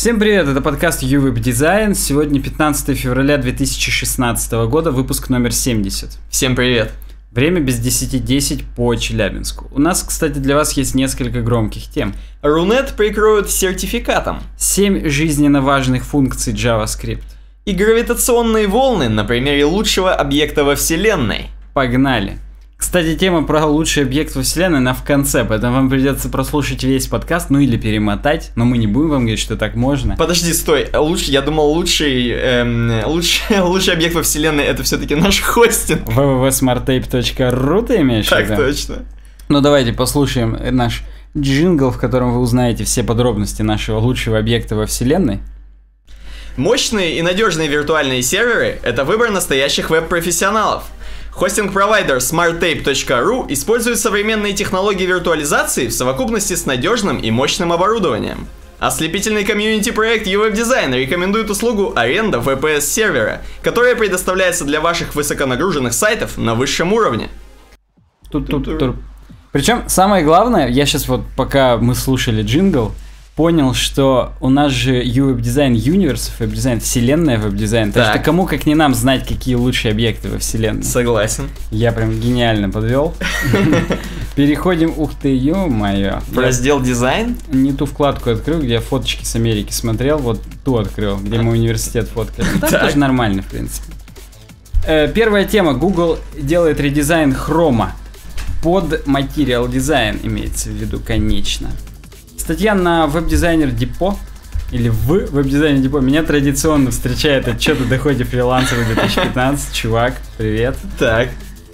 Всем привет, это подкаст UwebDesign. Сегодня 15 февраля 2016 года, выпуск номер 70. Всем привет. Время без 10:10 по Челябинску. У нас, кстати, для вас есть несколько громких тем. Рунет прикроют сертификатом. 7 жизненно важных функций JavaScript. И гравитационные волны на примере лучшего объекта во Вселенной. Погнали. Кстати, тема про лучший объект во Вселенной она в конце, поэтому вам придется прослушать весь подкаст, ну или перемотать, но мы не будем вам говорить, что так можно. Подожди, стой, лучший объект во Вселенной это все-таки наш хостинг. www.smarttape.ru ты имеешь в виду? Так точно. Ну давайте послушаем наш джингл, в котором вы узнаете все подробности нашего лучшего объекта во Вселенной. Мощные и надежные виртуальные серверы – это выбор настоящих веб-профессионалов. Хостинг-провайдер smarttape.ru использует современные технологии виртуализации в совокупности с надежным и мощным оборудованием. Ослепительный комьюнити-проект UwebDesign рекомендует услугу аренда VPS-сервера, которая предоставляется для ваших высоконагруженных сайтов на высшем уровне. Причем самое главное, я сейчас вот пока мы слушали джингл, понял, что у нас же UwebDesign Universe, WebDesign Вселенная, WebDesign. Так что кому как не нам знать, какие лучшие объекты во Вселенной. Согласен. Я прям гениально подвел. Переходим, ух ты, ё-моё. В раздел дизайн? Не ту вкладку открыл, где я фоточки с Америки смотрел, вот ту открыл, где мой университет фоткает. Там тоже нормально, в принципе. Первая тема. Google делает редизайн хрома. Под Material Design имеется в виду, конечно. Статья на Web Designer Depot, или в Web Designer Depot, меня традиционно встречает отчет о доходе фрилансера 2015. Чувак, привет. Так.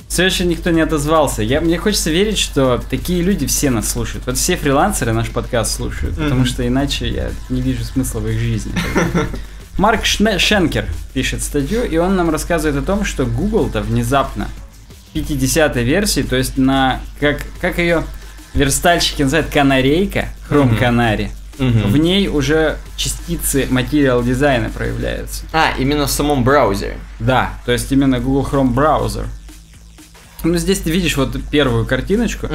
Все еще никто не отозвался. Мне хочется верить, что такие люди все нас слушают. Вот все фрилансеры наш подкаст слушают, потому что иначе я не вижу смысла в их жизни. Марк Шенкер пишет статью, и он нам рассказывает о том, что Google-то внезапно 50-й версии, то есть на... Как ее... Верстальщики называют канарейка, хром-канари. В ней уже частицы материал-дизайна проявляются. А, именно в самом браузере. Да, то есть именно Google Chrome браузер. Ну, здесь ты видишь вот первую картиночку,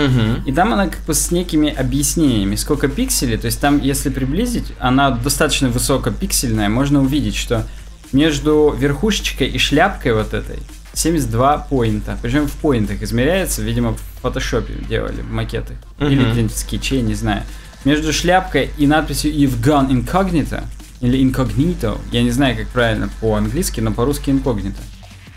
и там она как бы с некими объяснениями. Сколько пикселей, то есть там, если приблизить, она достаточно высокопиксельная, можно увидеть, что между верхушечкой и шляпкой вот этой 72 поинта. Причем в поинтах измеряется, видимо, в фотошопе делали макеты. Или где-нибудь в скетче, не знаю. Между шляпкой и надписью You've gone incognito или incognito. Я не знаю, как правильно по-английски, но по-русски incognito.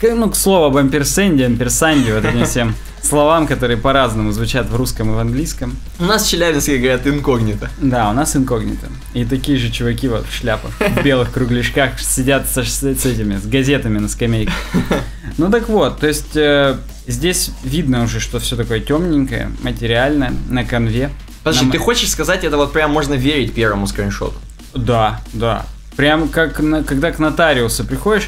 Ну, к слову об амперсанде, вот этим всем словам, которые по-разному звучат в русском и в английском. У нас в Челябинске говорят инкогнито. Да, у нас инкогнито. И такие же чуваки вот в шляпах, в белых кругляшках сидят с газетами на скамейке. Ну так вот, то есть здесь видно уже, что все такое темненькое, материальное, на конве. Подожди, ты хочешь сказать, это вот прям можно верить первому скриншоту? Да, да. Прям как когда к нотариусу приходишь,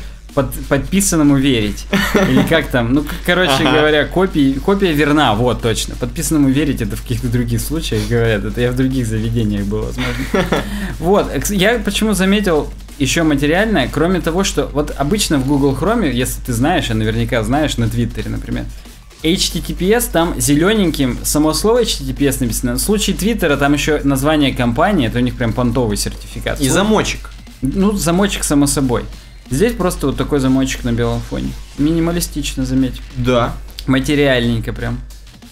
подписанному верить. Или как там? Ну, короче говоря, копия верна, вот точно. Подписанному верить это в каких-то других случаях говорят. Это я в других заведениях был, возможно. Вот. Я почему заметил еще материальное, кроме того, что вот обычно в Google Chrome, если ты знаешь, а наверняка знаешь, на Твиттере, например, HTTPS, там зелененьким само слово HTTPS написано. В случае Твиттера там еще название компании, это у них прям понтовый сертификат. И замочек. Ну, замочек само собой. Здесь просто вот такой замочек на белом фоне. Минималистично, заметь. Да. Материальненько прям.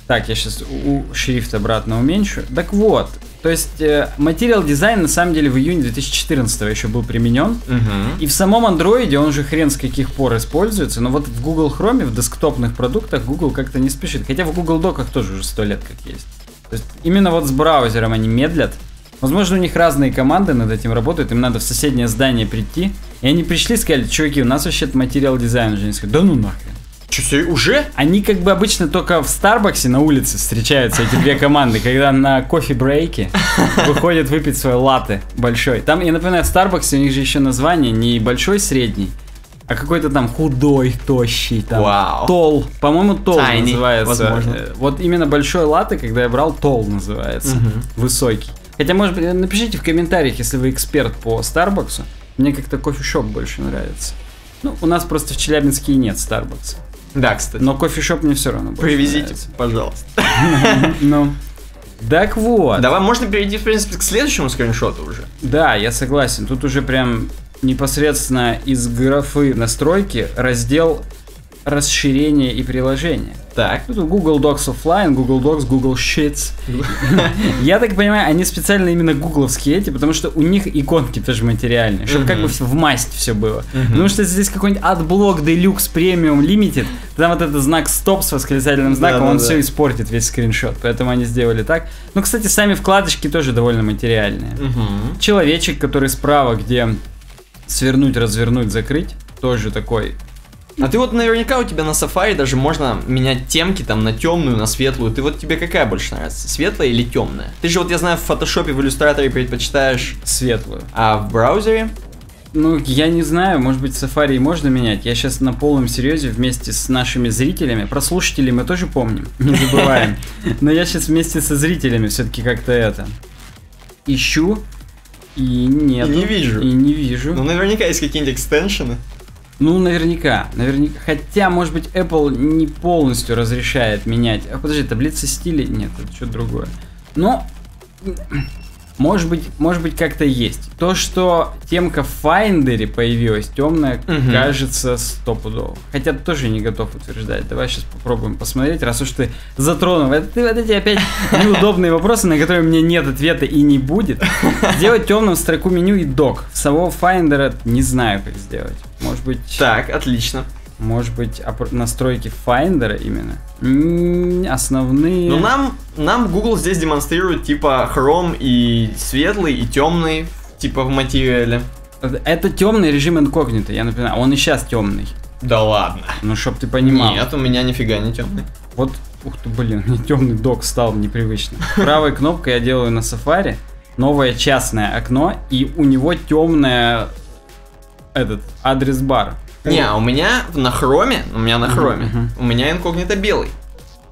Так, я сейчас шрифт обратно уменьшу. Так вот, то есть материал дизайн на самом деле в июне 2014 еще был применен. И в самом Android он уже хрен с каких пор используется. Но вот в Google Chrome, в десктопных продуктах Google как-то не спешит. Хотя в Google Doc'ах тоже уже 100 лет как есть. То есть именно вот с браузером они медлят. Возможно, у них разные команды над этим работают, им надо в соседнее здание прийти. И они пришли и сказали, чуваки, у нас вообще-то материал дизайн уже не сказали. Да ну нахрен. Че, уже? Они как бы обычно только в Старбаксе на улице встречаются, эти две команды, когда на кофе-брейке выходят выпить свой латте большой. Там, я напоминаю, в Старбаксе у них же еще название не большой, средний, а какой-то там худой, тощий, там тол. По-моему, тол называется. Возможно. Вот именно большой латте, когда я брал, тол называется. Высокий. Хотя, может быть, напишите в комментариях, если вы эксперт по Starbucks. Мне как-то кофешоп больше нравится. Ну, у нас просто в Челябинске и нет Starbucks. Да, кстати. Но кофешоп мне все равно больше. Привезите, нравится. Пожалуйста. Ну, Так вот. Давай, можно перейти, в принципе, к следующему скриншоту уже. Да, я согласен. Тут уже прям непосредственно из графы настройки раздел расширение и приложение. Так. Тут Google Docs Offline, Google Docs, Google Sheets. Я так понимаю, они специально именно гугловские эти, потому что у них иконки тоже материальные, чтобы как бы в масть все было. Потому что здесь какой-нибудь AdBlock Deluxe Premium Limited, там вот этот знак стоп с восклицательным знаком, он все испортит, весь скриншот. Поэтому они сделали так. Ну, кстати, сами вкладочки тоже довольно материальные. Человечек, который справа, где свернуть, развернуть, закрыть, тоже такой. А ты вот наверняка, у тебя на Safari даже можно менять темки там на темную, на светлую. Ты вот, тебе какая больше нравится? Светлая или темная? Ты же вот, я знаю, в Photoshop, в иллюстраторе предпочитаешь светлую. А в браузере? Ну, я не знаю, может быть, в Safari можно менять. Я сейчас на полном серьезе вместе с нашими зрителями, про слушателей мы тоже помним, не забываем. Но я сейчас вместе со зрителями все-таки как-то это ищу и нет. И не вижу. И не вижу. Ну, наверняка есть какие-нибудь экстеншены. Ну, наверняка. Хотя, может быть, Apple не полностью разрешает менять. А подожди, таблица стилей? Нет, это что-то другое. Но, может быть, как-то есть. То, что темка в Finder появилась, темная, кажется, стопудово. Хотя ты тоже не готов утверждать. Давай сейчас попробуем посмотреть, раз уж ты затронул. Это ты вот эти опять неудобные вопросы, на которые у меня нет ответа и не будет. Сделать темным строку меню и док. Самого Finder не знаю, как сделать. Может быть... Так, отлично. Может быть, настройки Finder именно? Основные... Ну, нам Google здесь демонстрирует, типа, Chrome и светлый, и темный, типа, в материале. Это темный режим инкогнито, я напоминаю. Он и сейчас темный. Да ладно. Ну, чтоб ты понимал. Нет, у меня нифига не темный. Вот, ух ты, блин, мне темный док стал непривычно. Правой кнопкой я делаю на Safari новое частное окно, и у него темное... Этот адрес-бар. Не, у меня на хроме, у меня инкогнито белый.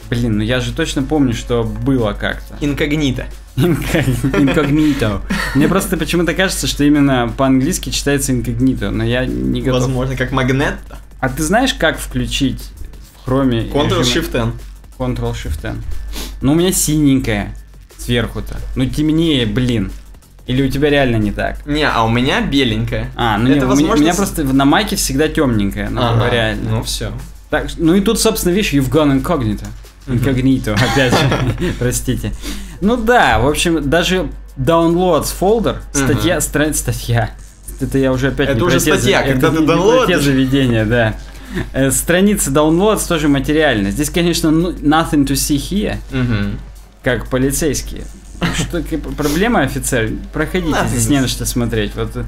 Блин, ну я же точно помню, что было как-то. Инкогнито. Инкогнито. Мне просто почему-то кажется, что именно по-английски читается инкогнито, но я не готов. Возможно, как магнет. А ты знаешь, как включить в хроме? Ctrl-Shift-N. Ctrl-Shift-N. Ну у меня синенькая сверху-то. Ну темнее, блин. Или у тебя реально не так? Не, а у меня беленькая. А, ну это не, возможно... у меня просто на майке всегда темненькая, но реально. Ну все. Так, ну и тут, собственно, видишь, you've gone incognito. Incognito, опять же, простите. Ну да, в общем, даже downloads folder, статья. Это я уже опять не про те заведения, да. Страница downloads тоже материальна. Здесь, конечно, nothing to see here, как полицейские. Что проблема, офицер? Проходите, здесь не на что смотреть. Вот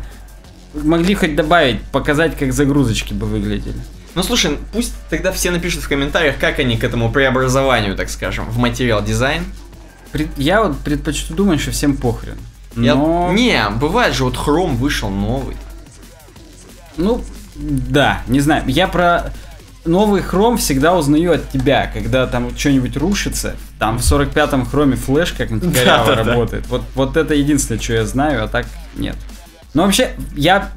могли хоть добавить, показать, как загрузочки бы выглядели. Ну слушай, пусть тогда все напишут в комментариях, как они к этому преобразованию, так скажем, в материал дизайн. Я вот предпочту думать, что всем похрен. Но... Не, бывает же, вот Chrome вышел новый. Ну, да, не знаю. Я про... Новый Chrome всегда узнаю от тебя, когда там что-нибудь рушится, там в 45-м Chrome флеш как-нибудь коряво работает. Вот это единственное, что я знаю, а так нет. Но вообще, я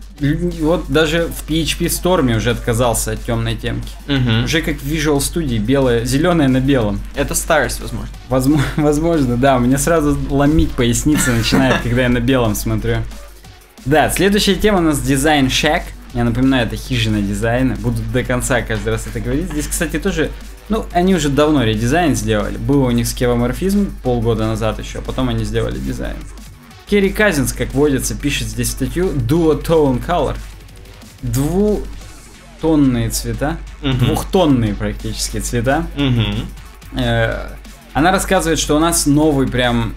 вот даже в PHP Storm уже отказался от темной темки. Уже как в Visual Studio, белое, зеленое на белом. Это старость, возможно. Возможно, да, мне сразу ломить поясница начинает, когда я на белом смотрю. Да, следующая тема у нас Design Shack. Я напоминаю, это хижина дизайна. Буду до конца каждый раз это говорить. Здесь, кстати, тоже... Ну, они уже давно редизайн сделали. Был у них скевоморфизм полгода назад еще, а потом они сделали дизайн. Керри Казинс, как водится, пишет здесь статью Duotone Color. Двутонные цвета. Двухтонные практически цвета. Она рассказывает, что у нас новый прям...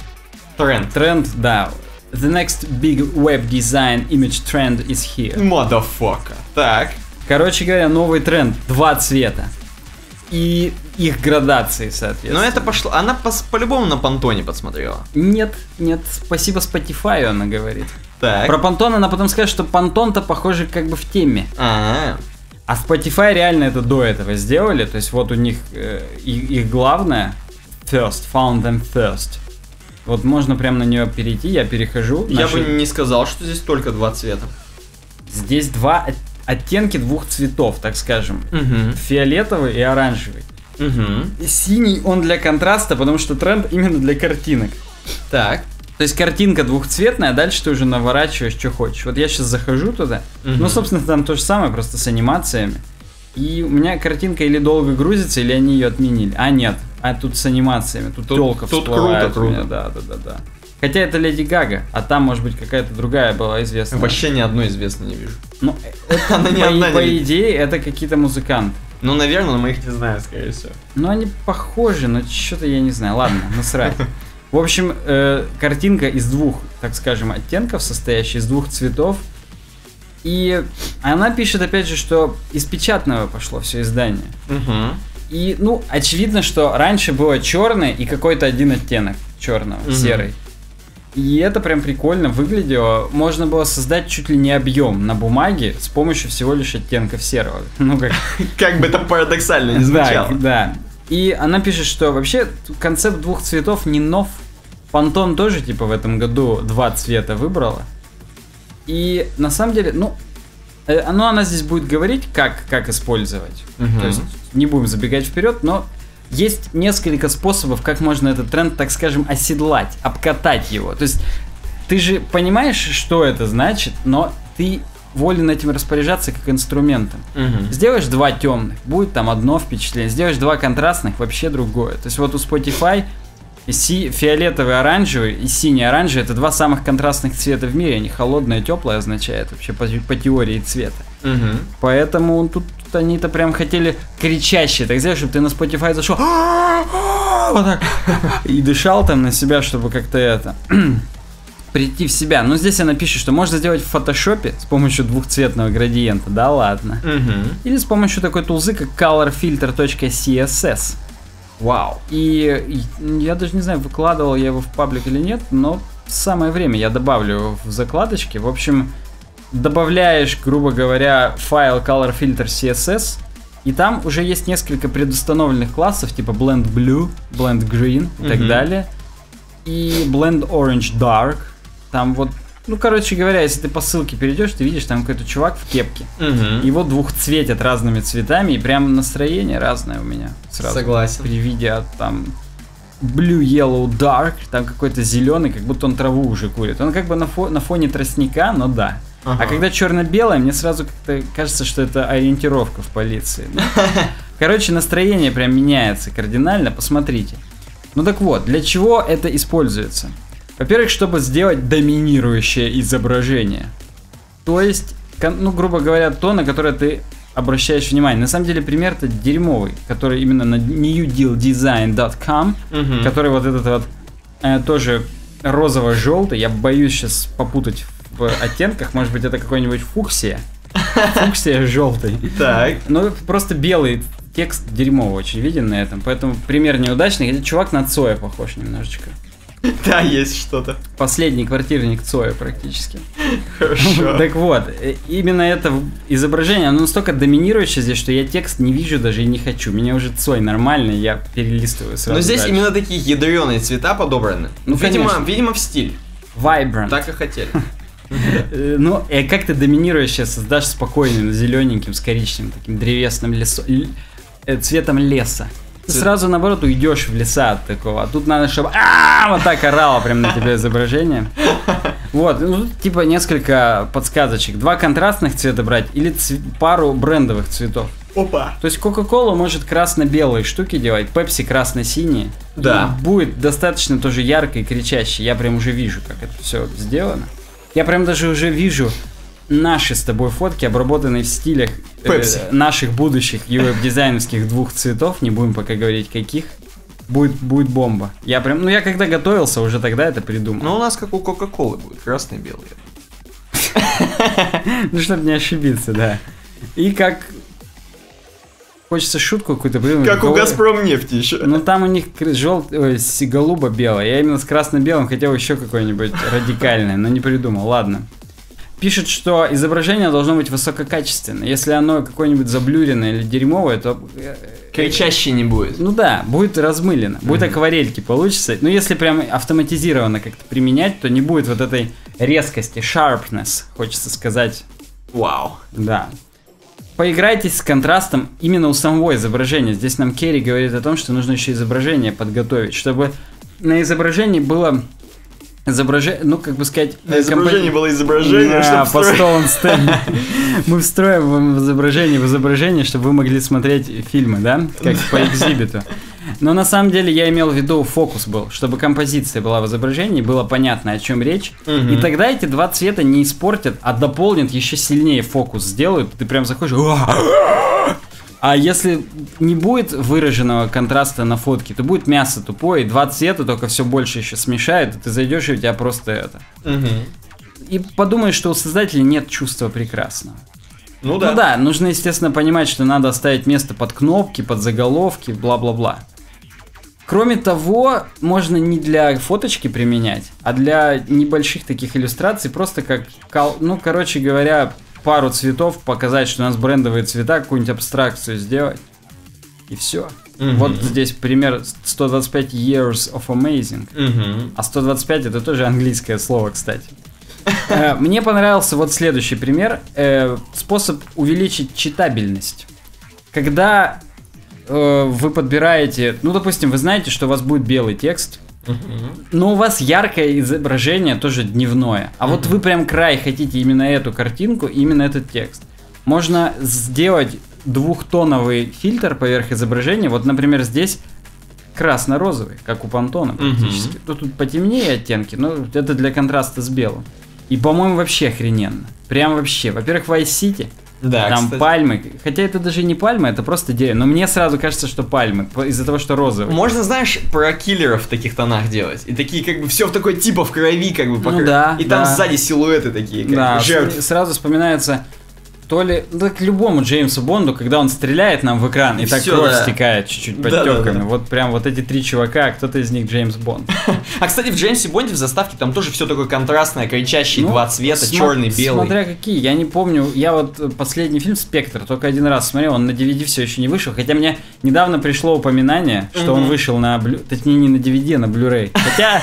Тренд, да. The next big web design image trend is here. Motherfucker. Так. Короче говоря, новый тренд. Два цвета. И их градации, соответственно. Но это пошло... Она по-любому на Пантоне подсмотрела. Нет. Спасибо Spotify, она говорит. Так. Про Пантон она потом скажет, что Пантон-то, похоже, как бы в теме. А Spotify реально это до этого сделали. То есть вот у них их главное... First. Found them first. Вот можно прям на нее перейти, я перехожу. Я бы не сказал, что здесь только два цвета. Здесь два оттенки двух цветов, так скажем. Фиолетовый и оранжевый. Угу. Синий он для контраста, потому что тренд именно для картинок. Так. То есть картинка двухцветная, а дальше ты уже наворачиваешь, что хочешь. Вот я сейчас захожу туда. Угу. Ну, собственно, там то же самое, просто с анимациями. И у меня картинка или долго грузится, или они ее отменили. А, нет. А тут с анимациями. Тут тёлка всплывает. Круто, круто. Да. Хотя это Леди Гага, а там, может быть, какая-то другая была известная. Вообще ни одной известной не вижу. Ну, по идее, это какие-то музыканты. Ну, наверное, но мы их не знаем, скорее всего. Ну, они похожи, но что-то я не знаю. Ладно, насрать. В общем, картинка из двух, так скажем, оттенков, состоящая из двух цветов. И она пишет, опять же, что из печатного пошло все издание. Угу. И, ну, очевидно, что раньше было черное и какой-то один оттенок черного, угу, серый. И это прям прикольно выглядело. Можно было создать чуть ли не объем на бумаге с помощью всего лишь оттенков серого. Ну, как бы это парадоксально не звучало. Да. И она пишет, что вообще концепт двух цветов не нов. Pantone тоже, типа, в этом году два цвета выбрала. И на самом деле, ну она здесь будет говорить, как использовать. Угу. То есть не будем забегать вперед, но есть несколько способов, как можно этот тренд, так скажем, оседлать, обкатать его. То есть ты же понимаешь, что это значит, но ты волен этим распоряжаться как инструментом. Угу. Сделаешь два темных, будет там одно впечатление. Сделаешь два контрастных, вообще другое. То есть вот у Spotify фиолетовый, оранжевый и синий, оранжевый — это два самых контрастных цвета в мире. Они холодное и теплое означают вообще по теории цвета. Угу. Поэтому тут они-то прям хотели кричаще так сделать, чтобы ты на Spotify зашел вот так и дышал там на себя, чтобы как-то это прийти в себя. Но здесь она пишет, что можно сделать в фотошопе с помощью двухцветного градиента. Да ладно. Угу. Или с помощью такой тулзы, как colorfilter.css. Вау. И я даже не знаю, выкладывал я его в паблик или нет, но самое время, я добавлю в закладочке. В общем, добавляешь, грубо говоря, файл colorfilter.css, и там уже есть несколько предустановленных классов, типа blend blue, blend green и так далее. И blend orange dark. Там вот, ну, короче говоря, если ты по ссылке перейдешь, ты видишь, там какой-то чувак в кепке. Угу. Его двухцветят разными цветами, и прям настроение разное у меня сразу. Согласен. При виде там blue, yellow, dark, там какой-то зеленый, как будто он траву уже курит. Он как бы на фоне тростника, но да. Ага. А когда черно-белое, мне сразу как-то кажется, что это ориентировка в полиции. Короче, настроение прям меняется кардинально, посмотрите. Ну так вот, для чего это используется? Во-первых, чтобы сделать доминирующее изображение. То есть, ну, грубо говоря, то, на которое ты обращаешь внимание. На самом деле, пример-то дерьмовый, который именно на newdealdesign.com, угу, который вот этот вот тоже розово-желтый. Я боюсь сейчас попутать в оттенках. Может быть, это какой-нибудь фуксия. Фуксия желтый. Так. Ну, просто белый текст дерьмово очень виден на этом. Поэтому пример неудачный. Хотя чувак на Цоя похож немножечко. Да, есть что-то. Последний квартирник Цоя практически. Хорошо. Так вот, именно это изображение, оно настолько доминирующее здесь, что я текст не вижу даже и не хочу. Меня уже Цой нормально, я перелистываю сразу. Но здесь дальше именно такие ядреные цвета подобраны. Ну, видимо, в стиль. Vibrant. Так и хотели. Ну, как ты доминирующее создашь спокойным, зелененьким, с коричневым, таким древесным цветом леса. Ты сразу, наоборот, уйдешь в леса от такого. А тут надо, чтобы вот так орало прям на тебя изображение. Вот, ну тут типа несколько подсказочек. Два контрастных цвета брать или пару брендовых цветов. Опа! То есть Coca-Cola может красно-белые штуки делать, Pepsi красно-синие. Да. И будет достаточно тоже ярко и кричаще. Я прям уже вижу, как это все сделано. Я прям даже уже вижу наши с тобой фотки, обработанные в стилях наших будущих веб-дизайнерских двух цветов, не будем пока говорить каких, будет бомба. Я прям, я когда готовился, уже тогда это придумал. Ну, у нас как у Кока-Колы будет, красный и белый. Ну, чтобы не ошибиться, да. И как... Хочется шутку какую-то придумать. Как у Газпромнефти еще. Ну, там у них голубо-белое. Я именно с красно-белым хотел еще какое-нибудь радикальное, но не придумал, ладно. Пишет, что изображение должно быть высококачественное. Если оно какое-нибудь заблюренное или дерьмовое, то... Кричаще не будет. Ну да, будет размылено. Будет акварельки, получится. Но если прям автоматизированно как-то применять, то не будет вот этой резкости, sharpness, хочется сказать. Вау. Да. Поиграйтесь с контрастом именно у самого изображения. Здесь нам Керри говорит о том, что нужно еще изображение подготовить, чтобы на изображении было... ну, как бы сказать... На изображении было изображение, да, чтобы мы встроим в изображение, чтобы вы могли смотреть фильмы, да? Как по экзибиту. Но на самом деле я имел в виду фокус был, чтобы композиция была в изображении, было понятно, о чем речь. Угу. И тогда эти два цвета не испортят, а дополнят, еще сильнее фокус сделают. Ты прям заходишь... А если не будет выраженного контраста на фотке, то будет мясо тупое, и два цвета только все больше еще смешают, и ты зайдешь, и у тебя просто это. Угу. И подумаешь, что у создателя нет чувства прекрасного. Ну да. Ну да, нужно, естественно, понимать, что надо оставить место под кнопки, под заголовки, бла-бла-бла. Кроме того, можно не для фоточки применять, а для небольших таких иллюстраций, просто как, ну, короче говоря... пару цветов, показать, что у нас брендовые цвета, какую-нибудь абстракцию сделать. И все. Mm-hmm. Вот здесь пример 125 Years of Amazing. Mm-hmm. А 125 это тоже английское слово, кстати. Мне понравился вот следующий пример. Способ увеличить читабельность. Когда вы подбираете... Ну, допустим, вы знаете, что у вас будет белый текст, но у вас яркое изображение, тоже дневное. А вот вы прям край хотите именно эту картинку, именно этот текст. Можно сделать двухтоновый фильтр поверх изображения. Вот, например, здесь красно-розовый, как у Пантона практически. Тут потемнее оттенки, но это для контраста с белым. И, по-моему, вообще охрененно. Прям вообще. Во-первых, в Vice City. Да, там, кстати, пальмы. Хотя это даже не пальмы, это просто дерево. Но мне сразу кажется, что пальмы, из-за того, что розовые. Можно, знаешь, про киллеров в таких тонах делать. И такие, как бы, все в такой, типа, в крови, как бы, покрыто. Ну, да, и да. Там сзади силуэты такие, как да, жертвы. Сразу вспоминается, то ли, да, к любому Джеймсу Бонду, когда он стреляет нам в экран, и так все, кровь да. стекает чуть-чуть подтеками. Да, да, да. Вот прям вот эти три чувака, кто-то из них Джеймс Бонд. А, кстати, в Джеймсе Бонде в заставке там тоже все такое контрастное, кричащие два цвета, черный, белый. Смотря какие, я не помню, я вот последний фильм «Спектр» только один раз смотрел, он на DVD все еще не вышел, хотя мне недавно пришло упоминание, что он вышел на, точнее не на DVD, а на Blu-ray. Хотя,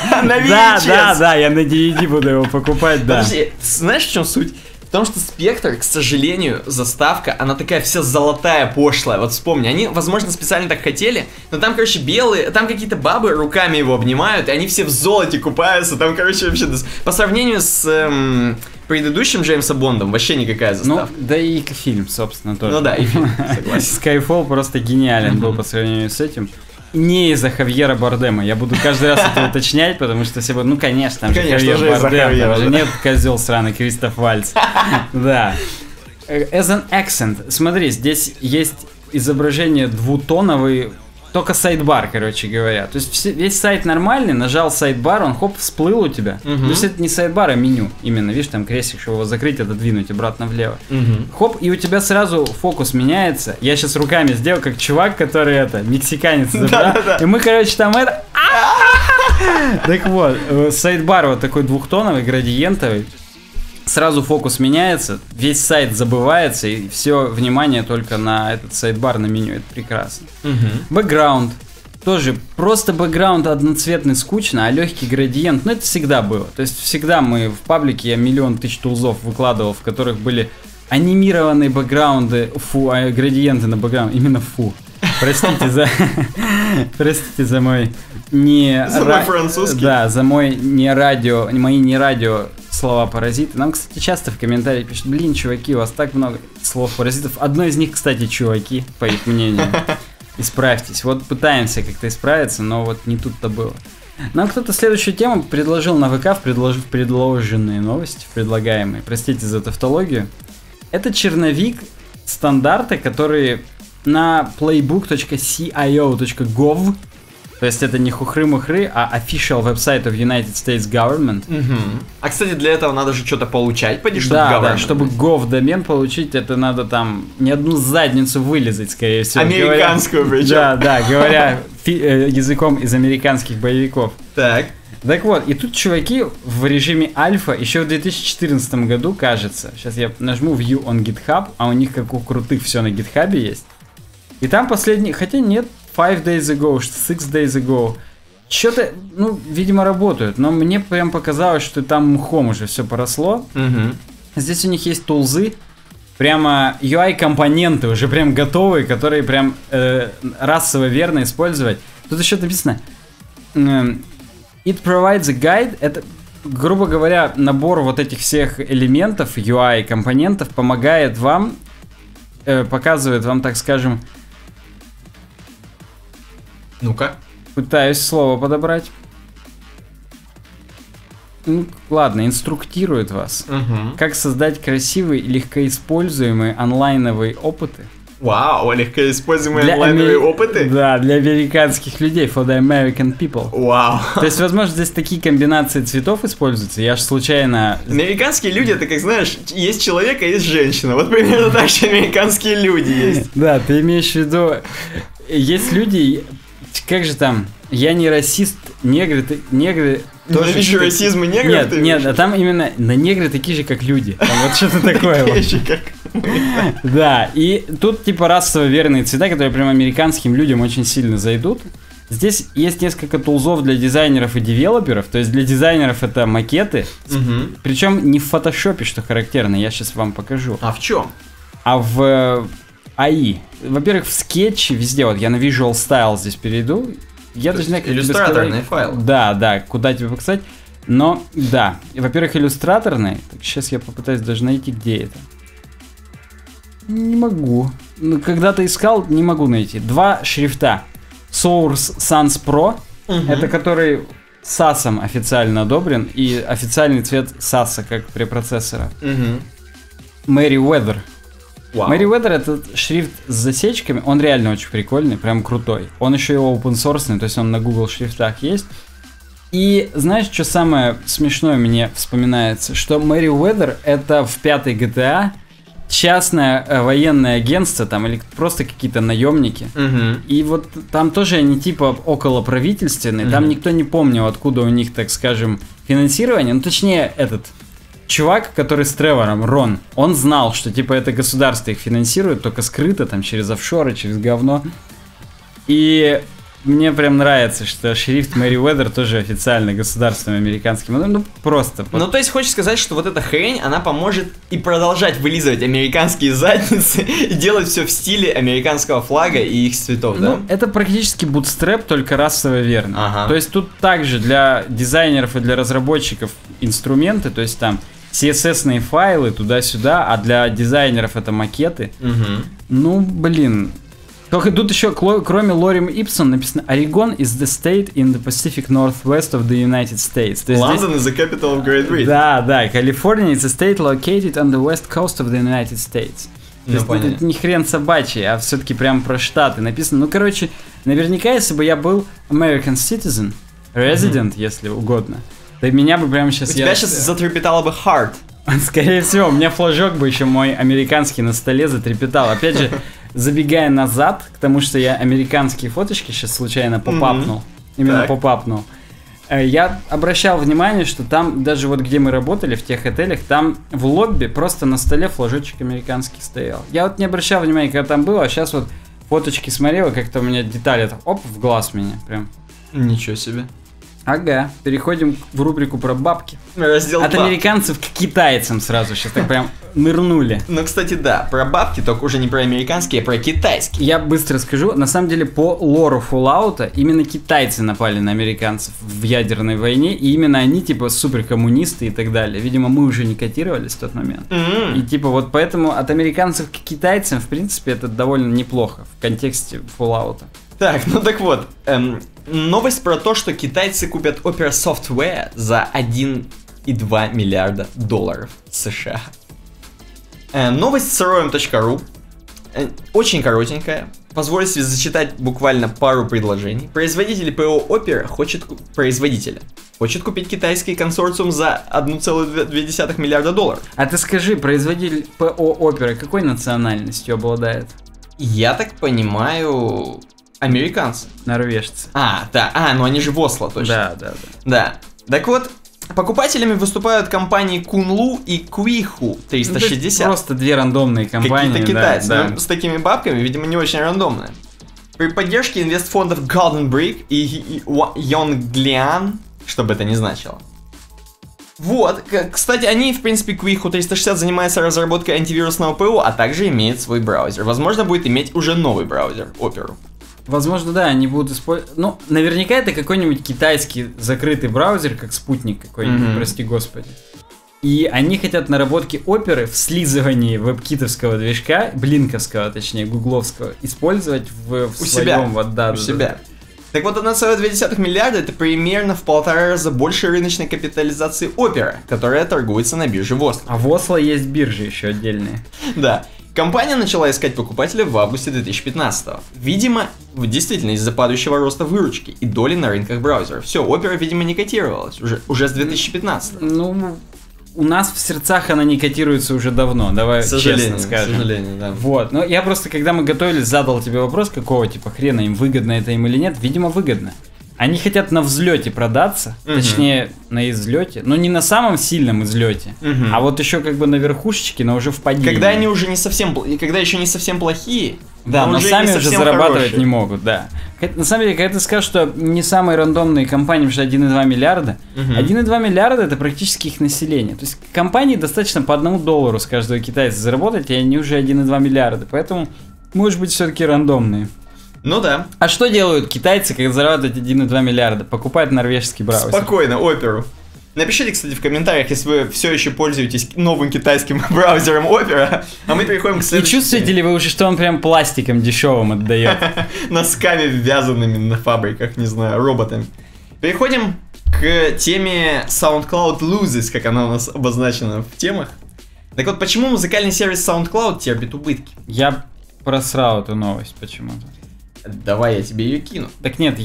да, я на DVD буду его покупать, да. Подожди, знаешь, в чем суть? Потому что «Спектр», к сожалению, заставка, она такая вся золотая, пошлая. Вот вспомни, они, возможно, специально так хотели, но там, короче, белые, там какие-то бабы руками его обнимают, и они все в золоте купаются, там, короче, вообще... По сравнению с предыдущим Джеймса Бондом вообще никакая заставка. Ну, да и фильм, собственно, тоже. Ну да, и фильм, согласен. «Skyfall» просто гениален был по сравнению с этим. Не из-за Хавьера Бардема. Я буду каждый раз это уточнять, потому что все будут... Ну, конечно, там же Хавьер Бардем. Нет, козел сраный, Кристоф Вальц. Да. As an accent. Смотри, здесь есть изображение двутоновый, только сайдбар, короче говоря. То есть весь сайт нормальный, нажал сайдбар, он хоп, всплыл у тебя. То есть это не сайдбар, а меню. Именно, видишь, там крестик, чтобы его закрыть, отодвинуть обратно влево. Хоп, и у тебя сразу фокус меняется. Я сейчас руками сделал, как чувак, который это, мексиканец. И мы, короче, там это... Так вот, сайдбар вот такой двухтоновый, градиентовый. Сразу фокус меняется, весь сайт забывается, и все внимание только на этот сайдбар, на меню. Это прекрасно. Бэкграунд. Тоже просто бэкграунд одноцветный скучно, а легкий градиент. Ну, это всегда было. То есть всегда мы в паблике, я миллион тысяч тулзов выкладывал, в которых были анимированные бэкграунды, градиенты на бэкграунд. Именно Простите за... Простите за мой... За мой французский. Да, за мой не радио... Мои не радио... слова паразиты. Нам, кстати, часто в комментариях пишут: блин, чуваки, у вас так много слов паразитов. Одно из них, кстати, чуваки, по их мнению. Исправьтесь. Вот пытаемся как-то исправиться, но вот не тут-то было. Нам кто-то следующую тему предложил на ВК, в предложенные новости, в предлагаемые. Простите за тавтологию. Это черновик стандарта, которые на playbook.cio.gov. То есть это не хухры-мухры, а official веб-сайт of United States Government. А, кстати, для этого надо же что-то получать, чтобы government. Да, чтобы gov-домен получить, это надо там не одну задницу вылезать, скорее всего. Американскую причем. Да, да, говоря языком из американских боевиков. Так. Так вот, и тут чуваки в режиме альфа еще в 2014 году, кажется, сейчас я нажму View on GitHub, а у них, как у крутых, все на GitHub есть. И там последний, хотя нет, 5 days ago, 6 days ago. Что-то, ну, видимо, работают. Но мне прям показалось, что там мхом уже все поросло. Здесь у них есть тулзы. прямо UI-компоненты уже прям готовые, которые прям расово верно использовать. Тут еще написано It provides a guide. Это, грубо говоря, набор вот этих всех элементов, UI-компонентов, помогает вам, показывает вам, так скажем... Ну-ка. Пытаюсь слово подобрать. Ну, ладно, инструктирует вас, как создать красивые и легкоиспользуемые онлайновые опыты. Вау, легкоиспользуемые онлайновые опыты? Да, для американских людей, for the American people. Вау. То есть, возможно, здесь такие комбинации цветов используются, я же случайно... Американские люди, это как, знаешь, есть человек, а есть женщина. Вот примерно так же американские люди есть. Да, ты имеешь в виду... Есть люди... Как же там? Я не расист, негры... Негры... Тоже еще расизм и негры? Нет, нет, а там именно на негры такие же, как люди. Там вот что-то такое. Такие же, как Да, и тут типа расово верные цвета, которые прям американским людям очень сильно зайдут. Здесь есть несколько тулзов для дизайнеров и девелоперов. То есть для дизайнеров это макеты. Причем не в фотошопе, что характерно, я сейчас вам покажу. А в чем? А в AI. Во-первых, в скетче везде. Вот я на Visual Style здесь перейду. Я даже не знаю, как иллюстраторный файл. Да, да, куда тебе показать. Но, да, во-первых, иллюстраторный. Так, сейчас я попытаюсь даже найти, где это. Не могу. Ну, когда-то искал, не могу найти. Два шрифта. Source Sans Pro. Это который SAS официально одобрен. И официальный цвет SAS, как препроцессора. Мэри Уэддер. Мэри Уэддер — это шрифт с засечками, он реально очень прикольный, прям крутой. Он еще и open-source, то есть он на Google шрифтах есть. И знаешь, что самое смешное мне вспоминается? Что Мэри Уэддер — это в 5-й GTA частное военное агентство, там, или просто какие-то наемники. И вот там тоже они типа околоправительственные, там никто не помнил, откуда у них, так скажем, финансирование, ну точнее этот... Чувак, который с Тревором, Рон, он знал, что типа это государство их финансирует, только скрыто, там, через офшоры, через говно. И мне прям нравится, что шрифт Мэри Уэддер тоже официально государственным американским. Ну, просто. Ну, то есть, хочешь сказать, что вот эта хрень, она поможет и продолжать вылизывать американские задницы и делать все в стиле американского флага и их цветов, да? Ну, это практически бутстрэп, только расово верно. Ага. То есть, тут также для дизайнеров и для разработчиков инструменты, то есть, там, CSS-ные файлы туда-сюда, а для дизайнеров это макеты. Ну, блин. Только тут еще, кроме Лорем Ипсон, написано Oregon is the state in the Pacific Northwest of the United States. London is the capital of Great Britain. Да, да. California is a state located on the west coast of the United States. То есть тут не хрен собачий, а все-таки прям про штаты написано. Ну, короче, наверняка, если бы я был American citizen, resident, если угодно, да меня бы прямо сейчас... У тебя сейчас затрепетало бы heart. Скорее всего, у меня флажок бы еще мой американский на столе затрепетал. Опять же, забегая назад, к тому, что я американские фоточки сейчас случайно попапнул. Именно так. Попапнул. Я обращал внимание, что там, даже вот где мы работали, в тех отелях, там в лобби просто на столе флажочек американский стоял. Я вот не обращал внимания, когда там было, а сейчас вот фоточки смотрел, и как-то у меня детали там, оп, в глаз меня прям. Ничего себе. Ага, переходим в рубрику про бабки. Раздел от бабки. Американцев к китайцам сразу сейчас так прям нырнули. Ну, кстати, да, про бабки, только уже не про американские, а про китайские. Я быстро скажу, на самом деле по лору Fallout именно китайцы напали на американцев в ядерной войне, и именно они типа суперкоммунисты и так далее. Видимо, мы уже не котировались в тот момент. И типа вот поэтому от американцев к китайцам, в принципе, это довольно неплохо в контексте Fallout. Так, ну так вот, новость про то, что китайцы купят Opera Software за 1,2 миллиарда долларов США. Новость с roem.ru, очень коротенькая, позволит себе зачитать буквально пару предложений. Производитель ПО Opera хочет купить китайский консорциум за 1,2 миллиарда долларов. А ты скажи, производитель ПО Opera какой национальностью обладает? Я так понимаю... Американцы. Норвежцы. А, да. А, ну они же в Осло, точно. Да, да, да. Да. Так вот, покупателями выступают компании Kunlu и Quihu 360. Ну, просто две рандомные компании. Какие-то китайцы. Да, да. Ну, с такими бабками, видимо, не очень рандомные. При поддержке инвестфондов Golden Brick и Yonglian, что бы это ни значило. Вот, кстати, они, в принципе, к Wihoo 360 занимаются разработкой антивирусного ПО, а также имеют свой браузер. Возможно, будет иметь уже новый браузер, Opera. Возможно, да, они будут использовать... Ну, наверняка это какой-нибудь китайский закрытый браузер, как спутник какой-нибудь, прости господи. И они хотят наработки Opera в слизывании веб-китовского движка, блинковского, точнее, гугловского, использовать в своем... Вот, да, у себя. Так вот, 1,2 миллиарда — это примерно в 1,5 раза больше рыночной капитализации Opera, которая торгуется на бирже в Осло. А в Осло есть биржи еще отдельные. Да. Компания начала искать покупателя в августе 2015-го. Видимо, действительно из-за падающего роста выручки и доли на рынках браузеров. Все, Opera, видимо, не котировалась уже с 2015-го. Ну, у нас в сердцах она не котируется уже давно, давай честно скажем. К сожалению, да. Вот, но я просто, когда мы готовились, задал тебе вопрос, какого типа хрена им, выгодно это им или нет. Видимо, выгодно. Они хотят на взлете продаться, точнее, на излете, но не на самом сильном излете, а вот еще как бы на верхушечке, но уже в падении. Когда они уже не совсем, когда еще не совсем плохие, да, но сами уже зарабатывать хорошие не могут, да. На самом деле, когда ты скажешь, что не самые рандомные компании, потому что 1,2 миллиарда, 1,2 миллиарда — это практически их население. То есть компании достаточно по $1 с каждого китайца заработать, и они уже 1,2 миллиарда, поэтому, может быть, все-таки рандомные. Ну да. А что делают китайцы, когда зарабатывают 1,2 миллиарда? Покупают норвежский браузер. Спокойно, Opera. Напишите, кстати, в комментариях, если вы все еще пользуетесь новым китайским браузером Opera, а мы переходим к следующему. И чувствуете ли вы уже, что он прям пластиком дешевым отдает? Носками ввязанными на фабриках, не знаю, роботами. Переходим к теме SoundCloud Loses, как она у нас обозначена в темах. Так вот, почему музыкальный сервис SoundCloud терпит убытки? Я просрал эту новость почему-то. Давай я тебе ее кину. Так нет,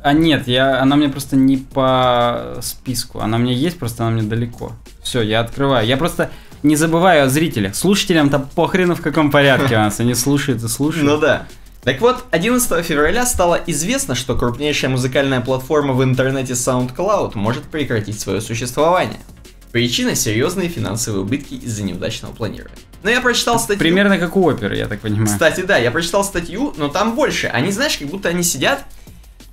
она мне просто не по списку. Она мне есть, просто она мне далеко. Все, я открываю. Я просто не забываю о зрителях. Слушателям там похрену в каком порядке у нас. Они слушают и слушают. Ну да. Так вот, 11 февраля стало известно, что крупнейшая музыкальная платформа в интернете SoundCloud может прекратить свое существование. Причина — серьезные финансовые убытки из-за неудачного планирования. Но я прочитал статью... Примерно как у Opera, я так понимаю. Кстати, да, я прочитал статью, но там больше. Они, знаешь, как будто они сидят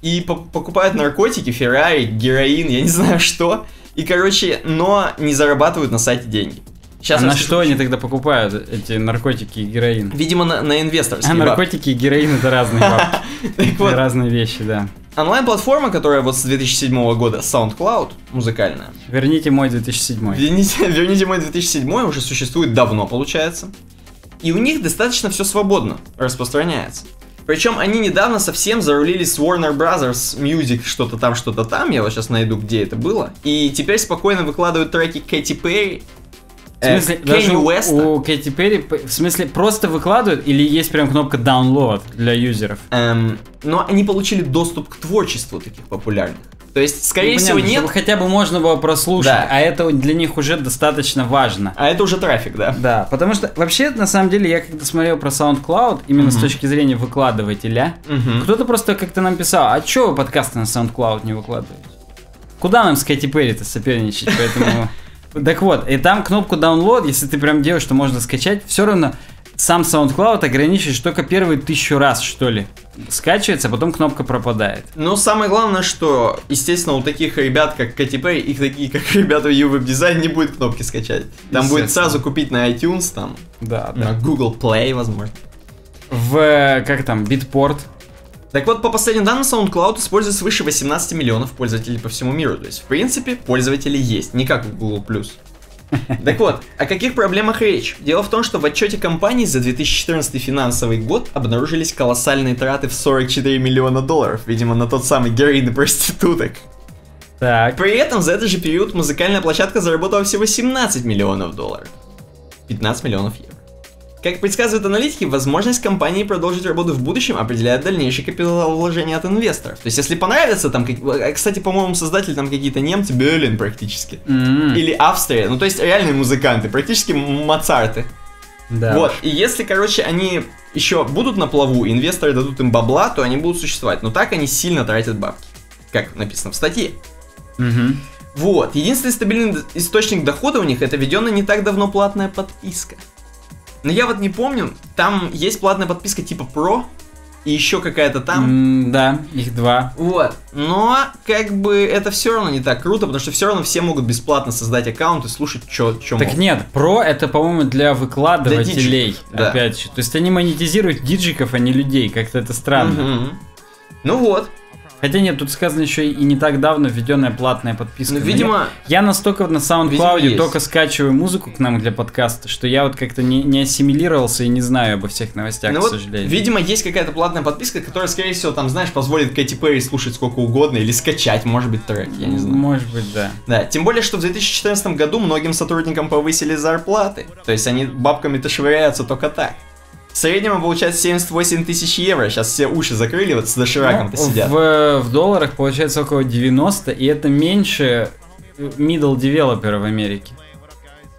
и покупают наркотики, Феррари, героин, я не знаю что. И, короче, но не зарабатывают на сайте деньги. Сейчас а на что они тогда покупают эти наркотики и героин? Видимо, на инвесторские бабки. Наркотики и героин — это разные бабки. Разные вещи, да. Онлайн-платформа, которая вот с 2007 года, SoundCloud, музыкальная. Верните мой 2007. Верните мой 2007 уже существует давно, получается. И у них достаточно все свободно распространяется. Причем они недавно совсем зарулились с Warner Brothers Music, что-то там, я вот сейчас найду, где это было. И теперь спокойно выкладывают треки Кэти Перри. В смысле, даже у Кэти Перри, в смысле, просто выкладывают или есть прям кнопка download для юзеров? Но они получили доступ к творчеству таких популярных. То есть, скорее всего, нет. Чтобы хотя бы можно было прослушать, да. А это для них уже достаточно важно. А это уже трафик, да. Да, потому что вообще, на самом деле, я когда смотрел про SoundCloud, именно с точки зрения выкладывателя, кто-то просто как-то нам писал, а чё вы подкасты на SoundCloud не выкладываете? Куда нам с Кэти Перри-то соперничать, поэтому... Так вот, и там кнопку download, если ты прям делаешь, что можно скачать, все равно сам SoundCloud ограничиваешь только первые 1000 раз, что ли. Скачивается, а потом кнопка пропадает. Но самое главное, что, естественно, у таких ребят, как Кэти Перри, и такие, как ребята в UwebDesign, не будет кнопки скачать. Там будет сразу купить на iTunes, там, на Google Play, возможно. Как там, Bitport. Так вот, по последним данным, SoundCloud использует свыше 18 миллионов пользователей по всему миру. То есть, в принципе, пользователи есть, не как в Google+. Так вот, о каких проблемах речь? Дело в том, что в отчете компании за 2014 финансовый год обнаружились колоссальные траты в $44 миллиона, видимо, на тот самый героин и проституток. Так. При этом за этот же период музыкальная площадка заработала всего $17 миллионов. 15 миллионов евро. Как предсказывают аналитики, возможность компании продолжить работу в будущем определяет дальнейший капиталовложение от инвесторов. То есть, если понравится, там, кстати, по-моему, создатель там какие-то немцы, Берлин практически, или Австрия, ну то есть реальные музыканты, практически Моцарты. Да. Вот, и если, короче, они еще будут на плаву, инвесторы дадут им бабла, то они будут существовать, но так они сильно тратят бабки, как написано в статье. Вот, единственный стабильный источник дохода у них — это введенная не так давно платная подписка. Но я вот не помню, там есть платная подписка типа Pro, и еще какая-то там. Да, их два. Вот. Но как бы это все равно не так круто, потому что все равно все могут бесплатно создать аккаунт и слушать, что могут. Так нет, про это, по-моему, для выкладывателей. Для опять же. Да. То есть они монетизируют диджиков, а не людей. Как-то это странно. Угу. Ну вот. Хотя нет, тут сказано еще и не так давно введенная платная подписка. Ну, видимо... Я настолько на SoundCloud только скачиваю музыку к нам для подкаста, что я вот как-то не ассимилировался и не знаю обо всех новостях, ну, к сожалению. Вот, видимо, есть какая-то платная подписка, которая, скорее всего, там, знаешь, позволит Кэти Перри слушать сколько угодно или скачать, может быть, трек, я не знаю. Может быть, да. Да, тем более, что в 2014 году многим сотрудникам повысили зарплаты. То есть они бабками-то швыряются только так. В среднем он получает 78 тысяч евро. Сейчас все уши закрыли, вот с дошираком-то сидят. В долларах получается около 90, и это меньше middle developer в Америке.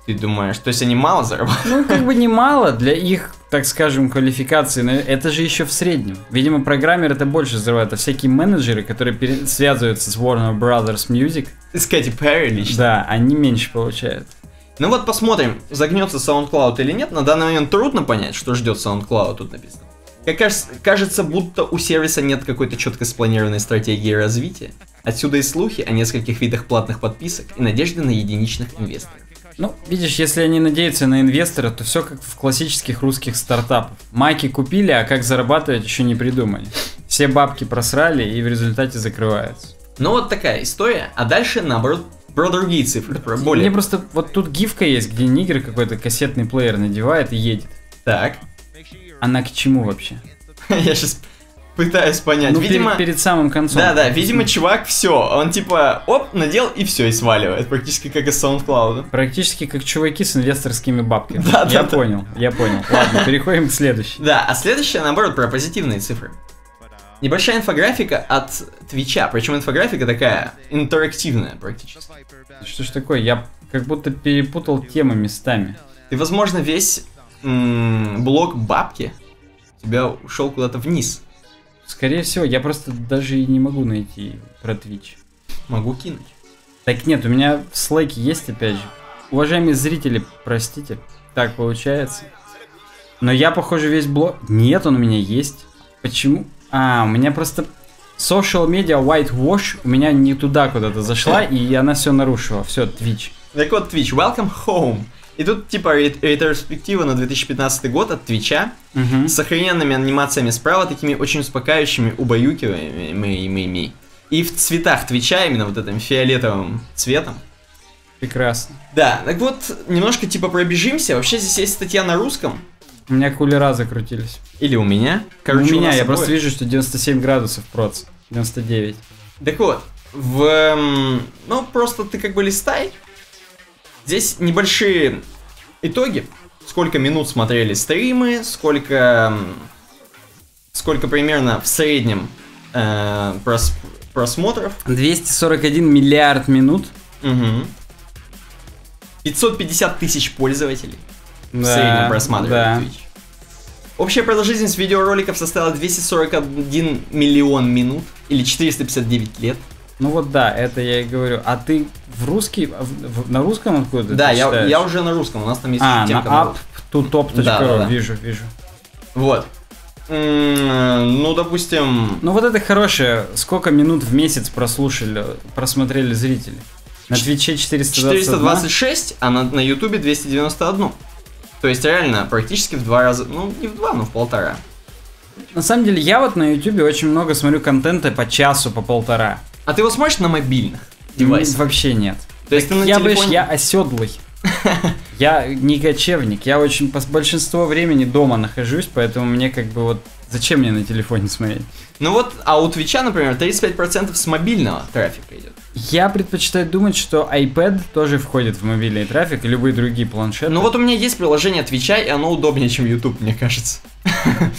Ты думаешь, то есть они мало зарабатывают? Ну, как бы не мало для их, так скажем, квалификации, но это же еще в среднем. Видимо, программер это больше взрывает, а всякие менеджеры, которые связываются с Warner Brothers Music. С Кэти Перри лично. Да, они меньше получают. Ну вот посмотрим, загнется SoundCloud или нет. На данный момент трудно понять, что ждет SoundCloud, тут написано. Как кажется, будто у сервиса нет какой-то четко спланированной стратегии развития. Отсюда и слухи о нескольких видах платных подписок и надежды на единичных инвесторов. Ну, видишь, если они надеются на инвестора, то все как в классических русских стартапах. Майки купили, а как зарабатывать еще не придумали. Все бабки просрали и в результате закрываются. Ну вот такая история, а дальше наоборот... Про другие цифры, про более... Мне просто... Вот тут гифка есть, где нигер какой-то кассетный плеер надевает и едет. Так. Она к чему вообще? Я сейчас пытаюсь понять. Ну, видимо... перед самым концом. Да-да, видимо, чувак, все. Он типа, оп, надел и все, и сваливает. Практически как из SoundCloud. Практически как чуваки с инвесторскими бабками. Я понял, я понял. Ладно, переходим к следующему. Да, а следующее, наоборот, про позитивные цифры. Небольшая инфографика от Твича, причем инфографика такая интерактивная практически. Что ж такое? Я как будто перепутал темы местами. Ты, возможно, весь блок бабки у тебя ушел куда-то вниз. Скорее всего, я просто даже и не могу найти про Твич. Могу кинуть. Так нет, у меня в слэке есть опять же. Уважаемые зрители, простите, так получается. Но я, похоже, весь блок... Нет, он у меня есть. Почему? А, у меня просто social media whitewash, у меня не туда куда-то зашла, и она все нарушила. Все, Twitch. Так вот, Twitch, welcome home. И тут типа ретроспектива на 2015 год от Твича, с охрененными анимациями справа, такими очень успокаивающими, убаюкиваемыми. И в цветах Твича, именно вот этим фиолетовым цветом. Прекрасно. Да, так вот, немножко типа пробежимся. Вообще здесь есть статья на русском. У меня кулера закрутились. Или у меня? Короче, у меня, я просто вижу, что 97 градусов проц. 99. Так вот, ну, просто ты как бы листай. Здесь небольшие итоги. Сколько минут смотрели стримы, сколько примерно в среднем просмотров. 241 миллиард минут. Угу. 550 тысяч пользователей. В среднем просматривали Twitch. Общая продолжительность видеороликов составила 241 миллион минут или 459 лет. Ну вот да, это я и говорю. А ты в русский, на русском откуда? Да, я уже на русском, у нас там есть темка. Up2top.ru, вижу. Вот. Ну, допустим... Ну вот это хорошее, сколько минут в месяц просмотрели зрители? На Твиче 426, а на Ютубе 291. То есть реально практически в 2 раза, ну не в 2, но в 1,5. На самом деле я вот на YouTube очень много смотрю контента по часу, по 1,5. А ты его смотришь на мобильных девайсах? Вообще нет. То есть ты на телефоне... Видишь, я оседлый. Я не кочевник, я очень большинство времени дома нахожусь, поэтому мне как бы вот зачем мне на телефоне смотреть? Ну вот, а у Твича, например, 35% с мобильного трафика идет. Я предпочитаю думать, что iPad тоже входит в мобильный трафик и любые другие планшеты. Ну вот у меня есть приложение Твича, и оно удобнее, чем YouTube, мне кажется.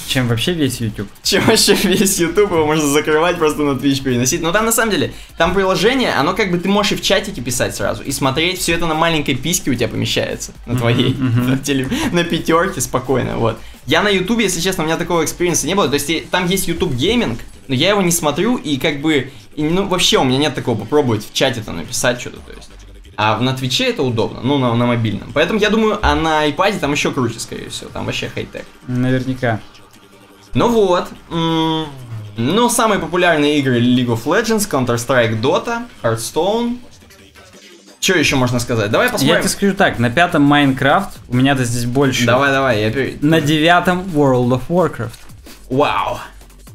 Чем вообще весь YouTube? Чем вообще весь YouTube, его можно закрывать, просто на Twitch переносить. Но там на самом деле, там приложение, оно как бы ты можешь и в чатике писать сразу, и смотреть, все это на маленькой письке у тебя помещается, на твоей, на пятерке спокойно, вот. Я на YouTube, если честно, у меня такого экспириенса не было, то есть там есть YouTube гейминг, но я его не смотрю, и как бы, ну вообще у меня нет такого попробовать в чате там написать что-то, то есть. А на Твиче это удобно, ну на мобильном. Поэтому я думаю, а на iPad там еще круче, скорее всего, там вообще хай-тек. Наверняка. Ну вот. Но самые популярные игры: League of Legends, Counter-Strike, Dota, Hearthstone. Что еще можно сказать? Давай посмотрим. Я тебе скажу так, на 5-м Майнкрафт, у меня-то здесь больше. Давай, я перейду. На 9-м World of Warcraft. Вау.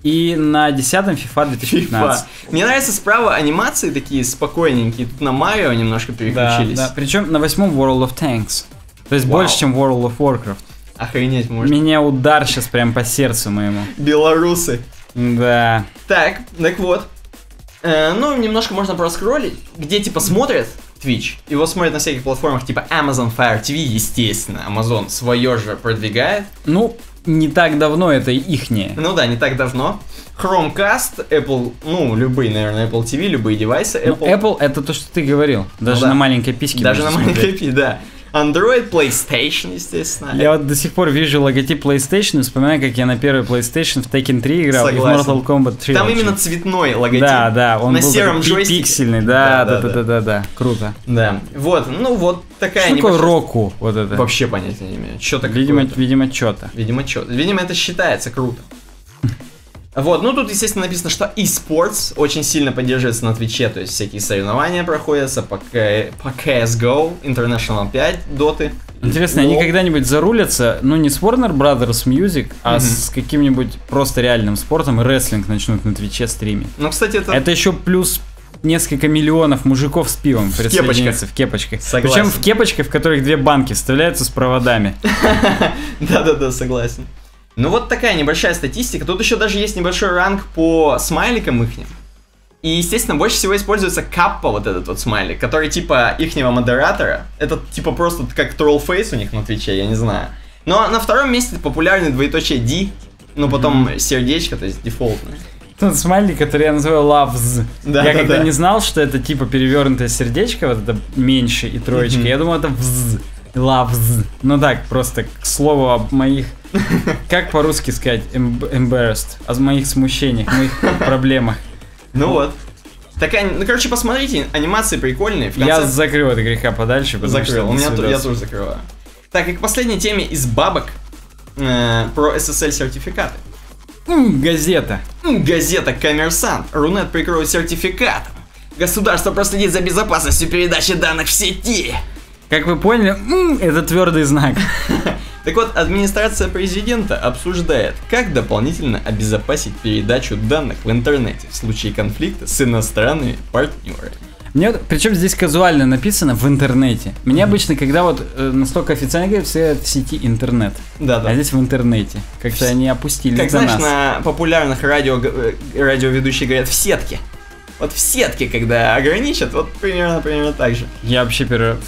И на 10-м FIFA 2015. FIFA. Мне нравятся справа анимации такие спокойненькие. Тут на Марио немножко переключились. Да. Причем на 8-м World of Tanks. То есть больше, чем World of Warcraft. Охренеть можно. Меня удар сейчас прям по сердцу моему. Белорусы. Да. Так вот. Ну, немножко можно проскроллить, где типа смотрят Twitch. Его смотрят на всяких платформах типа Amazon Fire TV, естественно. Amazon свое же продвигает. Ну, не так давно это ихнее. Ну да, не так давно. Chromecast, Apple, ну, любые, наверное, Apple TV, любые девайсы. Apple это то, что ты говорил. Даже на маленькой письке. Даже на маленькой письке, да. Android, PlayStation, естественно. Я вот до сих пор вижу логотип PlayStation и вспоминаю, как я на первый PlayStation в Tekken 3 играл. Согласен. И в Mortal Kombat 3. Там именно цветной логотип. Да, он на был сером джойстике. Пиксельный, да. Круто. Да. Вот, ну вот такая. Что такое Roku? Вот это. Вообще понятия не имею. Что-то какое-то. Видимо, что-то. Видимо, это считается круто. Вот, ну тут, естественно, написано, что eSports очень сильно поддерживается на Твиче, то есть всякие соревнования проходятся по CSGO, International 5, Доты. Интересно, они когда-нибудь зарулятся, ну не с Warner Brothers Music, а с каким-нибудь просто реальным спортом, и рестлинг начнут на Твиче стримить. Ну, кстати, это еще плюс несколько миллионов мужиков с пивом присоединятся в кепочках. Согласен. Причем в кепочках, в которых две банки вставляются с проводами. Да, согласен. Ну вот такая небольшая статистика. Тут еще даже есть небольшой ранг по смайликам ихним. И, естественно, больше всего используется каппа, вот этот вот смайлик, который типа ихнего модератора. Это типа просто как троллфейс у них на Твиче, я не знаю. Но на втором месте популярный двоеточие D, но потом сердечко, то есть дефолтное. Тот смайлик, который я называю лавз. Я когда не знал, что это типа перевернутое сердечко, вот это меньше и троечка, я думал это вз, лавз. Ну так, просто к слову об моих... Как по-русски сказать embarrassed? О моих смущениях, моих проблемах. Ну вот. Ну, короче, посмотрите, анимации прикольные. Я закрыл это греха подальше. Закрыл, я тоже закрываю. Так, и к последней теме из бабок про SSL-сертификаты. Газета. Газета «Коммерсант». Рунет прикроет сертификатом. Государство проследит за безопасностью передачи данных в сети. Как вы поняли, это твердый знак. Так вот, администрация президента обсуждает, как дополнительно обезопасить передачу данных в интернете в случае конфликта с иностранными партнерами. Мне вот, причем здесь казуально написано в интернете. Мне обычно, когда вот настолько официально говорят, все в сети интернет. Да. А здесь в интернете. Как-то они опустили. Как знаешь, на популярных радиоведущих говорят в сетке. Вот в сетке, когда ограничат, вот примерно так же. Я вообще это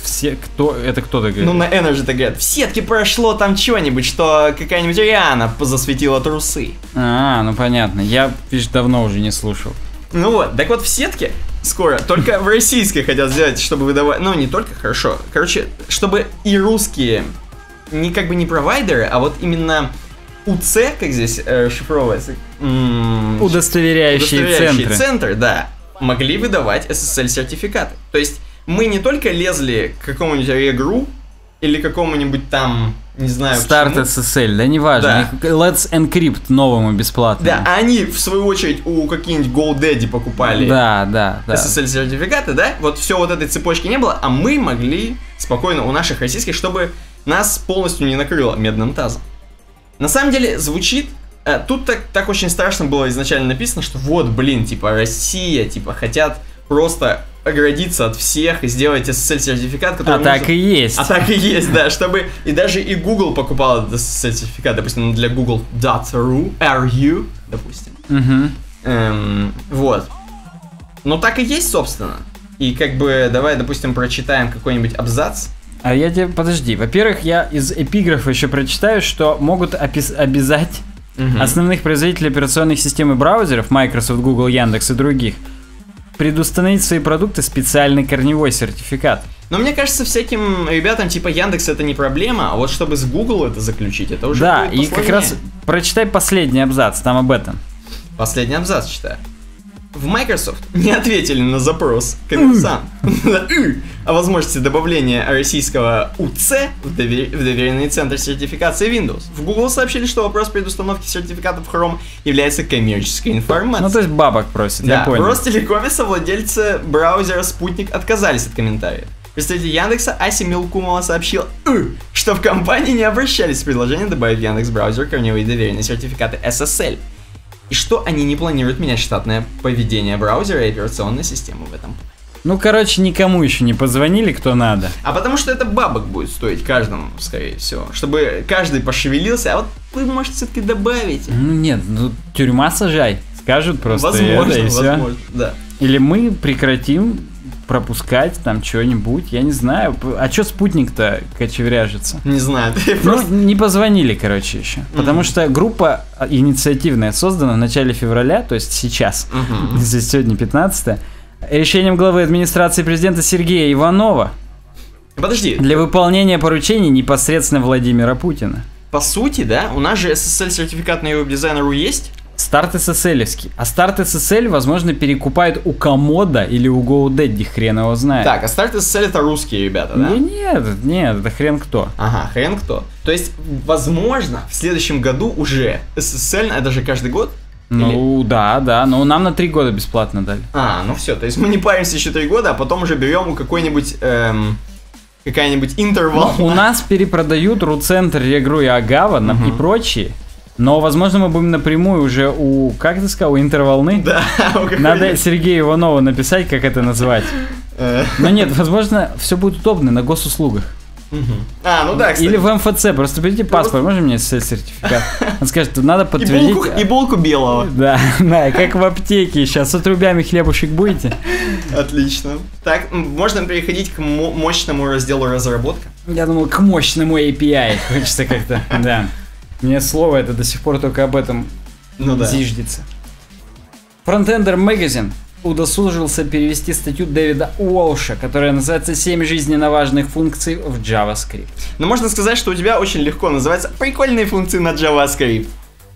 кто-то говорит? Ну, на Energy так говорят, в сетке прошло там чего-нибудь, что какая-нибудь Риана засветила трусы. Ну понятно, я, видишь, давно уже не слушал. Ну вот, так вот в сетке скоро, только в российской хотят сделать, чтобы выдавать, ну не только, хорошо. Короче, чтобы и русские, не как бы не провайдеры, а вот именно... УЦ, как здесь шифровывается? Удостоверяющие центры, да. Могли выдавать SSL-сертификаты. То есть мы не только лезли к какому-нибудь регру или какому-нибудь там, не знаю... StartSSL, да неважно. Да. Let's Encrypt новому бесплатному. Да, а они, в свою очередь, у каких-нибудь GoDaddy покупали SSL-сертификаты, да? Вот все вот этой цепочки не было, а мы могли спокойно у наших российских, чтобы нас полностью не накрыло медным тазом. На самом деле звучит, тут так очень страшно было изначально написано, что вот, блин, типа Россия, типа хотят просто оградиться от всех и сделать SSL-сертификат, который... А так и есть, да, чтобы... И даже и Google покупал этот SSL-сертификат, допустим, для Google .ru, допустим. Вот. Но так и есть, собственно. И как бы давай, допустим, прочитаем какой-нибудь абзац. А я тебе... Подожди. Во-первых, я из эпиграфа еще прочитаю, что могут обязать основных производителей операционных систем и браузеров, Microsoft, Google, Яндекс и других, предустановить свои продукты специальный корневой сертификат. Но мне кажется, всяким ребятам типа Яндекс это не проблема, а вот чтобы с Google это заключить, это уже будет посложнее. Да, и как раз прочитай последний абзац, там об этом. Последний абзац читаю. В Microsoft не ответили на запрос коммерсант о возможности добавления российского УЦ в доверенный центр сертификации Windows. В Google сообщили, что вопрос предустановки сертификатов Chrome является коммерческой информацией. Ну, то есть бабок просит, да, я понял. В Ростелекоме совладельцы браузера «Спутник» отказались от комментариев. Представитель Яндекса Аси Мелкумова сообщил, что в компании не обращались с предложением добавить в Яндекс.Браузер корневые доверенные сертификаты SSL. И что они не планируют менять штатное поведение браузера и операционной системы в этом плане. Ну, короче, никому еще не позвонили, кто надо. А потому что это бабок будет стоить каждому, скорее всего. Чтобы каждый пошевелился, а вот вы, может, все-таки добавите. Ну, нет, ну, тюрьма сажай. Скажут просто возможно, это, и все. Возможно, да. Или мы прекратим пропускать там что-нибудь, я не знаю. А что спутник-то кочевряжется? Не знаю. Просто не позвонили, короче, еще. Потому что группа инициативная создана в начале февраля, то есть сейчас, здесь сегодня 15-е, решением главы администрации президента Сергея Иванова. Подожди. Для выполнения поручений непосредственно Владимира Путина. По сути, да, у нас же SSL-сертификат на UwebDesigner.ru есть. StartSSL-евский. А StartSSL, возможно, перекупают у комода или у GoDaddy, хрен его знает. Так, а StartSSL это русские ребята, да? Нет, это хрен кто. Ага, хрен кто. То есть, возможно, в следующем году уже SSL, это же каждый год? Ну, или? Да, но нам на 3 года бесплатно дали. А, ну все, то есть мы не паримся еще 3 года, а потом уже берем у какой-нибудь... какая-нибудь интервал. Ну, у нас перепродают Руцентр, Регру и Агава и прочие. Но, возможно, мы будем напрямую уже у, как ты сказал, у интерволны. Да. Надо Сергею Иванову написать, как это назвать. Но нет, возможно, все будет удобно на госуслугах. А, ну да, кстати. Или в МФЦ, просто берите паспорт, можно мне сертификат? Он скажет, надо подтвердить. И булку белого. Да, как в аптеке сейчас, с отрубями хлебушек будете? Отлично. Так, можно переходить к мощному разделу разработка? Я думал, к мощному API, хочется как-то, да. Мне слово это до сих пор только об этом зиждется. Frontender Magazine удосужился перевести статью Дэвида Уолша, которая называется «7 жизненно важных функций в JavaScript». Но можно сказать, что у тебя очень легко называется «Прикольные функции на JavaScript».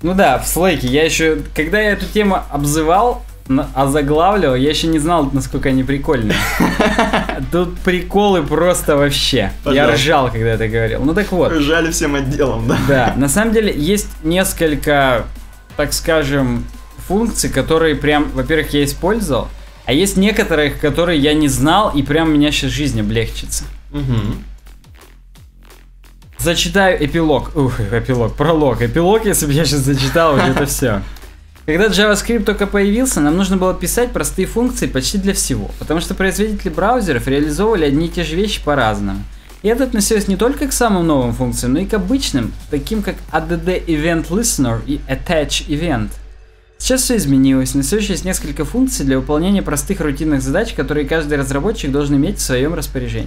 Ну да, в Slack'е я еще, когда я эту тему обзывал, озаглавливал, я еще не знал, насколько они прикольные. Тут приколы просто вообще. Пожалуйста. Я ржал, когда это говорил. Ну так вот. Ржали всем отделом, да? Да. На самом деле есть несколько, так скажем, функций, которые прям, во-первых, я использовал, а есть некоторые, которые я не знал, и прям у меня сейчас жизнь облегчится. Зачитаю эпилог. Пролог. Эпилог, если бы я сейчас зачитал, вот это все. Когда JavaScript только появился, нам нужно было писать простые функции почти для всего, потому что производители браузеров реализовывали одни и те же вещи по-разному. И это относилось не только к самым новым функциям, но и к обычным, таким как ADD Event Listener и Attach Event. Сейчас все изменилось, на сегодня есть несколько функций для выполнения простых рутинных задач, которые каждый разработчик должен иметь в своем распоряжении.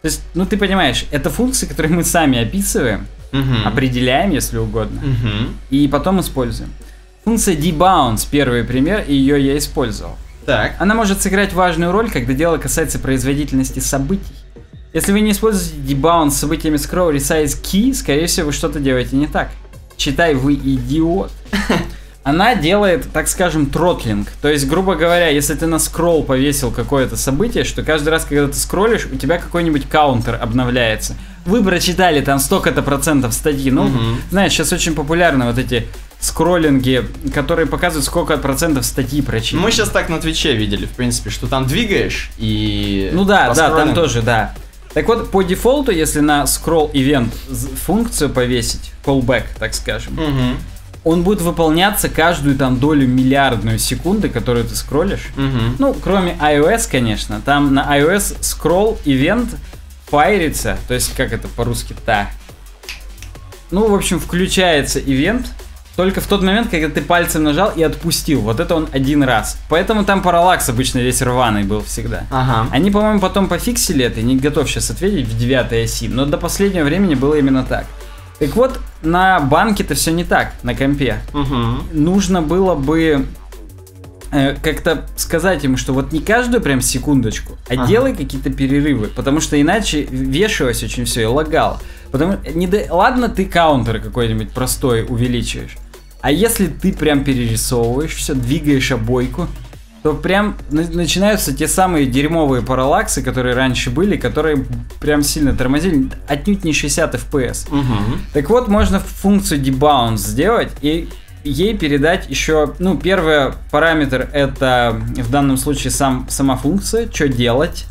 То есть, ну ты понимаешь, это функции, которые мы сами описываем, определяем, если угодно, и потом используем. Функция dbounce, первый пример, и ее я использовал. Так. Она может сыграть важную роль, когда дело касается производительности событий. Если вы не используете dbounce с событиями scroll resize key, скорее всего, вы что-то делаете не так. Читай, вы идиот. Она делает, так скажем, тротлинг. То есть, грубо говоря, если ты на scroll повесил какое-то событие, что каждый раз, когда ты скроллишь, у тебя какой-нибудь каунтер обновляется. Вы прочитали там столько-то процентов статьи. Ну, знаешь, сейчас очень популярны вот эти... скроллинги, которые показывают, сколько процентов статьи прочитано. Мы сейчас так на Твиче видели, в принципе, что там двигаешь и... Ну да, да, там тоже, да. Так вот, по дефолту, если на scroll event функцию повесить, callback, так скажем, он будет выполняться каждую там долю миллиардную секунды, которую ты скроллишь. Ну, кроме iOS, конечно. Там на iOS scroll event файрится, то есть, как это по-русски-то? Ну, в общем, включается ивент только в тот момент, когда ты пальцем нажал и отпустил. Вот это он один раз. Поэтому там параллакс обычно весь рваный был всегда. Ага. Они, по-моему, потом пофиксили это. Не готов сейчас ответить в 9-й оси. Но до последнего времени было именно так. Так вот, на банке-то все не так, на компе. Нужно было бы как-то сказать ему, что вот не каждую прям секундочку, а делай какие-то перерывы. Потому что иначе вешалось очень все и лагало. Потому, ладно, ты каунтер какой-нибудь простой увеличиваешь. А если ты прям перерисовываешь все, двигаешь обойку, то прям начинаются те самые дерьмовые параллаксы, которые раньше были, которые прям сильно тормозили, отнюдь не 60 FPS. Угу. Так вот, можно функцию debounce сделать и ей передать еще, ну, первый параметр — это в данном случае сама функция, что делать.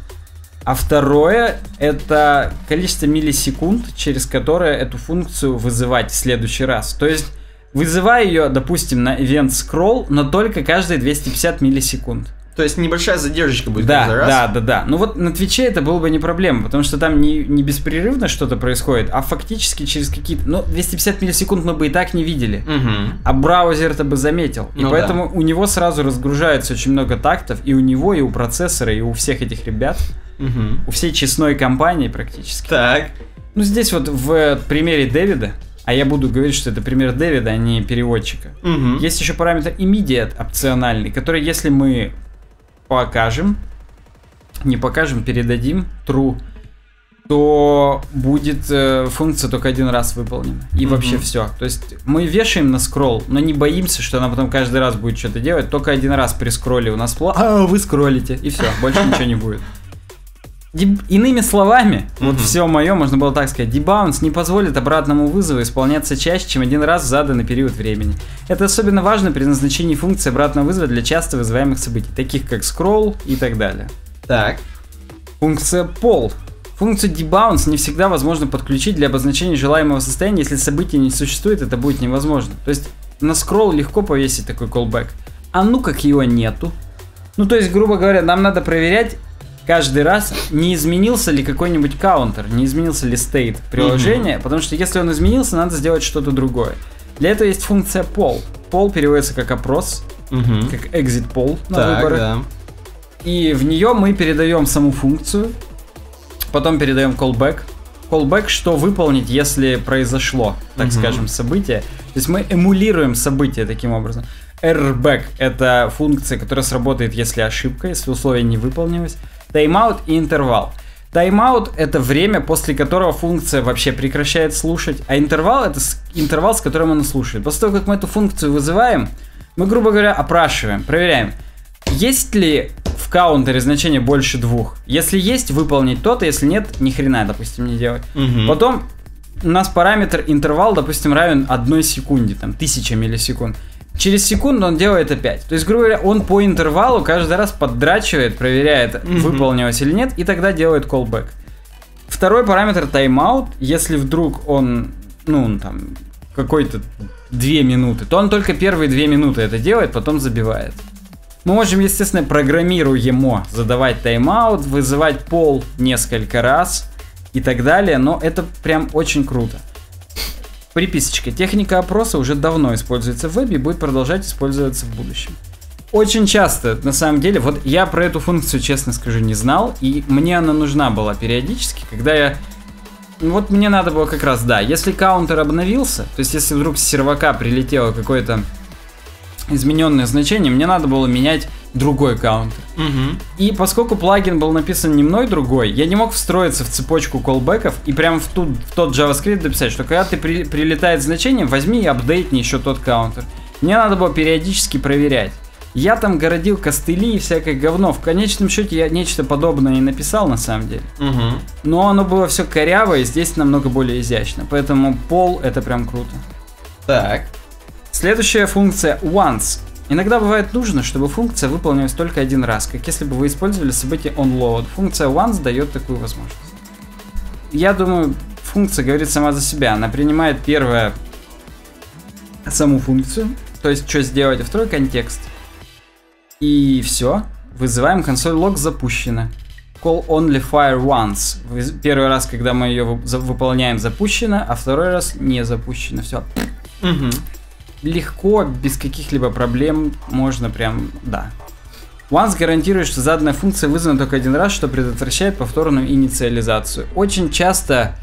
А второе — это количество миллисекунд, через которое эту функцию вызывать в следующий раз. То есть, вызывай ее, допустим, на event scroll, но только каждые 250 миллисекунд. То есть, небольшая задержка будет каждый раз? Да. Ну вот на Твиче это было бы не проблема, потому что там не беспрерывно что-то происходит, а фактически через какие-то... Ну, 250 миллисекунд мы бы и так не видели, угу. А браузер-то бы заметил. Ну, и поэтому у него сразу разгружается очень много тактов, и у него, и у процессора, и у всех этих ребят... Угу. У всей честной компании практически. Так. Ну, здесь вот в примере Дэвида, а я буду говорить, что это пример Дэвида, а не переводчика. Угу. Есть еще параметр immediate опциональный, который, если мы передадим true, то будет функция только один раз выполнена. И вообще все. То есть мы вешаем на скролл, но не боимся, что она потом каждый раз будет что-то делать. Только один раз при скролле у нас вы скроллите, и все, больше ничего не будет. Иными словами, вот все мое, можно было так сказать, debounce не позволит обратному вызову исполняться чаще, чем один раз в заданный период времени. Это особенно важно при назначении функции обратного вызова для часто вызываемых событий, таких как scroll и так далее. Так. Функция poll. Функцию debounce не всегда возможно подключить для обозначения желаемого состояния, если события не существует, это будет невозможно. То есть на scroll легко повесить такой callback. А ну как его нету. Ну то есть, грубо говоря, нам надо проверять каждый раз, не изменился ли какой-нибудь каунтер, не изменился ли стейт приложения, потому что если он изменился, надо сделать что-то другое. Для этого есть функция poll. Poll переводится как опрос, как exit poll на выборах. Да. И в нее мы передаем саму функцию, потом передаем callback. Callback, что выполнить, если произошло, так скажем, событие. То есть мы эмулируем событие таким образом. Errorback — это функция, которая сработает, если ошибка, если условие не выполнилось. Таймаут и интервал. Таймаут — это время, после которого функция вообще прекращает слушать, а интервал — это интервал, с которым она слушает. После того, как мы эту функцию вызываем, мы, грубо говоря, опрашиваем, проверяем, есть ли в каунтере значение больше 2. Если есть, выполнить то-то, если нет, ни хрена, допустим, не делать. Потом у нас параметр интервал, допустим, равен 1 секунде, там, 1000 миллисекунд. Через секунду он делает опять. То есть, грубо говоря, он по интервалу каждый раз поддрачивает, проверяет, выполнилось или нет, и тогда делает callback. Второй параметр тайм-аут. Если вдруг он, ну, там, какой-то 2 минуты, то он только первые 2 минуты это делает, потом забивает. Мы можем, естественно, программируемо задавать тайм-аут, вызывать пол несколько раз и так далее, но это прям очень круто. Приписочка. Техника опроса уже давно используется в вебе и будет продолжать использоваться в будущем. Очень часто, на самом деле, вот я про эту функцию, честно скажу, не знал, и мне она нужна была периодически, когда я... Вот мне надо было как раз, да, если каунтер обновился, то есть если вдруг с сервака прилетело какое-то измененное значение, мне надо было менять другой каунтер. И поскольку плагин был написан не мной, другой, я не мог встроиться в цепочку колбеков и прям в тот JavaScript дописать, что когда ты прилетает значение, возьми и апдейтни еще тот каунтер. Мне надо было периодически проверять. Я там городил костыли и всякое говно. В конечном счете я нечто подобное и написал, на самом деле. Но оно было все коряво, и здесь намного более изящно. Поэтому пол — это прям круто. Так. Следующая функция once. Иногда бывает нужно, чтобы функция выполнилась только один раз, как если бы вы использовали событие onload. Функция once дает такую возможность. Я думаю, функция говорит сама за себя. Она принимает первое саму функцию, то есть что сделать, а второй контекст. И все. Вызываем консоль log запущена. Call only fire once. Первый раз, когда мы ее выполняем, запущена, а второй раз не запущена. Все. Легко, без каких-либо проблем, можно прям, да. Once гарантирует, что заданная функция вызвана только один раз, что предотвращает повторную инициализацию. Очень часто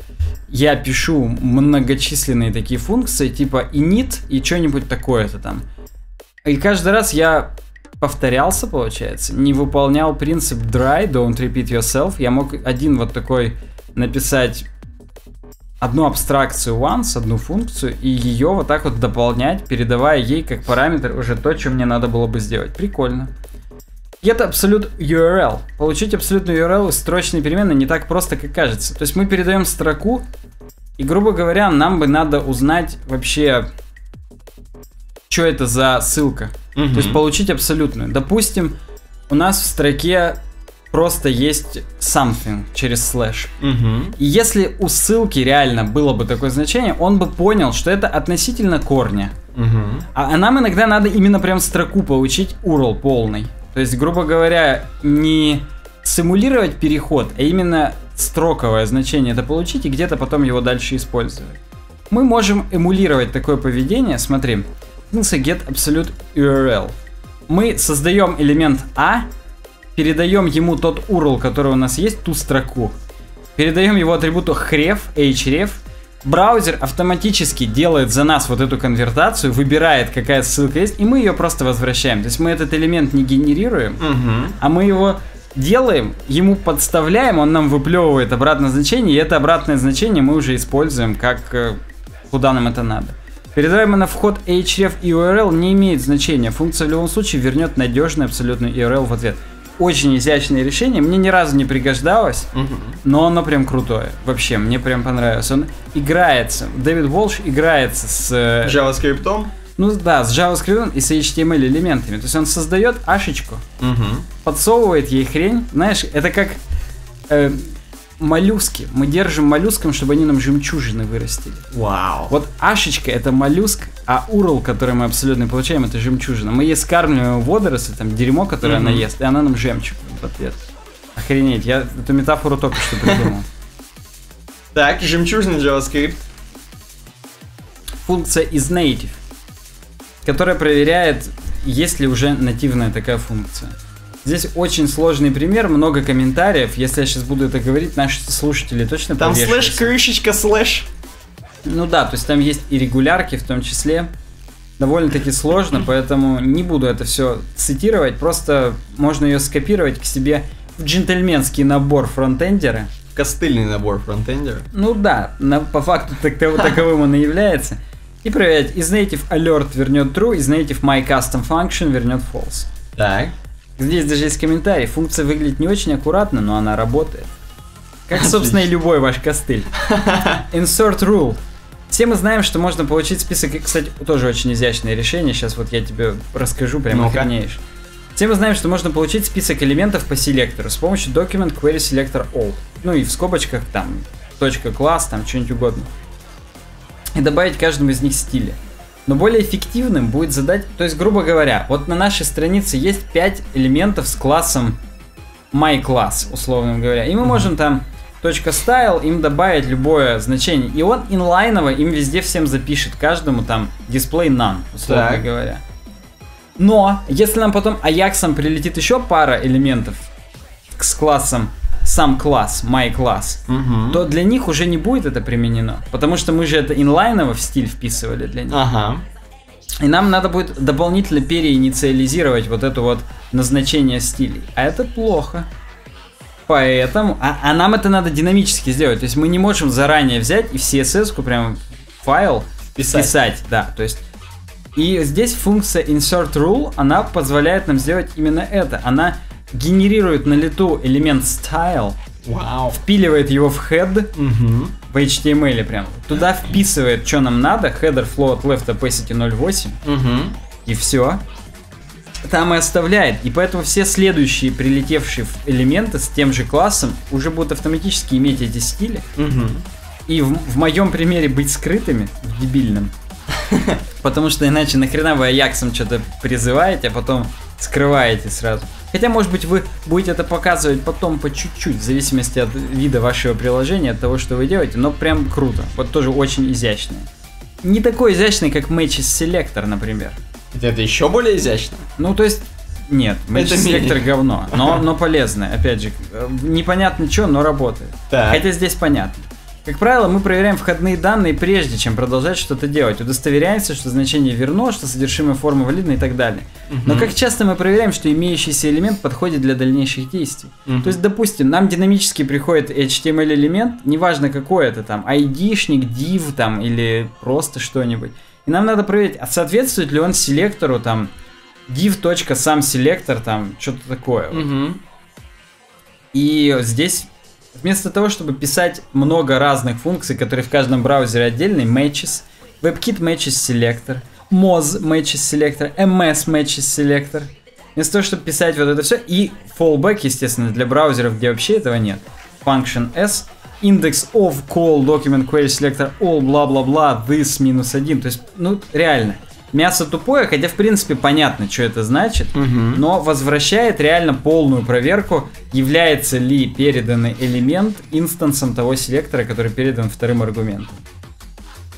я пишу многочисленные такие функции, типа init и что-нибудь такое-то там. И каждый раз я повторялся, получается, не выполнял принцип dry, don't repeat yourself. Я мог один вот такой написать... одну абстракцию once, одну функцию, и ее вот так вот дополнять, передавая ей как параметр уже то, что мне надо было бы сделать. Прикольно. Get absolute URL. Получить абсолютную URL из строчной переменной не так просто, как кажется. То есть мы передаем строку, и, грубо говоря, нам бы надо узнать вообще, что это за ссылка. То есть получить абсолютную. Допустим, у нас в строке просто есть something через слэш. И если у ссылки реально было бы такое значение, он бы понял, что это относительно корня. А нам иногда надо именно прям строку получить URL полный. То есть, грубо говоря, не симулировать переход, а именно строковое значение это получить и где-то потом его дальше использовать. Мы можем эмулировать такое поведение. Смотри, get absolute URL. Мы создаем элемент A, передаем ему тот URL, который у нас есть, ту строку. Передаем его атрибуту href. Браузер автоматически делает за нас вот эту конвертацию, выбирает, какая ссылка есть, и мы ее просто возвращаем. То есть мы этот элемент не генерируем, а мы его делаем, ему подставляем, он нам выплевывает обратное значение, и это обратное значение мы уже используем, как куда нам это надо. Передаем на вход href и URL не имеет значения. Функция в любом случае вернет надежный абсолютный URL в ответ. Очень изящное решение, мне ни разу не пригождалось, но оно прям крутое. Вообще, мне прям понравилось. Он играется, Дэвид Волш играется с... JavaScript-ом? Ну да, с JavaScript и с HTML элементами. То есть он создает ашечку, подсовывает ей хрень. Знаешь, это как моллюски. Мы держим моллюском, чтобы они нам жемчужины вырастили. Вау. Вот ашечка — это моллюск, а URL, который мы абсолютно получаем, это жемчужина. Мы ей скармливаем водоросли, там дерьмо, которое она ест, и она нам жемчуг в ответ. Охренеть, я эту метафору только что придумал. Так, жемчужный JavaScript. Функция isNative, которая проверяет, есть ли уже нативная такая функция. Здесь очень сложный пример, много комментариев. Если я сейчас буду это говорить, наши слушатели точно там слэш, крышечка, слэш. Ну да, то есть там есть и регулярки в том числе. Довольно-таки сложно, поэтому не буду это все цитировать. Просто можно ее скопировать к себе в джентльменский набор фронтендера. Костыльный набор фронтендера. Ну да, по факту таковым он и является. И проверять, isNative alert вернет true, isNative myCustomFunction вернет false. Так. Здесь даже есть комментарий. Функция выглядит не очень аккуратно, но она работает. Как, собственно, и любой ваш костыль. Insert rule. Все мы знаем, что можно получить список... Кстати, тоже очень изящное решение. Сейчас вот я тебе расскажу, прямо охренеешь. Все мы знаем, что можно получить список элементов по селектору с помощью document query selector all. Ну и в скобочках там .class, там что-нибудь угодно. И добавить каждому из них стили. Но более эффективным будет задать... То есть, грубо говоря, вот на нашей странице есть 5 элементов с классом myClass, условно говоря. И мы можем там .style им добавить любое значение. И он инлайново им везде всем запишет. Каждому там display none, условно говоря. Но если нам потом аяксом прилетит еще пара элементов с классом сам класс, my класс, то для них уже не будет это применено, потому что мы же это инлайново в стиль вписывали для них. И нам надо будет дополнительно переинициализировать вот это вот назначение стилей. А это плохо. Поэтому... А нам это надо динамически сделать. То есть мы не можем заранее взять и в CSS-ку прям файл писать. Да, то есть... И здесь функция insert rule, она позволяет нам сделать именно это. Она генерирует на лету элемент style, впиливает его в head, в HTML прям, туда вписывает, что нам надо, header float left opacity 0.8, и все. Там и оставляет, и поэтому все следующие прилетевшие элементы с тем же классом уже будут автоматически иметь эти стили, и в моем примере быть скрытыми, в дебильном, потому что иначе нахрена вы аяксом что-то призываете, а потом скрываете сразу. Хотя, может быть, вы будете это показывать потом по чуть-чуть, в зависимости от вида вашего приложения, от того, что вы делаете, но прям круто. Вот тоже очень изящное. Не такой изящный, как Matches Selector, например. Это еще более изящно? Ну, то есть, нет, Matches Selector говно, но полезное, опять же. Непонятно что, но работает. Так. Хотя здесь понятно. Как правило, мы проверяем входные данные, прежде чем продолжать что-то делать. Удостоверяемся, что значение верно, что содержимое формы валидно и так далее. Но как часто мы проверяем, что имеющийся элемент подходит для дальнейших действий? То есть, допустим, нам динамически приходит HTML-элемент, неважно какой это, там, ID-шник, div там, или просто что-нибудь. И нам надо проверить, а соответствует ли он селектору там div.sum-selector, там, что-то такое. Угу. И здесь, вместо того, чтобы писать много разных функций, которые в каждом браузере отдельные, matches, WebKit matches selector, moz matches selector, ms matches selector, вместо того, чтобы писать вот это все, и fallback, естественно, для браузеров, где вообще этого нет, function s, index of call document query selector all бла-бла-бла, this минус 1, то есть, ну, реально. Мясо тупое, хотя, в принципе, понятно, что это значит, но возвращает реально полную проверку, является ли переданный элемент инстансом того селектора, который передан вторым аргументом.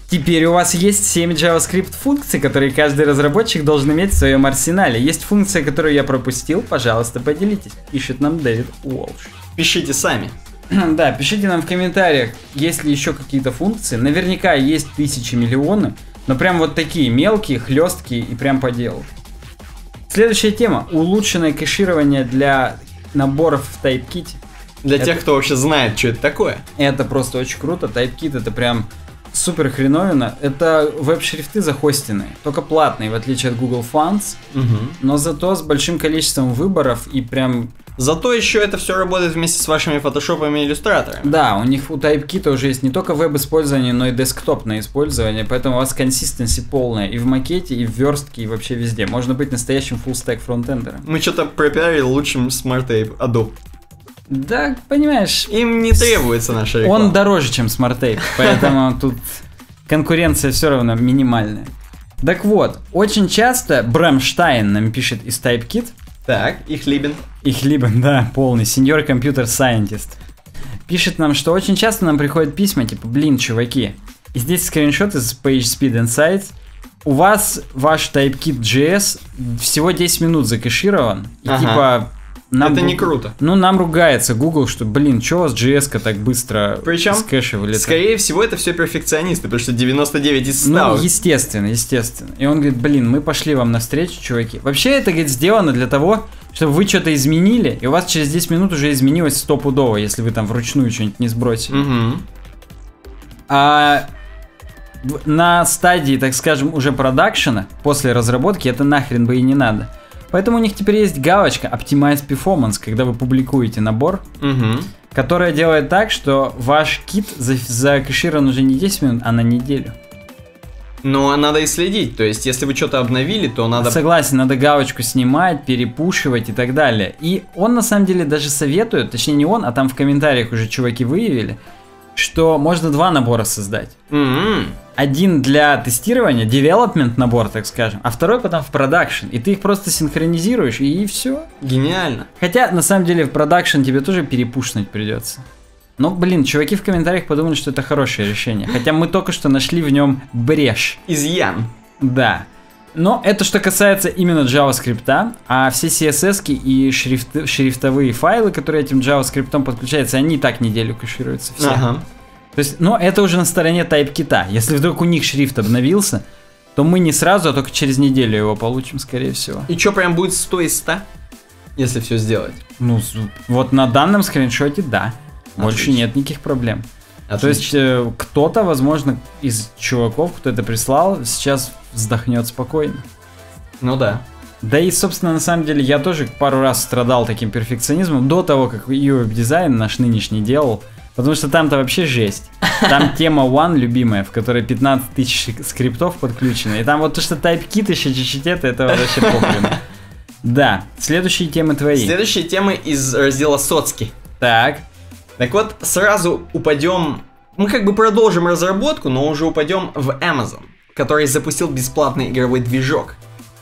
Теперь у вас есть 7 JavaScript функций, которые каждый разработчик должен иметь в своем арсенале. Есть функция, которую я пропустил, пожалуйста, поделитесь. Пишет нам Дэвид Уолш. Пишите сами. Да, пишите нам в комментариях, есть ли еще какие-то функции. Наверняка есть тысячи, миллионы. Но прям вот такие мелкие, хлесткие и прям по делу. Следующая тема. Улучшенное кэширование для наборов в Typekit. Для тех, кто вообще знает, что это такое. Это просто очень круто. Typekit это прям супер хреновина. Это веб-шрифты захостенные, только платные, в отличие от Google Fonts. Но зато с большим количеством выборов и прям... Зато еще это все работает вместе с вашими фотошопами и иллюстраторами. Да, у них у Typekit уже есть не только веб-использование, но и десктопное использование, поэтому у вас консистенция полная и в макете, и в верстке, и вообще везде. Можно быть настоящим фуллстек фронтендером. Мы что-то пропиарили лучшим SmartTape Adobe. Да, понимаешь. Им не требуется наша реклама. Он дороже, чем SmartTape, поэтому тут конкуренция все равно минимальная. Так вот, очень часто Брамштайн нам пишет из Typekit. Так, Ихлибин, да, полный, senior computer scientist. Пишет нам, что очень часто нам приходят письма, типа, блин, чуваки, и здесь скриншот из PageSpeed Insights. У вас ваш Typekit.js всего 10 минут закэширован. И типа... Нам это не круто. Ну, нам ругается Google, что, блин, что у вас JS-ка так быстро скэшивали? Причем, скорее всего, это все перфекционисты, потому что 99 из 100. Ну, естественно. И он говорит, блин, мы пошли вам навстречу, чуваки. Вообще, это, говорит, сделано для того, чтобы вы что-то изменили, и у вас через 10 минут уже изменилось стопудово, если вы там вручную что-нибудь не сбросили. А на стадии, так скажем, уже продакшена, после разработки, это нахрен бы и не надо. Поэтому у них теперь есть галочка Optimize Performance, когда вы публикуете набор, которая делает так, что ваш кит закэширован уже не 10 минут, а на неделю. Но надо и следить, то есть если вы что-то обновили, то надо... Согласен, надо галочку снимать, перепушивать и так далее. И он на самом деле даже советует, точнее не он, а там в комментариях уже чуваки выявили, что можно два набора создать. Один для тестирования, development набор, так скажем, а второй потом в продакшн. И ты их просто синхронизируешь, и все. Гениально. Хотя, на самом деле, в продакшн тебе тоже перепушнуть придется. Но, блин, чуваки в комментариях подумали, что это хорошее решение. Хотя мы только что нашли в нем брешь. Изъян. Да. Но это что касается именно JavaScript, а все CSS-ки и шрифтовые файлы, которые этим JavaScript подключаются, они и так неделю кэшируются все. То есть, но это уже на стороне Typekit. Если вдруг у них шрифт обновился, то мы не сразу, а только через неделю его получим, скорее всего. И что, прям будет 100 из 100, если все сделать? Ну, вот на данном скриншоте, да. Отлично. Больше нет никаких проблем. Отлично. То есть, кто-то, возможно, из чуваков, кто это прислал, сейчас вздохнет спокойно. Ну да. Да и, собственно, на самом деле, я тоже пару раз страдал таким перфекционизмом до того, как UwebDesign наш нынешний делал. Потому что там-то вообще жесть. Там тема One любимая, в которой 15 тысяч скриптов подключено. И там вот то, что Typekit еще чуть-чуть это вообще похрен. Да, следующие темы твои. Следующие темы из раздела соцки. Так. Так вот, сразу упадем... Мы как бы продолжим разработку, но уже упадем в Amazon, который запустил бесплатный игровой движок.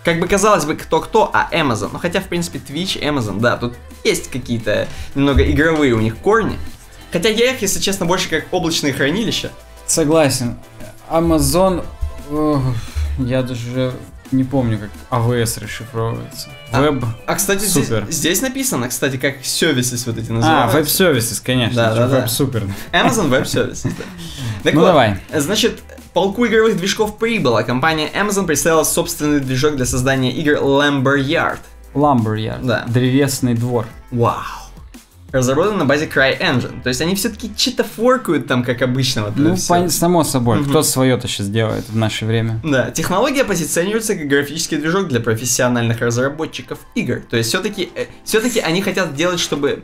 Как бы казалось бы, кто-кто, а Amazon. Ну хотя, в принципе, Twitch, Amazon, да, тут есть какие-то немного игровые у них корни. Хотя я их, если честно, больше как облачные хранилища. Согласен. Amazon... Я даже не помню, как AWS расшифровывается. Веб... А, кстати, здесь написано, кстати, как сервисы вот эти называются. А, веб-сервис, конечно. Да. Веб-супер. Amazon веб-сервис. Ну вот, давай. Значит, полку игровых движков прибыло. Компания Amazon представила собственный движок для создания игр Lumberyard. Да. Древесный двор. Вау. разработаны на базе CryEngine. То есть они все-таки что-то форкают там, как обычно. Вот ну, само собой. Угу. Кто свое-то сейчас делает в наше время. Да, технология позиционируется как графический движок для профессиональных разработчиков игр. То есть все-таки они хотят делать, чтобы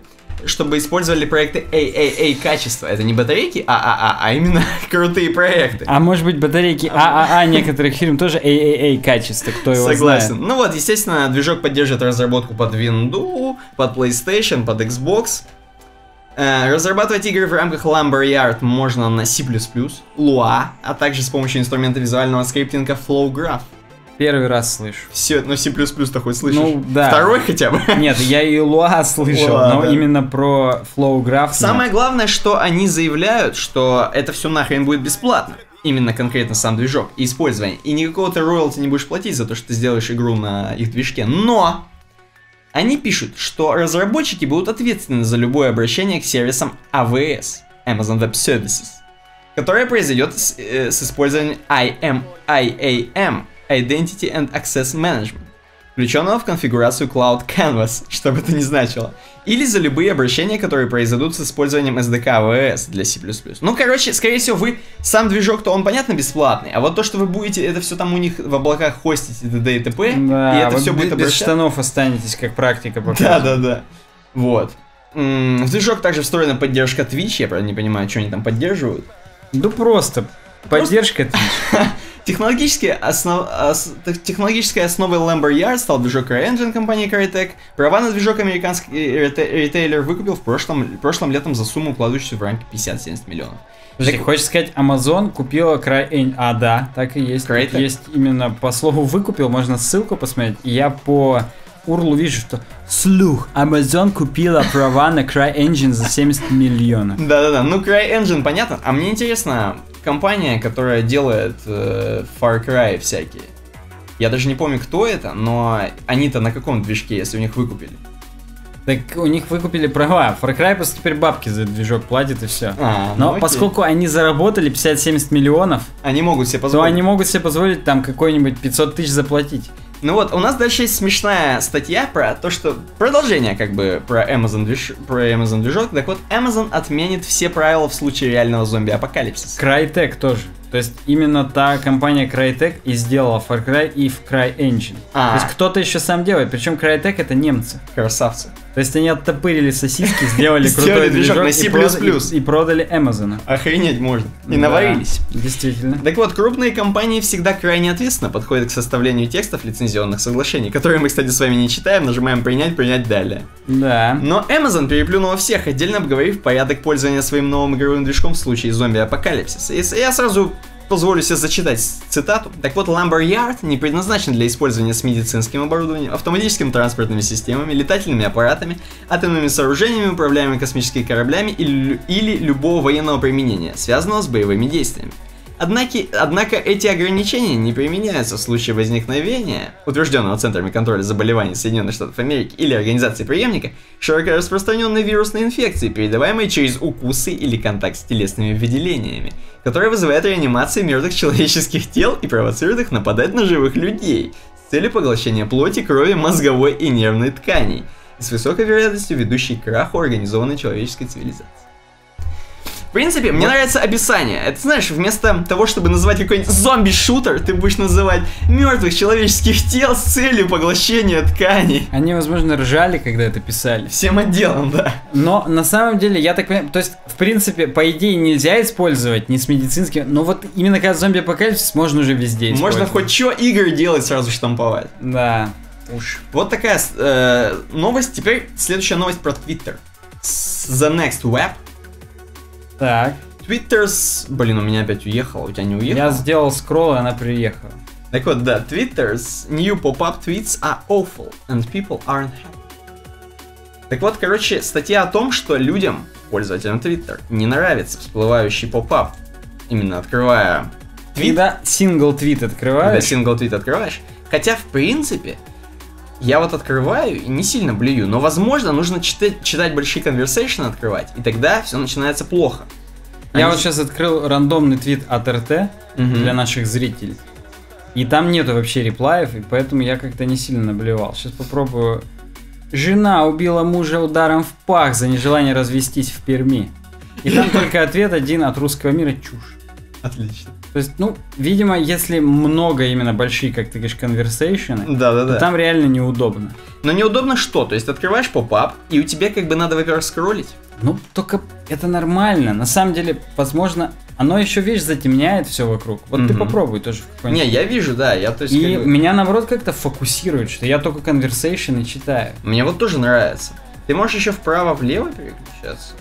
использовали проекты ААА качества. Это не батарейки ААА, а именно крутые проекты. А может быть, батарейки ААА некоторых фирм тоже ААА качества, кто его знает. Согласен. Ну вот, естественно, движок поддерживает разработку под Windows, под PlayStation, под Xbox. Разрабатывать игры в рамках Lumberyard можно на C++, Lua, а также с помощью инструмента визуального скриптинга FlowGraph. Первый раз слышу. Все, но C++-то хоть слышишь? Ну, да. Второй хотя бы? Нет, я и Lua слышал, но да. Именно про FlowGraph. Самое главное, что они заявляют, что это все нахрен будет бесплатно. Именно конкретно сам движок и использование. И никакого ты роялти не будешь платить за то, что ты сделаешь игру на их движке. Но они пишут, что разработчики будут ответственны за любое обращение к сервисам AWS, Amazon Web Services, которое произойдет с использованием IAM, Identity and Access Management, включенного в конфигурацию Cloud Canvas, что бы это ни значило, или за любые обращения, которые произойдут с использованием SDK AWS для C++. Ну, короче, скорее всего, вы сам движок-то, он, понятно, бесплатный, а вот то, что вы будете это все там у них в облаках хостить и т.д. и т.п., да, и это все будет обращаться. Без штанов останетесь, как практика показывает. Да-да-да. Вот. В движок также встроена поддержка Twitch, я, правда, не понимаю, что они там поддерживают. Да просто... поддержка Twitch. Технологической основой Lumberyard стал движок CryEngine компании Crytek. Права на движок американский ритейлер выкупил прошлым летом за сумму, укладывающуюся в рамки 50-70 миллионов. Подожди, хочешь сказать, Amazon купила CryEngine? А, да, так и есть. Crytek? Есть именно по слову «выкупил», можно ссылку посмотреть. Я по урлу вижу, что слух, Amazon купила права на CryEngine за 70 миллионов. Да-да-да, ну CryEngine понятно, а мне интересно... Компания, которая делает Far Cry всякие. Я даже не помню, кто это, но они-то на каком движке, если у них выкупили? Так у них выкупили права. Far Cry просто теперь бабки за движок платит и все. Но ну, поскольку они заработали 50-70 миллионов, они могут себе позволить. То они могут себе позволить там какой-нибудь 500 тысяч заплатить. Ну вот, у нас дальше есть смешная статья про то, что... Продолжение, как бы, про Amazon-движок. Так вот, Amazon отменит все правила в случае реального зомби-апокалипсиса. Crytek тоже. То есть, именно та компания Crytek и сделала Far Cry и в CryEngine. То есть, кто-то еще сам делает. Причем Crytek это немцы. Красавцы. То есть, они оттопырили сосиски, сделали крутой движок на C++ и продали Amazon. Охренеть можно. И наварились. Действительно. Так вот, крупные компании всегда крайне ответственно подходят к составлению текстов лицензионных соглашений, которые мы, кстати, с вами не читаем, нажимаем «Принять», «Принять далее». Да. Но Amazon переплюнула всех, отдельно обговорив порядок пользования своим новым игровым движком в случае зомби-апокалипсиса. И я сразу... позволю себе зачитать цитату. Так вот, Lumberyard не предназначен для использования с медицинским оборудованием, автоматическими транспортными системами, летательными аппаратами, атомными сооружениями, управляемыми космическими кораблями или любого военного применения, связанного с боевыми действиями. Однако эти ограничения не применяются в случае возникновения, утвержденного Центрами контроля заболеваний Соединенных Штатов Америки или организации преемника, широко распространенной вирусной инфекции, передаваемой через укусы или контакт с телесными выделениями, которая вызывает реанимацию мертвых человеческих тел и провоцирует их нападать на живых людей с целью поглощения плоти, крови, мозговой и нервной тканей, и с высокой вероятностью ведущей к краху организованной человеческой цивилизации. В принципе, мне нравится описание. Это, знаешь, вместо того, чтобы называть какой-нибудь зомби-шутер, ты будешь называть мертвых человеческих тел с целью поглощения тканей. Они, возможно, ржали, когда это писали. Всем отделом, да. Но, на самом деле, я так понимаю, то есть, в принципе, по идее, нельзя использовать ни с медицинским, но вот именно когда зомби-апокалипсис, можно уже везде использовать. Можно хоть что игры делать, сразу штамповать. Да. Уж. Вот такая новость. Теперь следующая новость про Twitter. The Next Web. Так. Twitter's... Блин, у меня опять уехало, у тебя не уехало? Я сделал скролл, и она приехала. Так вот, да, Twitter's new pop-up tweets are awful, and people aren't happy. Так вот, короче, статья о том, что людям, пользователям Twitter, не нравится всплывающий поп-ап. Именно открывая твит. Когда сингл-твит открываешь. Когда сингл-твит открываешь. Хотя, в принципе... Я вот открываю и не сильно блюю, но, возможно, нужно читать большие конверсейшны открывать, и тогда все начинается плохо. Я вот сейчас открыл рандомный твит от РТ для наших зрителей, и там нету вообще реплаев, и поэтому я как-то не сильно наблевал. Сейчас попробую Жена убила мужа ударом в пах за нежелание развестись в Перми. И там только ответ один от русского мира: чушь. Отлично. То есть, ну, видимо, если много именно большие, как ты говоришь, конверсейшены, то там реально неудобно. Но неудобно что? То есть открываешь поп-ап, и у тебя как бы надо, во-первых, скроллить. Ну, только это нормально. На самом деле, возможно, оно еще, видишь, затемняет все вокруг. Вот ты попробуй тоже. Не, я вижу, да. Я, то есть, и как бы... меня, наоборот, как-то фокусирует, что я только конверсейшены читаю. Мне вот тоже нравится. Ты можешь еще вправо-влево переключаться.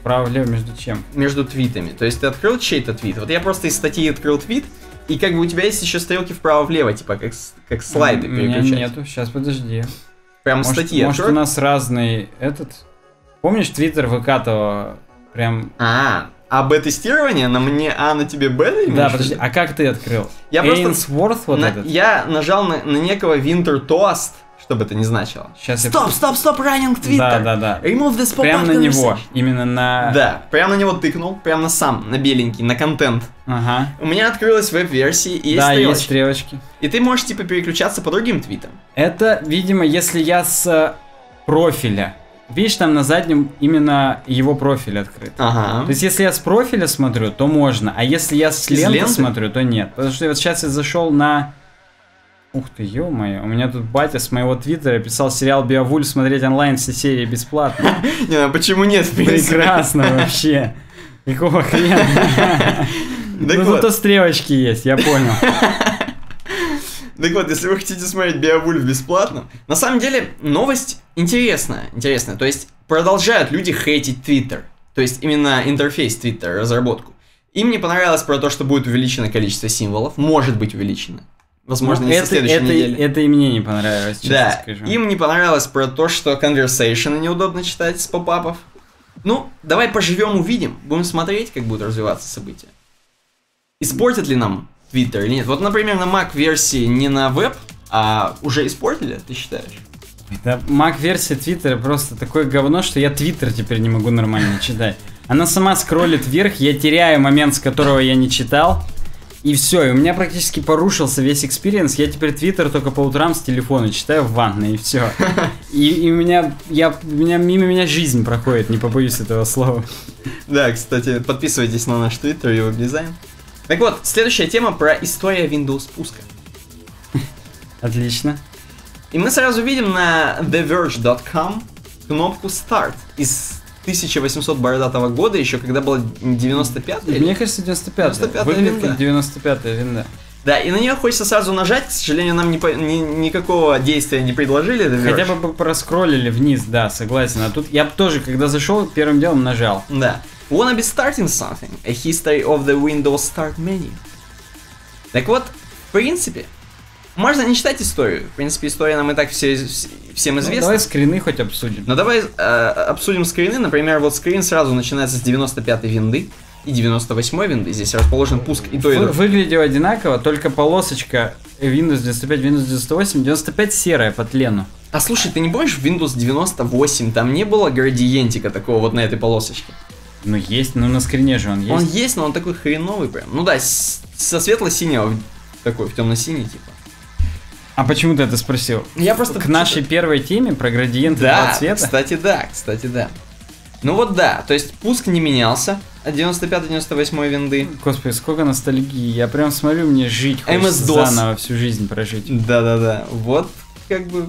Вправо-влево между чем? Между твитами. То есть ты открыл чей-то твит. Вот я просто из статьи открыл твит, и как бы у тебя есть еще стрелки вправо-влево, типа как слайды переключать. Нету, сейчас подожди. Прям статьи. Может, у нас разный этот... Помнишь, Твиттер выкатывал прям... А Б-тестирование? На мне А, на тебе Б? Да, подожди, а как ты открыл? Я Ainsworth вот этот? Я нажал на некого Winter Toast, что бы это ни значило. Стоп, running Twitter! Да. Remove the spot. Прям на него, именно на... Да, прям на него тыкнул, прям на сам, на беленький, на контент. Ага. У меня открылась веб-версия и есть стрелочки. Да, есть стрелочки. И ты можешь, типа, переключаться по другим твитам. Это, видимо, если я с профиля... Видишь, там на заднем именно его профиль открыт. Ага. То есть, если я с профиля смотрю, то можно. А если я с ленты смотрю, то нет. Потому что вот сейчас я зашел на... Ух ты, ё-моё. У меня тут батя с моего твиттера писал сериал «Биовульф» смотреть онлайн все серии бесплатно. Не, а почему нет? Прекрасно вообще. Какого хрена? Ну, зато стрелочки есть, я понял. Так вот, если вы хотите смотреть Биовульф бесплатно, на самом деле новость интересная. То есть продолжают люди хейтить Twitter, то есть именно интерфейс Twitter, разработку. Им не понравилось про то, что будет увеличено количество символов, может быть увеличено. Возможно, не со следующей недели. Это и мне не понравилось, честно скажу. Им не понравилось про то, что конверсейшены неудобно читать с поп-апов. Ну, давай поживем, увидим, будем смотреть, как будут развиваться события. Испортят ли нам Twitter или нет? Вот, например, на Mac-версии не на веб, а уже испортили, ты считаешь? Это Mac-версия Твиттера просто такое говно, что я Твиттер теперь не могу нормально читать. Она сама скроллит вверх, я теряю момент, с которого я не читал, и все, и у меня практически порушился весь экспириенс. Я теперь Твиттер только по утрам с телефона читаю в ванной, и все. И мимо меня жизнь проходит, не побоюсь этого слова. Да, кстати, подписывайтесь на наш Твиттер и WebDesign. Так вот, следующая тема про историю Windows пуска. Отлично. И мы сразу видим на TheVerge.com кнопку Start из 1800 бородатого года, еще когда было 95-е. Мне кажется, 95-е. Выглядит 95-е винда. Да, и на нее хочется сразу нажать, к сожалению, нам никакого действия не предложили. Хотя бы проскроллили вниз, да, согласен. А тут я тоже, когда зашел, первым делом нажал. Да. Wanna be starting something? A history of the Windows Start menu. Так вот, в принципе, можно не читать историю. В принципе, история нам и так всем известна. Ну, давай скрины хоть обсудим. Ну, давай обсудим скрины. Например, вот скрин сразу начинается с 95-й винды и 98-й винды. Здесь расположен пуск и то, и другое. Выглядело одинаково, только полосочка Windows 95, Windows 98, 95 серая по тлену. А слушай, ты не помнишь в Windows 98? Там не было градиентика такого вот на этой полосочке? Ну есть, но на скрине же он есть. Он есть, но он такой хреновый прям. Ну да, со светло-синего такой, в темно-синий типа. А почему ты это спросил? Я просто к нашей первой теме про градиенты два цвета. Кстати, да. Ну вот да, то есть пуск не менялся от 95-98 винды. Господи, сколько ностальгии, я прям смотрю, мне жить хочется заново всю жизнь прожить. Да, вот как бы...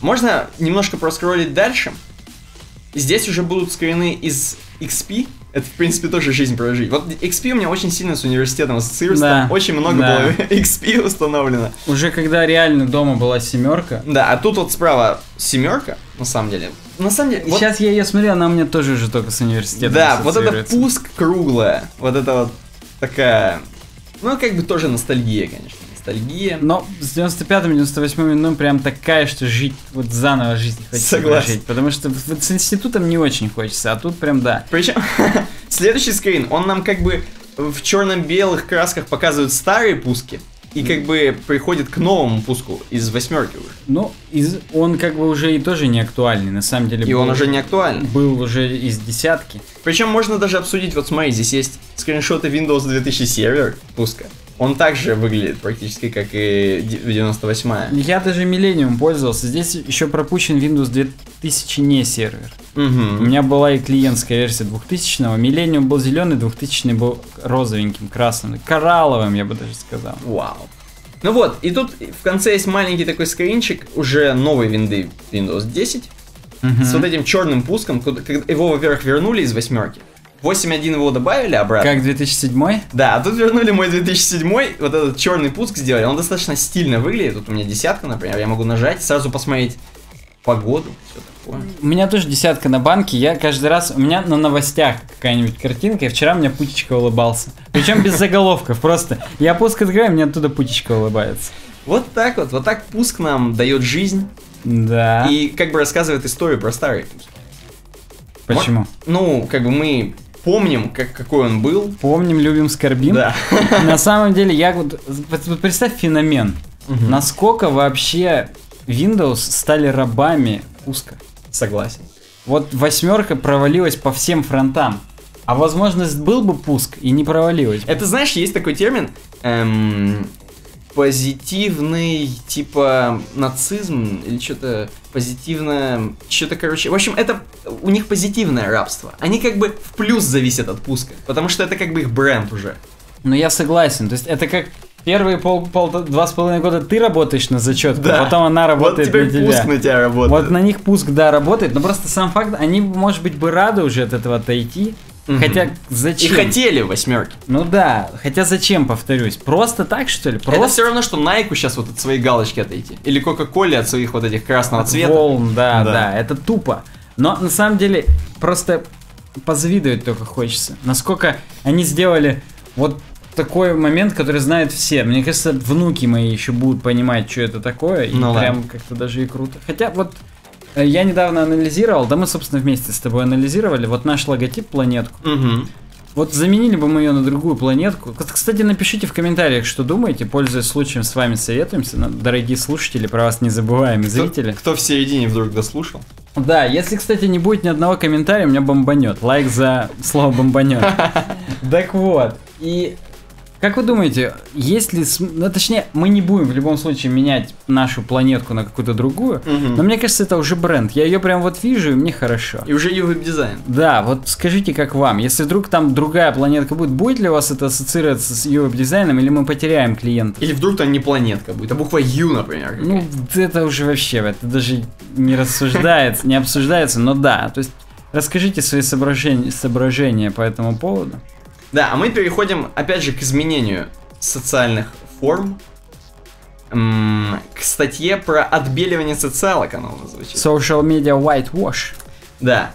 Можно немножко проскроллить дальше. Здесь уже будут скрины из XP. Это, в принципе, тоже жизнь прожить. Вот XP у меня очень сильно с университетом ассоциируется. Да, очень много было XP установлено. Уже когда реально дома была семерка. Да, а тут вот справа семерка, на самом деле. Вот... Сейчас я ее смотрю, она у меня тоже уже только с университетом ассоциируется. Да, вот это пуск круглая. Вот это вот такая... Ну, как бы тоже ностальгия, конечно. Но с 95-98 минут прям такая, что жить, вот заново жизнь хочется прожить. Потому что с институтом не очень хочется, а тут прям да. Причем следующий скрин, он нам как бы в черно-белых красках показывает старые пуски. И как бы приходит к новому пуску из восьмерки уже. Ну, он как бы уже и тоже не актуальный, на самом деле. И он уже не актуальный. Был уже из десятки. Причем можно даже обсудить, вот смотри, здесь есть скриншоты Windows 2000 сервер пуска. Он также выглядит практически как и 98-я. Я даже Millennium пользовался. Здесь еще пропущен Windows 2000 не сервер. Угу. У меня была и клиентская версия 2000-го. Millennium был зеленый, 2000-й был розовеньким, красным, коралловым, я бы даже сказал. Вау. Ну вот, и тут в конце есть маленький такой скринчик уже новой винды Windows 10. Угу. С вот этим черным пуском. Его, во-первых, вернули из 8-ки. 8.1 его добавили обратно. Как 2007? Да, а тут вернули мой 2007, вот этот черный пуск сделали. Он достаточно стильно выглядит. Тут у меня 10-ка, например, я могу нажать, сразу посмотреть погоду, все такое. У меня тоже 10-ка на банке. Я каждый раз, у меня на новостях какая-нибудь картинка, и вчера у меня Путичка улыбался. Причем без заголовков, просто. Я пуск открываю, мне оттуда Путичка улыбается. Вот так пуск нам дает жизнь. Да. И как бы рассказывает историю про старый пуск. Почему? Ну, как бы мы... Помним, какой он был. Помним, любим, скорбим. Да. На самом деле, я вот представь феномен. Угу. Насколько вообще Windows стали рабами пуска. Согласен. Вот 8-ка провалилась по всем фронтам. А возможно, был бы пуск и не провалилась. Это, знаешь, есть такой термин позитивный, типа нацизм или что-то позитивное, что-то, короче. В общем, это у них позитивное рабство. Они как бы в плюс зависят от пуска, потому что это как бы их бренд уже. Ну, я согласен. То есть это как первые 2,5 года ты работаешь на зачетку, да. Потом она работает вот на тебя. Вот пуск на тебя работает. Вот на них пуск, да, работает, но просто сам факт, они, может быть, бы рады уже от этого отойти. Хотя зачем? И хотели 8-ки. Ну да, хотя зачем, повторюсь? Просто так, что ли? Просто... Это все равно, что Nike сейчас вот от своей галочки отойти. Или Coca-Cola от своих вот этих красного цвета. Волн, да, это тупо. Но на самом деле просто позавидовать только хочется. Насколько они сделали вот такой момент, который знают все. Мне кажется, внуки мои еще будут понимать, что это такое. И ну прям ладно. Как-то даже и круто. Хотя вот... Я недавно анализировал, да мы, собственно, вместе с тобой анализировали, вот наш логотип, планетку. Угу. Вот заменили бы мы ее на другую планетку. Кстати, напишите в комментариях, что думаете, пользуясь случаем, с вами советуемся. Дорогие слушатели, про вас не забываем, и зрители. Кто в середине вдруг дослушал? Да, если, кстати, не будет ни одного комментария, меня бомбанет. Лайк за слово бомбанет. Так вот, и... Как вы думаете, есть ли... Ну, точнее, мы не будем в любом случае менять нашу планетку на какую-то другую, но мне кажется, это уже бренд. Я ее прям вот вижу, и мне хорошо. И уже UwebDesign. Да, вот скажите, как вам. Если вдруг там другая планетка будет, будет ли у вас это ассоциироваться с UwebDesign, или мы потеряем клиента? Или вдруг там не планетка будет, а буква U, например. Ну, это уже вообще, это даже не рассуждается, не обсуждается, но да. То есть, расскажите свои соображения по этому поводу. Да, а мы переходим, опять же, к изменению социальных форм, к статье про отбеливание социалок, она у нас звучит. Social media whitewash. Да.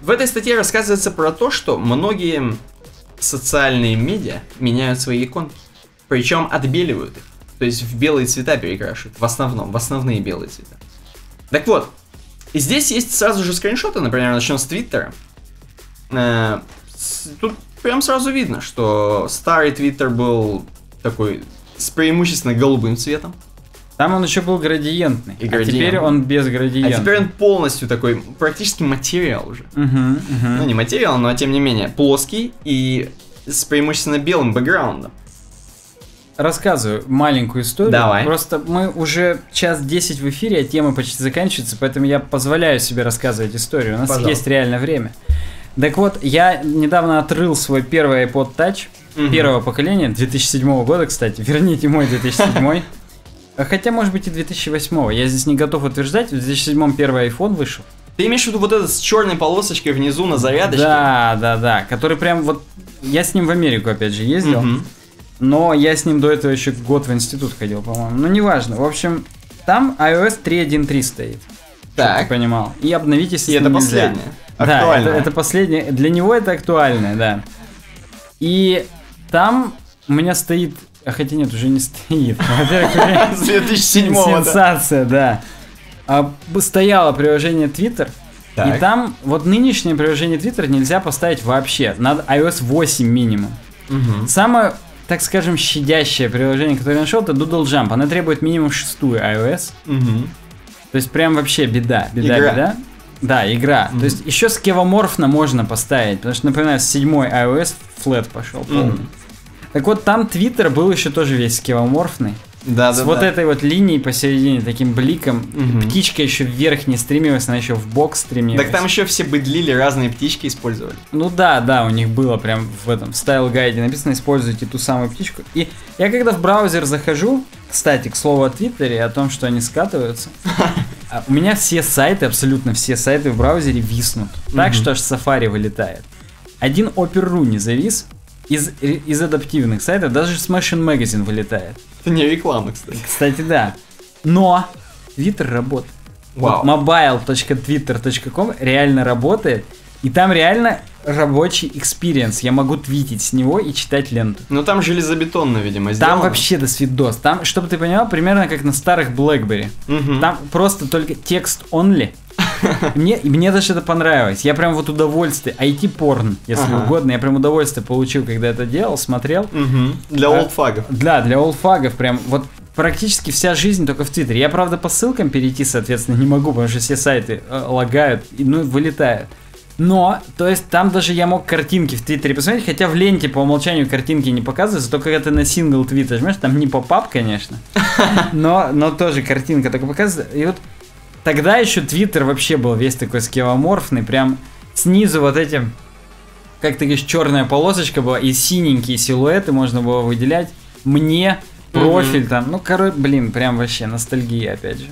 В этой статье рассказывается про то, что многие социальные медиа меняют свои иконки, причем отбеливают их, то есть в белые цвета перекрашивают, в основном, в основные белые цвета. Так вот, и здесь есть сразу же скриншоты, например, начнем с Твиттера. Тут прям сразу видно, что старый Twitter был такой с преимущественно голубым цветом. Там он еще был градиентный, теперь он без градиента. А теперь он полностью такой, практически материал уже. Ну не материал, но тем не менее плоский и с преимущественно белым бэкграундом. Рассказываю маленькую историю. Давай. Просто мы уже 1:10 в эфире, а тема почти заканчивается, поэтому я позволяю себе рассказывать историю. У нас есть реально время. Так вот, я недавно отрыл свой первый iPod Touch первого поколения, 2007 года, кстати. Верните мой 2007. Хотя, может быть, и 2008. Я здесь не готов утверждать. В 2007 первый iPhone вышел. Ты имеешь в виду вот этот с черной полосочкой внизу на зарядочке? Да. Который прям вот... Я с ним в Америку, опять же, ездил. Но я с ним до этого еще год в институт ходил, по-моему. Ну, неважно. В общем, там iOS 3.1.3 стоит. Так. Ты понимал. И обновить, если это нельзя. Последнее. Да, это последнее. Для него это актуальное, да. И там у меня стоит... Хотя нет, уже не стоит. Во-первых, с 2007-го. Сенсация, да. Стояло приложение Twitter. Так. И там вот нынешнее приложение Twitter нельзя поставить вообще. Надо iOS 8 минимум. Угу. Самое, так скажем, щадящее приложение, которое я нашел, это Doodle Jump. Оно требует минимум 6-ю iOS. Угу. То есть прям вообще беда. Беда. Да, игра. То есть еще скевоморфно можно поставить, потому что, например, с 7-й iOS флэт пошел полный. Так вот, там Twitter был еще тоже весь скевоморфный. Да, с этой вот линией посередине, таким бликом. Угу. Птичка еще вверх не стримилась, она еще в бок стримилась. Так там еще все быдлили, разные птички использовали. Ну да, да, у них было прям в этом стайл-гайде написано: используйте ту самую птичку. И я когда в браузер захожу, кстати, к слову о Твиттере, о том, что они скатываются, у меня все сайты, абсолютно все сайты в браузере виснут. Так что аж Safari вылетает. Один Opera.ru не завис. Из адаптивных сайтов даже Smash and Magazine вылетает. Это не реклама, кстати. Кстати, да. Но Twitter работает. Wow. Вот mobile.twitter.com реально работает. И там реально рабочий экспириенс. Я могу твитить с него и читать ленту. Но там железобетонно, видимо, сделано. Там вообще досвидос. Там, чтобы ты понимал, примерно как на старых BlackBerry. Uh-huh. Там просто только текст only. Мне даже это понравилось. Я прям вот удовольствие. IT-порн, если угодно. Я прям удовольствие получил, когда это делал, смотрел. Для олдфагов. Да, для олдфагов прям. Вот практически вся жизнь только в Твиттере. Я, правда, по ссылкам перейти, соответственно, не могу, потому что все сайты лагают, ну, вылетают. Но, то есть, там даже я мог картинки в Твиттере посмотреть, хотя в ленте по умолчанию картинки не показываются, только когда ты на сингл твит жмешь, там не попап, конечно, но тоже картинка только показывается. И вот тогда еще Твиттер вообще был весь такой скевоморфный, прям снизу вот этим, как ты говоришь, черная полосочка была, и синенькие силуэты можно было выделять. Мне профиль там, ну, короче, блин, прям вообще ностальгия, опять же.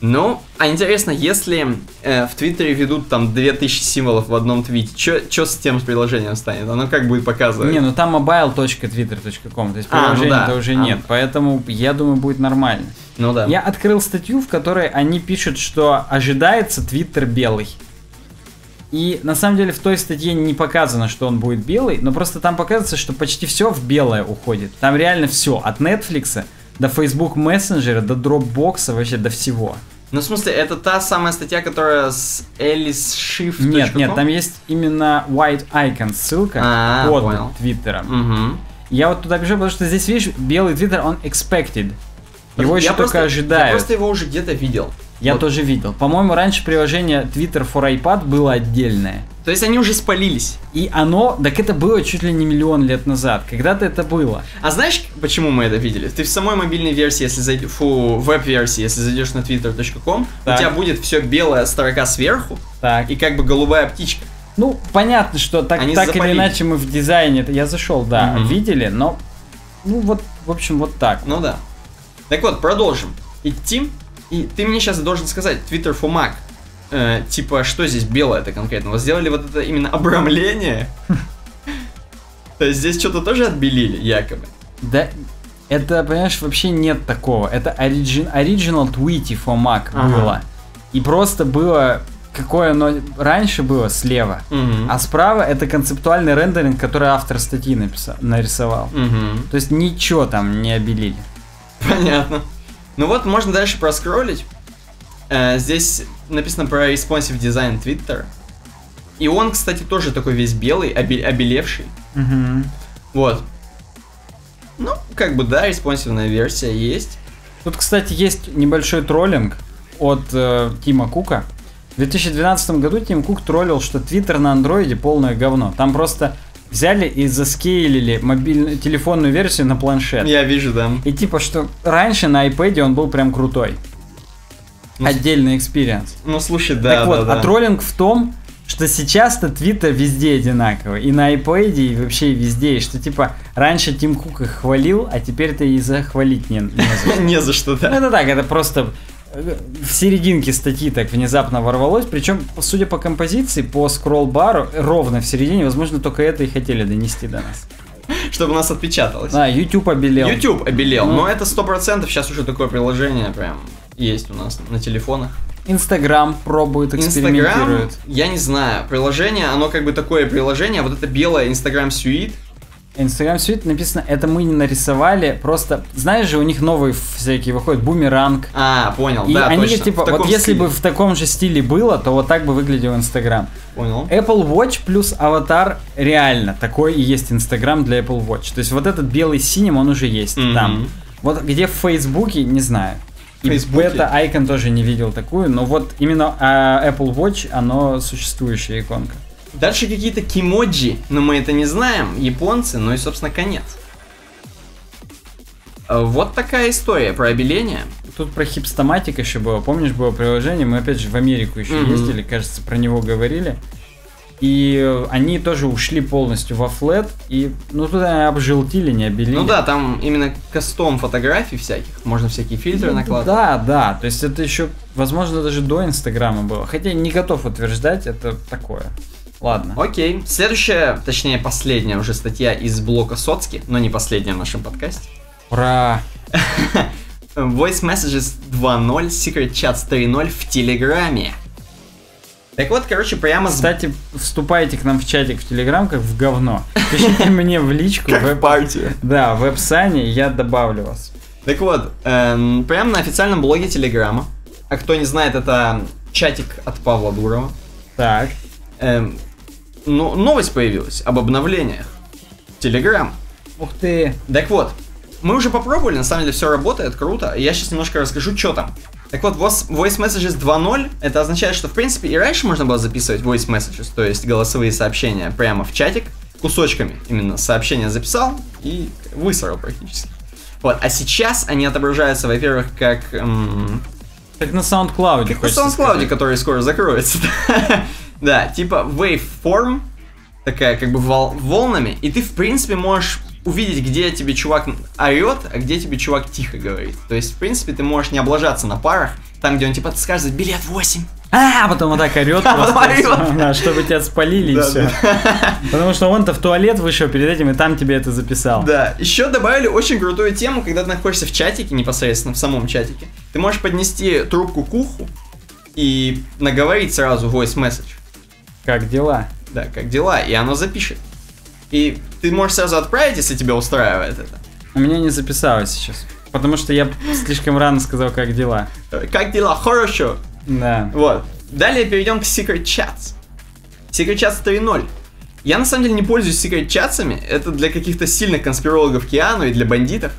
Ну, а интересно, если в Твиттере ведут там 2000 символов в одном твите, что с тем приложением станет? Оно как будет показывать? Не, ну там mobile.twitter.com, то есть приложения-то уже нет, поэтому, я думаю, будет нормально. Ну да. Я открыл статью, в которой они пишут, что ожидается Твиттер белый. И на самом деле в той статье не показано, что он будет белый, но просто там показывается, что почти все в белое уходит. Там реально все, от Netflix до Facebook Messenger, до Dropbox, вообще до всего. Ну, в смысле, это та самая статья, которая с alice.shift.com? Нет, нет, там есть именно white icon ссылка под Твиттером. Угу. Я вот туда пишу, потому что здесь, видишь, белый Твиттер, он expected. Его я еще только ожидаю. Я просто его уже где-то видел. Я вот тоже видел. По-моему, раньше приложение Twitter for iPad было отдельное. То есть они уже спалились. И оно, так это было чуть ли не миллион лет назад. Когда-то это было. А знаешь, почему мы это видели? Ты в самой мобильной версии, если зайдешь, веб-версии, если зайдешь на twitter.com, так, у тебя будет все белая строка сверху, так, и как бы голубая птичка. Ну, понятно, что так или иначе мы в дизайне, я зашел, да, видели, но, ну вот, в общем, вот так. Ну да. Так вот, продолжим идти. И ты мне сейчас должен сказать, Twitter for Mac, типа, что здесь белое-то конкретно? Вы сделали вот это именно обрамление? То есть здесь что-то тоже отбелили, якобы? Да, это, понимаешь, вообще нет такого. Это Original Twitty for Mac было. И просто было, какое оно раньше было слева, а справа это концептуальный рендеринг, который автор статьи нарисовал. То есть ничего там не обелили. Понятно. Ну вот, можно дальше проскроллить. Здесь написано про responsive design Twitter. И он, кстати, тоже такой весь белый, обелевший. Вот. Ну, как бы, да, респонсивная версия есть. Тут, кстати, есть небольшой троллинг от Тима Кука. В 2012 году Тим Кук троллил, что Twitter на Android полное говно. Там просто взяли и заскейлили мобильную телефонную версию на планшет. Я вижу, да. И типа, что раньше на iPad он был прям крутой. Ну, отдельный экспириенс. Ну, слушай, да. Так да, вот, да. А троллинг в том, что сейчас-то Twitter везде одинаковый. И на iPad, и вообще везде. И что типа, раньше Тим Кук их хвалил, а теперь-то и захвалить не за что. Не за что, да. Ну, это так, это просто в серединке статьи так внезапно ворвалось, причем, судя по композиции, по скролл-бару, ровно в середине, возможно, только это и хотели донести до нас. Чтобы у нас отпечаталось. Да, YouTube обелел. YouTube обелел, но это 100%, сейчас уже такое приложение прям есть у нас на телефонах. Инстаграм пробует, экспериментирует. Instagram, я не знаю, приложение, оно как бы такое приложение, вот это белое Instagram Suite. Instagram Suite написано, это мы не нарисовали, просто, знаешь же, у них новые всякие выходят, бумеранг. А, понял, и да, они точно. Типа, вот стиле. Если бы в таком же стиле было, то вот так бы выглядел Instagram. Понял. Apple Watch плюс аватар реально такой и есть Instagram для Apple Watch. То есть вот этот белый с синим, он уже есть там. Вот где в Фейсбуке, не знаю. И бета-айкон тоже не видел такую, но вот именно Apple Watch, оно существующая иконка. Дальше какие-то кимоджи, но мы это не знаем, японцы, ну и, собственно, конец. Вот такая история про обеление. Тут про хипстоматик еще было. Помнишь, было приложение, мы опять же в Америку еще ездили, кажется, про него говорили. И они тоже ушли полностью во флэт. И, ну, туда обжелтили, не обелили. Ну да, там именно кастом фотографий всяких. Можно всякие фильтры накладывать. Да, да, то есть это еще, возможно, даже до Инстаграма было. Хотя не готов утверждать, это такое. Ладно. Окей, следующая, точнее последняя уже статья из блока Соцки. Но не последняя в нашем подкасте. Ура! Voice Messages 2.0, Secret Chat 3.0 в Телеграме. Так вот, короче, прямо... Кстати, вступайте к нам в чатик в Телеграм, как в говно. Пишите мне в личку. Как партию. Да, в веб-сане, я добавлю вас. Так вот, прямо на официальном блоге Телеграма. А кто не знает, это чатик от Павла Дурова. Так. Ну, новость появилась об обновлениях Телеграм. Ух ты. Так вот, мы уже попробовали, на самом деле все работает, круто. Я сейчас немножко расскажу, что там. Так вот, Voice Messages 2.0, это означает, что, в принципе, и раньше можно было записывать Voice Messages, то есть голосовые сообщения прямо в чатик, кусочками именно сообщения записал и высорал практически. Вот, а сейчас они отображаются, во-первых, как... как на SoundCloud. Как на SoundCloud, который скоро закроется. Да, типа waveform, такая как бы волнами, и ты, в принципе, можешь... увидеть, где тебе чувак орет, а где тебе чувак тихо говорит. То есть, в принципе, ты можешь не облажаться на парах, там, где он типа скажет «билет 8», а потом он так орет, чтобы тебя спалили и все. Потому что он-то в туалет вышел перед этим, и там тебе это записал. Да, еще добавили очень крутую тему, когда ты находишься в чатике, непосредственно в самом чатике, ты можешь поднести трубку к уху и наговорить сразу voice message. Как дела? Да, как дела, и оно запишет. И ты можешь сразу отправить, если тебя устраивает это. У меня не записалось сейчас, потому что я слишком рано сказал, как дела. Как дела? Хорошо. Да. Вот. Далее перейдем к Secret Chats. Secret Chats 3.0. Я на самом деле не пользуюсь Secret Chats'ами. Это для каких-то сильных конспирологов Киану и для бандитов.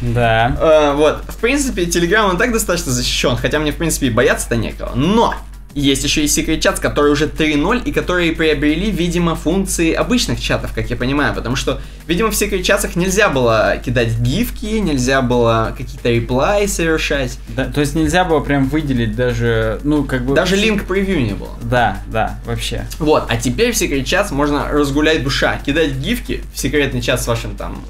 Да. Вот. В принципе, Telegram он так достаточно защищен, хотя мне, в принципе, и бояться-то некого. Но... есть еще и Secret Chats, которые уже 3.0 и которые приобрели, видимо, функции обычных чатов, как я понимаю, потому что, видимо, в Secret Chats нельзя было кидать гифки, нельзя было какие-то реплаи совершать. Да, то есть нельзя было прям выделить даже, ну, как бы... даже линк-превью не было. Да, да, вообще. Вот, а теперь в Secret Chats можно разгулять душа, кидать гифки в секретный чат с вашим там,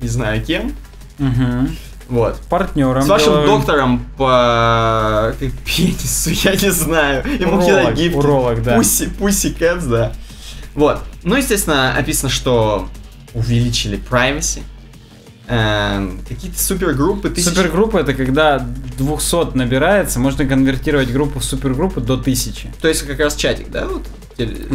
не знаю кем. Угу. Вот. Партнером. С вашим доктором по пенису, я не знаю. Ему кидать гифки. Уролог, да. Пусси кэтс, да. Вот. Ну, естественно, описано, что увеличили privacy. Какие-то супергруппы. Супергруппы — это когда 200 набирается, можно конвертировать группу в супергруппу до 1000. То есть как раз чатик, да? Вот.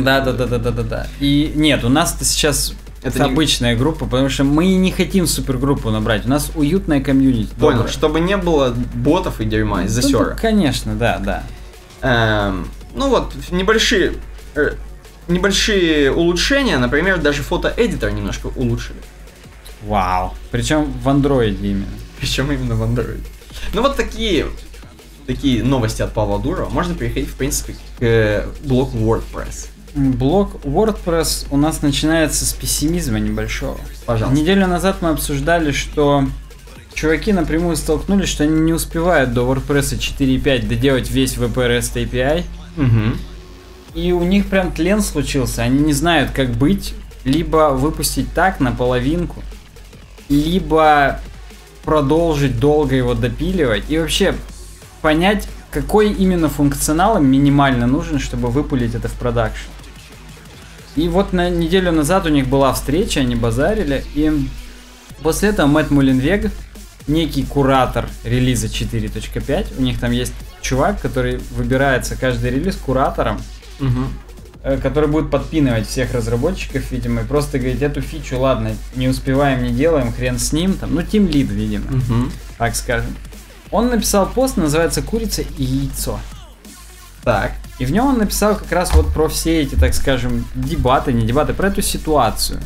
Да. И нет, у нас-то сейчас... это обычная группа, потому что мы не хотим супергруппу набрать. У нас уютная комьюнити. Понял, добрая. Чтобы не было ботов и дерьма из-за сёра. Конечно, да, да. Ну вот, небольшие улучшения. Например, даже фотоэдитор немножко улучшили. Вау. Причем в Android именно. Причем именно в Android. Ну вот такие новости от Павла Дурова. Можно переходить, в принципе, к блоку WordPress. Блог WordPress у нас начинается с пессимизма небольшого. Пожалуйста. Неделю назад мы обсуждали, что чуваки напрямую столкнулись, что они не успевают до WordPress 4.5 доделать весь WP-REST API. Угу. И у них прям тлен случился. Они не знают, как быть. Либо выпустить так, наполовинку, либо продолжить долго его допиливать. И вообще понять, какой именно функционал им минимально нужен, чтобы выпулить это в продакшн. И вот на неделю назад у них была встреча, они базарили, и после этого Мэтт Мулленвег, некий куратор релиза 4.5, у них там есть чувак, который выбирается каждый релиз куратором, который будет подпинывать всех разработчиков, видимо, и просто говорить, эту фичу, ладно, не успеваем, не делаем, хрен с ним, там, ну, тимлид, видимо, так скажем. Он написал пост, называется «Курица и яйцо». Так. И в нем он написал как раз вот про все эти, так скажем, дебаты, не дебаты, про эту ситуацию.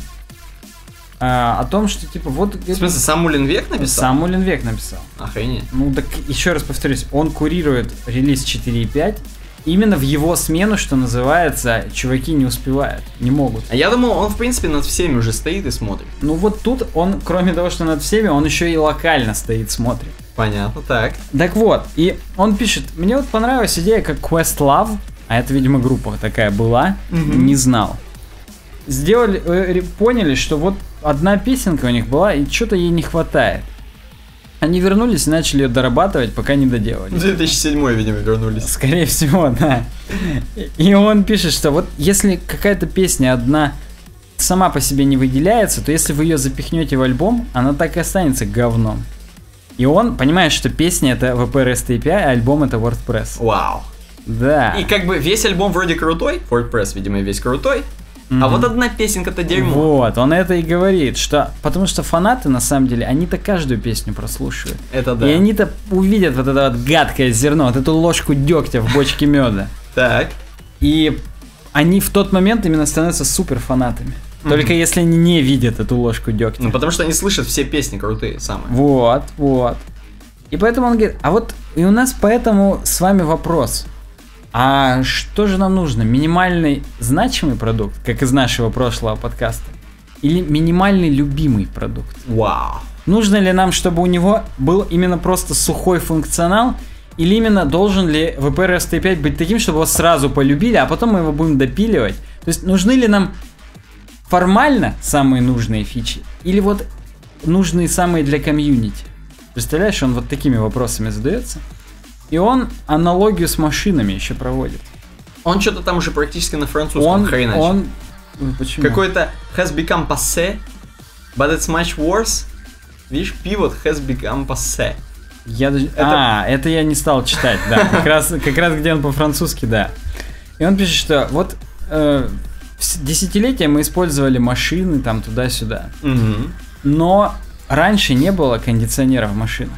О том, что типа вот... в смысле, сам Мулленвег написал? Сам Мулленвег написал. Охренеть. Ну так еще раз повторюсь, он курирует релиз 4.5, Именно в его смену, что называется, чуваки не успевают, не могут. А я думал, он, в принципе, над всеми уже стоит и смотрит. Ну вот тут он, кроме того, что над всеми, он еще и локально стоит, смотрит. Понятно, так. Так вот, и он пишет, мне вот понравилась идея, как Questlove, а это, видимо, группа такая была, не знал. Сделали, поняли, что вот одна песенка у них была, и что-то ей не хватает. Они вернулись и начали ее дорабатывать, пока не доделали. 2007-й, видимо, вернулись. Скорее всего, да. И он пишет, что вот если какая-то песня одна сама по себе не выделяется, то если вы ее запихнете в альбом, она так и останется говном. И он понимает, что песня это WP-REST API, а альбом это WordPress. Вау. Да. И как бы весь альбом вроде крутой, WordPress, видимо, весь крутой, а вот одна песенка-то дерьмо. Вот, он это и говорит, что... Потому что фанаты, на самом деле, они-то каждую песню прослушивают. Это да. И они-то увидят вот это вот гадкое зерно, вот эту ложку дегтя в бочке меда. Так. И они в тот момент именно становятся супер фанатами. Только если они не видят эту ложку дегтя. Ну, потому что они слышат все песни крутые самые. Вот, вот. И поэтому он говорит, а вот и у нас поэтому с вами вопрос... А что же нам нужно? Минимальный значимый продукт, как из нашего прошлого подкаста, или минимальный любимый продукт? Вау! Нужно ли нам, чтобы у него был именно просто сухой функционал, или именно должен ли WP-REST API быть таким, чтобы его сразу полюбили, а потом мы его будем допиливать? То есть нужны ли нам формально самые нужные фичи, или вот нужные самые для комьюнити? Представляешь, он вот такими вопросами задается. И он аналогию с машинами еще проводит. Он что-то там уже практически на французском хреначит. Почему? Какой-то has become passé, but it's much worse. Видишь, pivot has become passé. Это я не стал читать, да. Как раз где он по-французски, да. И он пишет, что вот десятилетия мы использовали машины там туда-сюда. Но раньше не было кондиционера в машинах.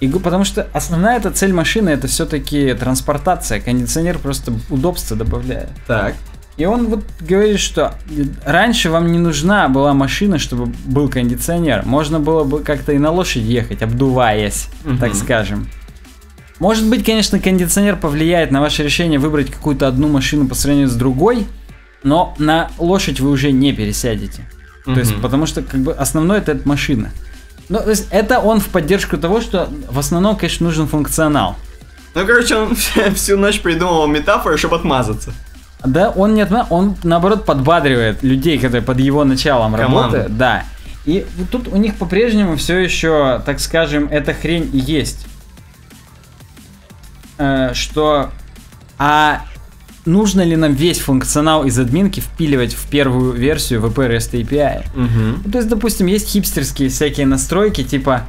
И, потому что основная эта цель машины это все-таки транспортация. Кондиционер просто удобство добавляет. Так. И он вот говорит, что раньше вам не нужна была машина, чтобы был кондиционер. Можно было бы как-то и на лошади ехать, обдуваясь, так скажем. Может быть, конечно, кондиционер повлияет на ваше решение выбрать какую-то одну машину по сравнению с другой, но на лошадь вы уже не пересядете. То есть, потому что как бы основное это машина. Ну, то есть это он в поддержку того, что в основном, конечно, нужен функционал. Ну, короче, он всю ночь придумывал метафоры, чтобы отмазаться. Да, он не отмазывает, он, наоборот, подбадривает людей, которые под его началом работают. Да. И вот тут у них по-прежнему все еще, так скажем, эта хрень и есть. Что... А нужно ли нам весь функционал из админки впиливать в первую версию WP-REST API? Ну, то есть, допустим, есть хипстерские всякие настройки, типа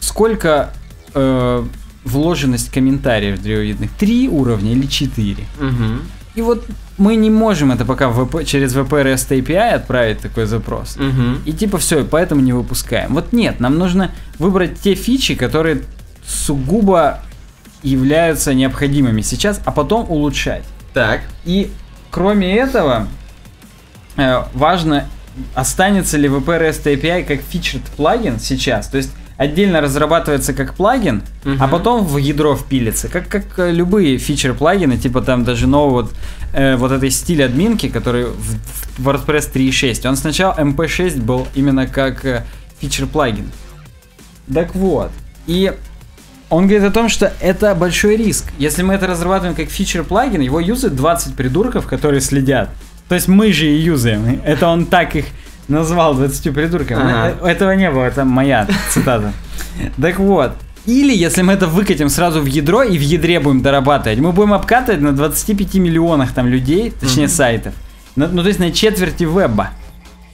сколько вложенность комментариев древовидных? 3 уровня или 4? И вот мы не можем это пока через WP-REST API отправить такой запрос. И типа все, поэтому не выпускаем. Вот нет, нам нужно выбрать те фичи, которые сугубо являются необходимыми сейчас, а потом улучшать. Так. И кроме этого, важно, останется ли WP-REST API как featured плагин сейчас. То есть отдельно разрабатывается как плагин, а потом в ядро впилится. Как любые фичер плагины, типа там даже нового вот этой стиль админки, который в WordPress 3.6. Он сначала MP6 был именно как фичер плагин. Так вот. И... Он говорит о том, что это большой риск. Если мы это разрабатываем как фичер-плагин, его юзают 20 придурков, которые следят. То есть мы же и юзаем. Это он так их назвал 20 придурками. Этого не было, это моя цитата. Так вот. Или если мы это выкатим сразу в ядро и в ядре будем дорабатывать, мы будем обкатывать на 25 миллионах там людей, точнее сайтов. Ну то есть на четверти веба.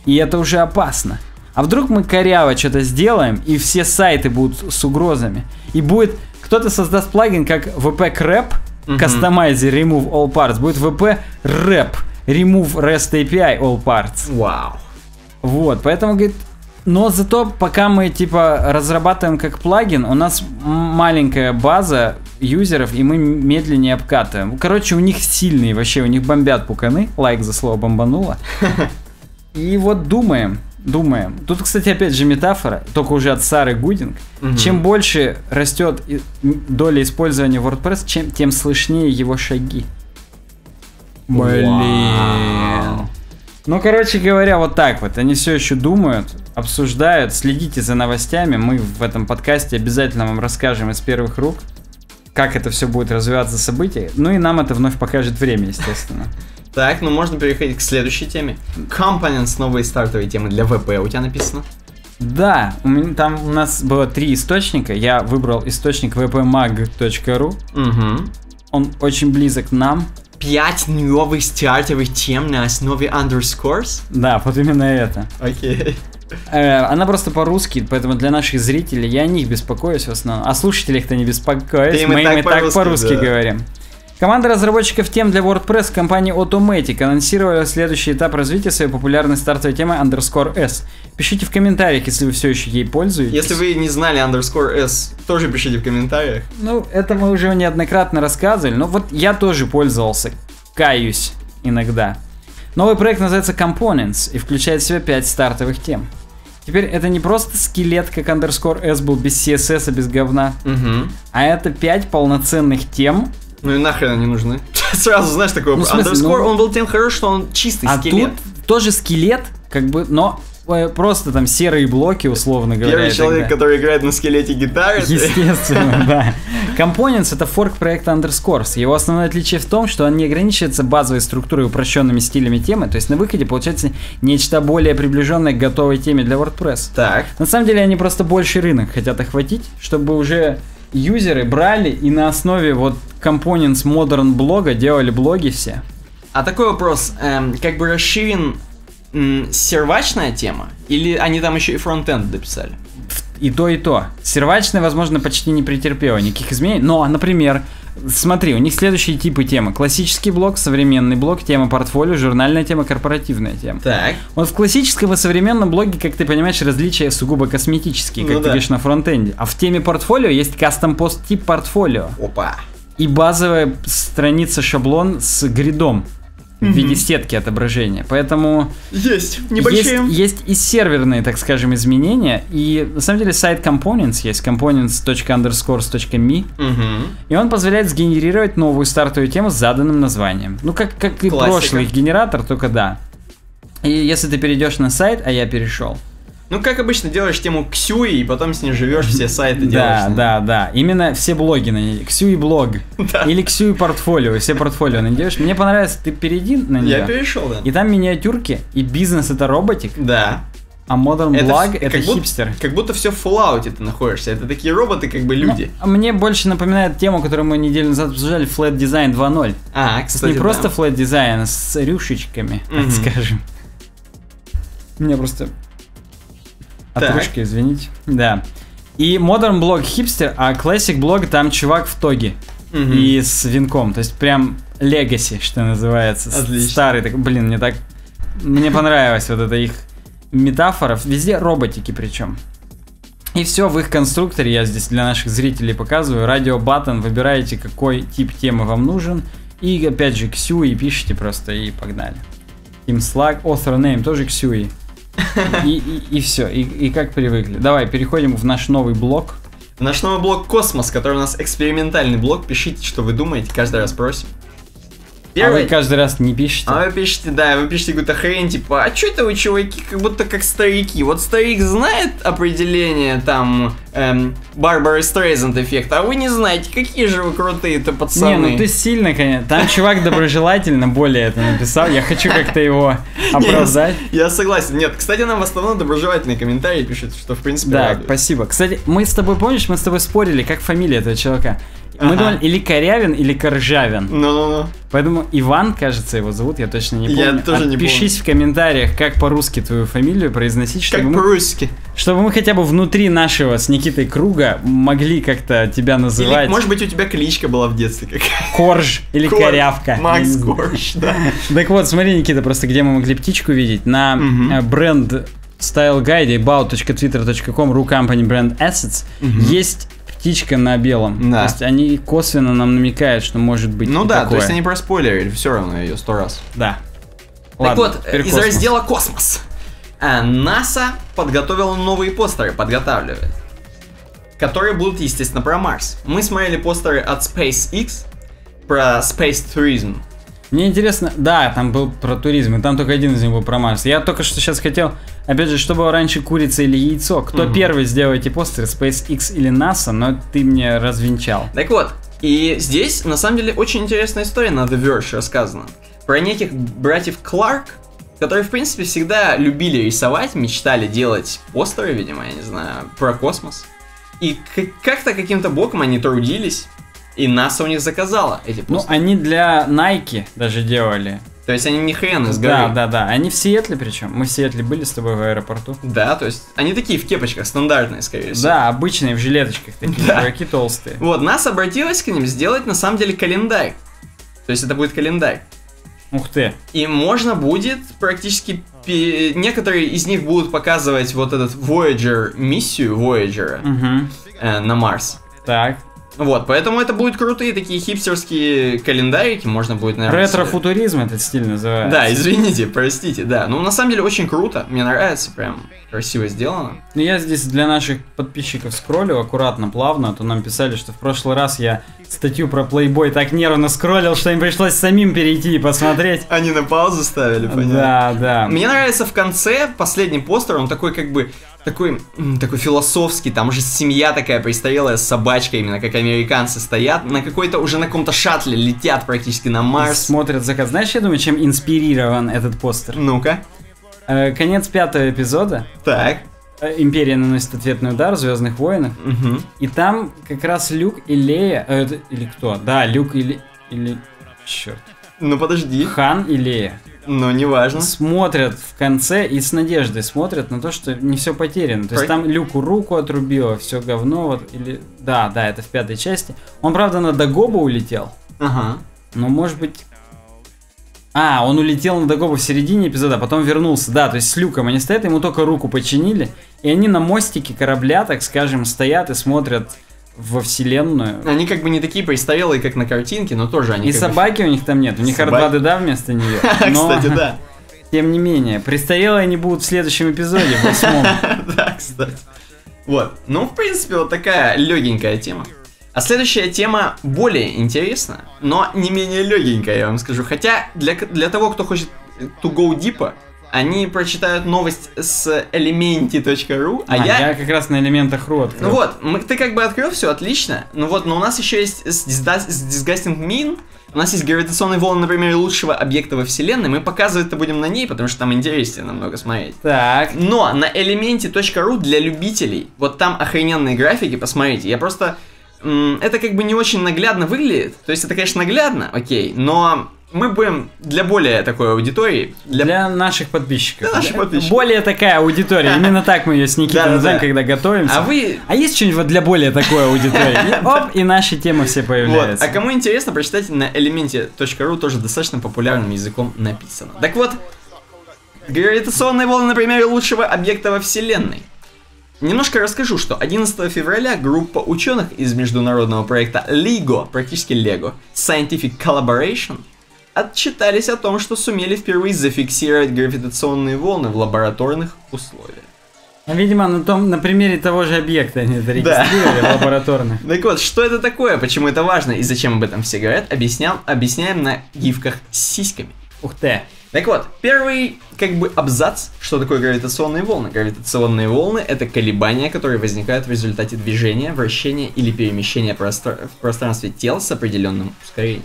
И это уже опасно. А вдруг мы коряво что-то сделаем, и все сайты будут с угрозами. И будет... Кто-то создаст плагин как WP-CREP, Customizer Remove All Parts. Будет WP-REP, Remove REST API All Parts. Вау. Вот, поэтому, говорит... Но зато, пока мы, типа, разрабатываем как плагин, у нас маленькая база юзеров, и мы медленнее обкатываем. Короче, у них сильные вообще, у них бомбят пуканы. Лайк за слово бомбануло. И вот думаем... думаем. Тут, кстати, опять же метафора, только уже от Сары Гудинг. Угу. Чем больше растет доля использования WordPress, тем слышнее его шаги. Блин. Вау. Ну, короче говоря, вот так вот. Они все еще думают, обсуждают. Следите за новостями. Мы в этом подкасте обязательно вам расскажем из первых рук, как это все будет развиваться события. Ну и нам это вновь покажет время, естественно. Так, ну можно переходить к следующей теме. Components, новые стартовые темы для ВП у тебя написано. Да, там у нас было 3 источника. Я выбрал источник webmag.ru. Угу. Он очень близок нам. 5 новых стартовых тем на основе underscores? Да, вот именно это. Окей. Она просто по-русски, поэтому для наших зрителей я о них беспокоюсь в основном. О слушателях-то не беспокоюсь, мы так по-русски говорим. Команда разработчиков тем для WordPress компании Automatic анонсировала следующий этап развития своей популярной стартовой темы underscore S. Пишите в комментариях, если вы все еще ей пользуетесь. Если вы не знали underscore S, тоже пишите в комментариях. Ну, это мы уже неоднократно рассказывали, но вот я тоже пользовался, каюсь иногда. Новый проект называется Components и включает в себя 5 стартовых тем. Теперь это не просто скелет, как underscore S был без CSS, без говна, а это 5 полноценных тем. Ну и нахрен они нужны. Сразу, знаешь, такой underscore, он был тем хорош, что он чистый скелет. А тут тоже скелет, как бы, но просто там серые блоки, условно говоря. Первый человек, который играет на скелете гитары. Естественно, да. Components — это форк проекта Underscores. Его основное отличие в том, что он не ограничивается базовой структурой и упрощенными стилями темы, то есть на выходе получается нечто более приближенное к готовой теме для WordPress. Так. На самом деле они просто больше рынок хотят охватить, чтобы уже юзеры брали и на основе вот Components Modern блога делали блоги все. А такой вопрос, как бы расширен сервачная тема? Или они там еще и фронтенд дописали? И то, и то. Сервачная, возможно, почти не претерпела никаких изменений, но, например, смотри, у них следующие типы темы. Классический блок, современный блок, тема портфолио, журнальная тема, корпоративная тема. Так. Вот в классическом и современном блоге, как ты понимаешь, различия сугубо косметические, как ты видишь на фронтенде. А в теме портфолио есть кастом-пост тип портфолио. Опа. И базовая страница-шаблон с гридом в виде сетки отображения. Поэтому есть небольшие. Есть и серверные, так скажем, изменения. И на самом деле сайт Components есть, components.underscores.me. И он позволяет сгенерировать новую стартовую тему с заданным названием. Ну, как и прошлый генератор, только да. И если ты перейдешь на сайт, а я перешел. Ну, как обычно, делаешь тему Ксю, и потом с ней живешь, все сайты делаешь. Да. Именно все блоги на ней. Ксю и блог. Или Ксю и портфолио. Все портфолио на ней делаешь. Мне понравилось, ты перейди на нее. Я перешел, да. И там миниатюрки, и бизнес — это роботик. Да. А Modern Blog — это хипстер. Как будто все в Fallout ты находишься. Это такие роботы, как бы люди. Ну, мне больше напоминает тему, которую мы неделю назад обсуждали, Flat Design 2.0. А, кстати, не просто Flat Design, а с рюшечками, так скажем. Мне просто... Отрушки, извините. Да. И Modern Blog хипстер, а Classic Blog там чувак в тоге. И с венком. То есть прям Legacy, что называется. Отлично. Старый. Так, блин, мне так... Мне понравилась вот эта их метафора. Везде роботики причем. И все в их конструкторе. Я здесь для наших зрителей показываю. Радио Button. Выбираете, какой тип темы вам нужен. И опять же Ксюи и пишите просто. И погнали. Team Slack. Author Name тоже Ксюи. И все, и как привыкли. Давай, переходим в наш новый блог. Наш новый блог Космос, который у нас экспериментальный блог. Пишите, что вы думаете, каждый раз просим. Первый... А вы каждый раз не пишете? А вы пишете, да, вы пишете какую-то хрень, типа, а что это вы, чуваки, как будто как старики? Вот старик знает определение, там, Барбары Стрейзанд эффект, а вы не знаете, какие же вы крутые-то пацаны. Не, ну ты сильно, конечно. Там чувак доброжелательно более это написал, я хочу как-то его оправдать. Я согласен. Нет, кстати, нам в основном доброжелательные комментарии пишут, что в принципе... Да, спасибо. Кстати, мы с тобой, помнишь, мы с тобой спорили, как фамилия этого человека? Мы думали, или Корявин, или Коржавин. Ну. Поэтому Иван, кажется, его зовут, я точно не помню. Я тоже не помню. Пишись в комментариях, как по-русски твою фамилию произносить, чтобы как по-русски. Чтобы мы хотя бы внутри нашего с Никитой круга могли как-то тебя называть. Или, может быть, у тебя кличка была в детстве какая-то. Корж или Корявка. Макс Корж, да. Так вот, смотри, Никита, просто где мы могли птичку видеть. На бренд Style Guide about.twitter.com company brand assets есть... Птичка на белом. Да. То есть они косвенно нам намекают, что может быть. Ну да, такое. То есть они проспойлерили все равно ее 100 раз. Да. Так ладно, вот, из раздела Космос. А НАСА подготовила новые постеры, подготавливает, которые будут, естественно, про Марс. Мы смотрели постеры от SpaceX про Space Tourism. Мне интересно, да, там был про туризм, и там только один из них был про Марс. Я только что сейчас хотел, опять же, что было раньше, курица или яйцо? Кто первый сделал эти постеры, SpaceX или NASA, но ты мне развенчал. Так вот, и здесь, на самом деле, очень интересная история на The Verge рассказана. Про неких братьев Кларк, которые, в принципе, всегда любили рисовать, мечтали делать постеры, видимо, я не знаю, про космос. И как-то каким-то боком они трудились. И НАСА у них заказала эти посты. Ну, они для Nike даже делали. То есть они не хрен из горы. Да. Они в Сиэтле причем. Мы в Сиэтле были с тобой в аэропорту. Да, то есть они такие в кепочках, стандартные, скорее всего. Да, обычные, в жилеточках, такие дураки толстые. Вот, НАСА обратилась к ним сделать, на самом деле, календарь. То есть это будет календарь. Ух ты. И можно будет практически... Некоторые из них будут показывать вот этот Voyager, миссию Voyager на Марс. Так. Вот, поэтому это будут крутые такие хипстерские календарики, можно будет, наверное... Ретро-футуризм этот стиль называется. Да, извините, простите, да. Ну, на самом деле, очень круто, мне нравится, прям красиво сделано. Ну, я здесь для наших подписчиков скроллил аккуратно, плавно, а то нам писали, что в прошлый раз я статью про Playboy так нервно скроллил, что им пришлось самим перейти и посмотреть. Они на паузу ставили, понятно? Да. Мне нравится в конце последний постер, он такой как бы... Такой философский, там уже семья такая престарелая с собачкой, именно как американцы стоят, на какой-то уже на каком-то шаттле летят практически на Марс. И смотрят заказ. Знаешь, я думаю, чем инспирирован этот постер? Ну-ка. Конец 5-го эпизода. Так. Империя наносит ответный удар в Звездных войнах. Угу. И там как раз Люк и Лея... или кто? Да, Люк или... Черт. Ну подожди. Хан и Лея. Но неважно. Смотрят в конце и с надеждой смотрят на то, что не все потеряно. То есть там Люку руку отрубило, все говно. Вот, или... Да, это в 5-й части. Он, правда, на Дагобу улетел. Ага. Но, может быть... А, он улетел на Дагобу в середине эпизода, а потом вернулся. Да, то есть с Люком они стоят, ему только руку починили. И они на мостике корабля, так скажем, стоят и смотрят... во вселенную. Они как бы не такие престарелые, как на картинке, но тоже они... И собаки у них там нет, у них R2D да вместо нее. Кстати, да. Тем не менее, престарелые они будут в следующем эпизоде, в 8-м. Да, кстати. Вот. Ну, в принципе, вот такая легенькая тема. А следующая тема более интересна, но не менее легенькая, я вам скажу. Хотя для того, кто хочет to go deeper, они прочитают новость с elementi.ru, а я как раз на элементах.ру открыл. Ну вот, ты как бы открыл, все отлично. Ну вот, но у нас еще есть Disgusting Mean. У нас есть гравитационные волны, например, лучшего объекта во вселенной. Мы показывать-то будем на ней, потому что там интереснее намного смотреть. Так. Но на elementi.ru для любителей. Вот там охрененные графики, посмотрите. Я просто... это как бы не очень наглядно выглядит. То есть это, конечно, наглядно, окей, но... Мы будем для более такой аудитории. Для наших подписчиков. Для наших подписчиков. Более такая аудитория. Именно так мы ее с Никитой называем, когда готовимся. А есть что-нибудь вот для более такой аудитории? Оп, и наши темы все появляются. А кому интересно, прочитайте на elementi.ru, тоже достаточно популярным языком написано. Так вот, гравитационные волны, например, лучшего объекта во вселенной. Немножко расскажу, что 11 февраля группа ученых из международного проекта LEGO, практически LEGO, Scientific Collaboration, отчитались о том, что сумели впервые зафиксировать гравитационные волны в лабораторных условиях. Видимо, на примере того же объекта они это регистрировали, лабораторных. Так вот, что это такое, почему это важно и зачем об этом все говорят, объясняем на гифках с сиськами. Ух ты. Так вот, первый как бы абзац, что такое гравитационные волны. Гравитационные волны — это колебания, которые возникают в результате движения, вращения или перемещения в пространстве тел с определенным ускорением.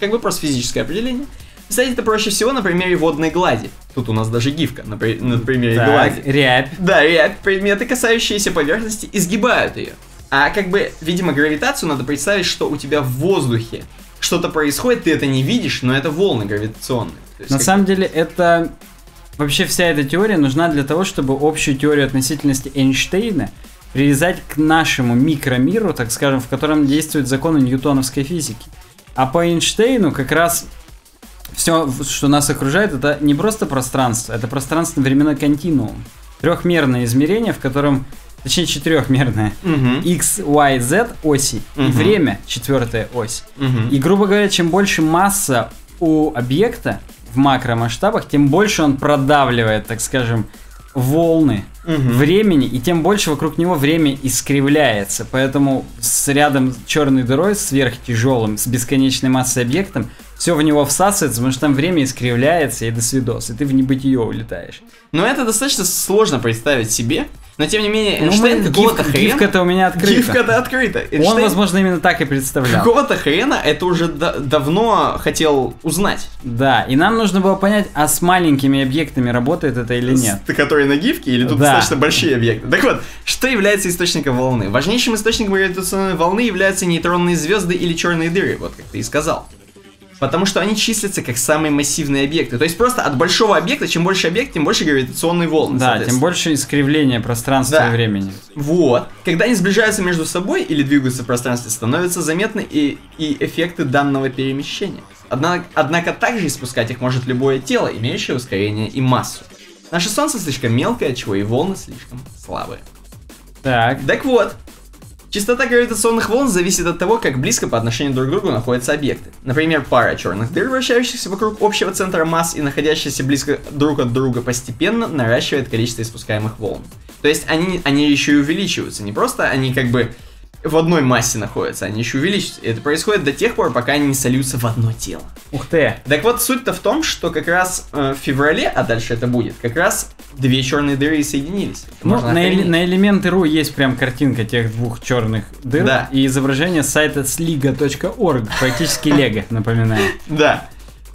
Как бы просто физическое определение. Кстати, это проще всего на примере водной глади. Тут у нас даже гифка на примере глади. Рябь. Да, рябь. Предметы, касающиеся поверхности, изгибают ее. А как бы, видимо, гравитацию надо представить, что у тебя в воздухе что-то происходит, ты это не видишь, но это волны гравитационные. На самом деле, это... Вообще вся эта теория нужна для того, чтобы общую теорию относительности Эйнштейна привязать к нашему микромиру, так скажем, в котором действуют законы ньютоновской физики. А по Эйнштейну как раз все, что нас окружает, это не просто пространство, это пространственно-временной континуум. Трехмерное измерение, в котором, точнее, четырехмерное, X, Y, Z оси и время, четвертая ось. И, грубо говоря, чем больше масса у объекта в макромасштабах, тем больше он продавливает, так скажем, волны времени, и тем больше вокруг него время искривляется. Поэтому с рядом черной дырой, сверхтяжелым, с бесконечной массой объектом, все в него всасывается, потому что там время искривляется, и до свидос, и ты в небытие улетаешь. Но это достаточно сложно представить себе. Но тем не менее, Эйнштейн какого-то хрена... Гифка-то у меня открыта. Гифка-то открыта. Эйнштейн, он, возможно, именно так и представлял. Какого-то хрена это уже давно хотел узнать. Да, и нам нужно было понять, а с маленькими объектами работает это или нет. Которые на гифке, или тут достаточно большие объекты. Так вот, что является источником волны? Важнейшим источником гравитационной волны являются нейтронные звезды или черные дыры, вот как ты и сказал. Потому что они числятся как самые массивные объекты. То есть просто от большого объекта, чем больше объект, тем больше гравитационные волны. Да, тем больше искривления пространства и времени. Вот. Когда они сближаются между собой или двигаются в пространстве, становятся заметны и эффекты данного перемещения. Однако также испускать их может любое тело, имеющее ускорение и массу. Наше Солнце слишком мелкое, отчего и волны слишком слабые. Так вот. Частота гравитационных волн зависит от того, как близко по отношению друг к другу находятся объекты. Например, пара черных дыр, вращающихся вокруг общего центра масс и находящиеся близко друг от друга, постепенно наращивает количество испускаемых волн. То есть они еще и увеличиваются, не просто они как бы в одной массе находятся, они еще увеличиваются. И это происходит до тех пор, пока они не сольются в одно тело. Ух ты! Так вот, суть-то в том, что как раз в феврале, а дальше это будет, как раз... Две черные дыры и соединились. Ну, на элементы.ру есть прям картинка тех двух черных дыр, и изображение с сайта sliga.org, практически лего, напоминаю. Да.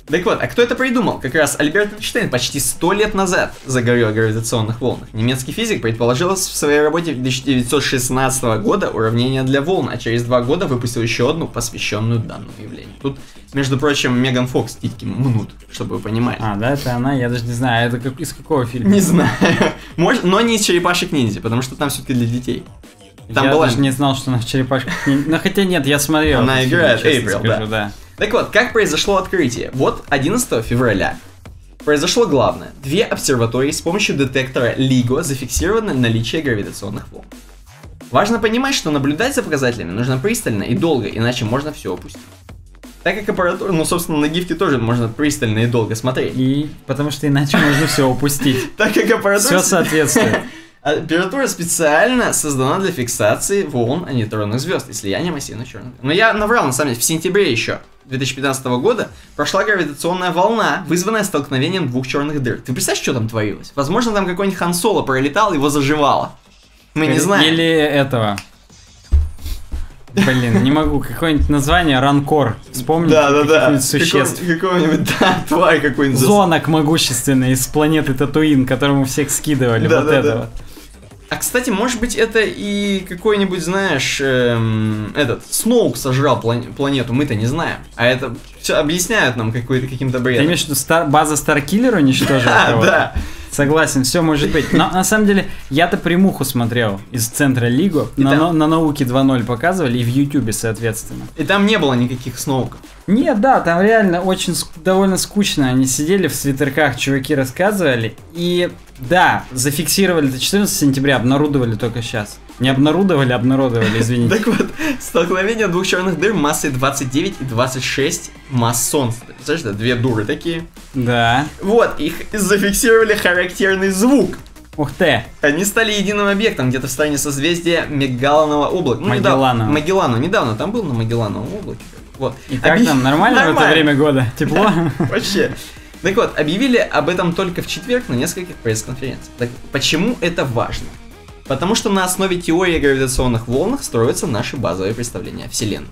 Так вот, а кто это придумал? Как раз Альберт Эйнштейн почти 100 лет назад заговорил о гравитационных волнах. Немецкий физик предположил в своей работе 1916 года уравнение для волн, а через 2 года выпустил еще одну, посвященную данному явлению. Тут, между прочим, Меган Фокс титьки мнут, чтобы вы понимали. А, да, это она, я даже не знаю, это из какого фильма? Не знаю, но не из «Черепашек-ниндзя», потому что там все-таки для детей. Я даже не знал, что она в «Черепашках-ниндзя». Ну, хотя нет, я смотрел. Она играет Эйприл, да. Так вот, как произошло открытие? Вот 11 февраля произошло главное. 2 обсерватории с помощью детектора LIGO зафиксировано наличие гравитационных волн. Важно понимать, что наблюдать за показателями нужно пристально и долго, иначе можно все упустить. Так как аппаратура, ну, собственно, на гифке тоже можно пристально и долго смотреть. Потому что иначе можно все упустить. Так как аппаратура... Все соответствует. Аппаратура специально создана для фиксации волн от нейтронных звезд и слияния массивных черных. Но я наврал, на самом деле, в сентябре еще 2015 года прошла гравитационная волна, вызванная столкновением двух черных дыр. Ты представляешь, что там творилось? Возможно, там какой-нибудь Хан Соло пролетал, его заживало. Мы не знаем. Или этого. Блин, не могу. Какое-нибудь название ранкор. Вспомни. Да. Существ. Какого-нибудь, тварь какой-нибудь. Зонок могущественный из планеты Татуин, которому всех скидывали. Вот этого. А, кстати, может быть, это и какой-нибудь, знаешь, Сноук сожрал планету, мы-то не знаем. А это все объясняют нам каким-то бредом. Ты имеешь в виду, база Старкиллер уничтожила? Да. Согласен, все может быть. Но на самом деле, я-то прямуху смотрел из центра Лигу, на науке 2.0 показывали и в Ютубе, соответственно. И там не было никаких Сноуков. Нет, да, там реально очень довольно скучно. Они сидели в свитерках, чуваки рассказывали. И да, зафиксировали до 14 сентября, обнародовали только сейчас. Не обнародовали, обнародовали, извините. Так вот, столкновение двух черных дыр массой 29 и 26 масс Солнца. Представляешь, это две дуры такие. Да. Вот, их зафиксировали характерный звук. Ух ты! Они стали единым объектом где-то в стороне созвездия Магелланова облака. Магеллана. Недавно там был на Магеллановом облаке. Вот. И как там, нормально в это время года? Тепло? Вообще. Так вот, объявили об этом только в четверг на нескольких пресс-конференциях. Так почему это важно? Потому что на основе теории о гравитационных волнах строятся наши базовые представления о Вселенной.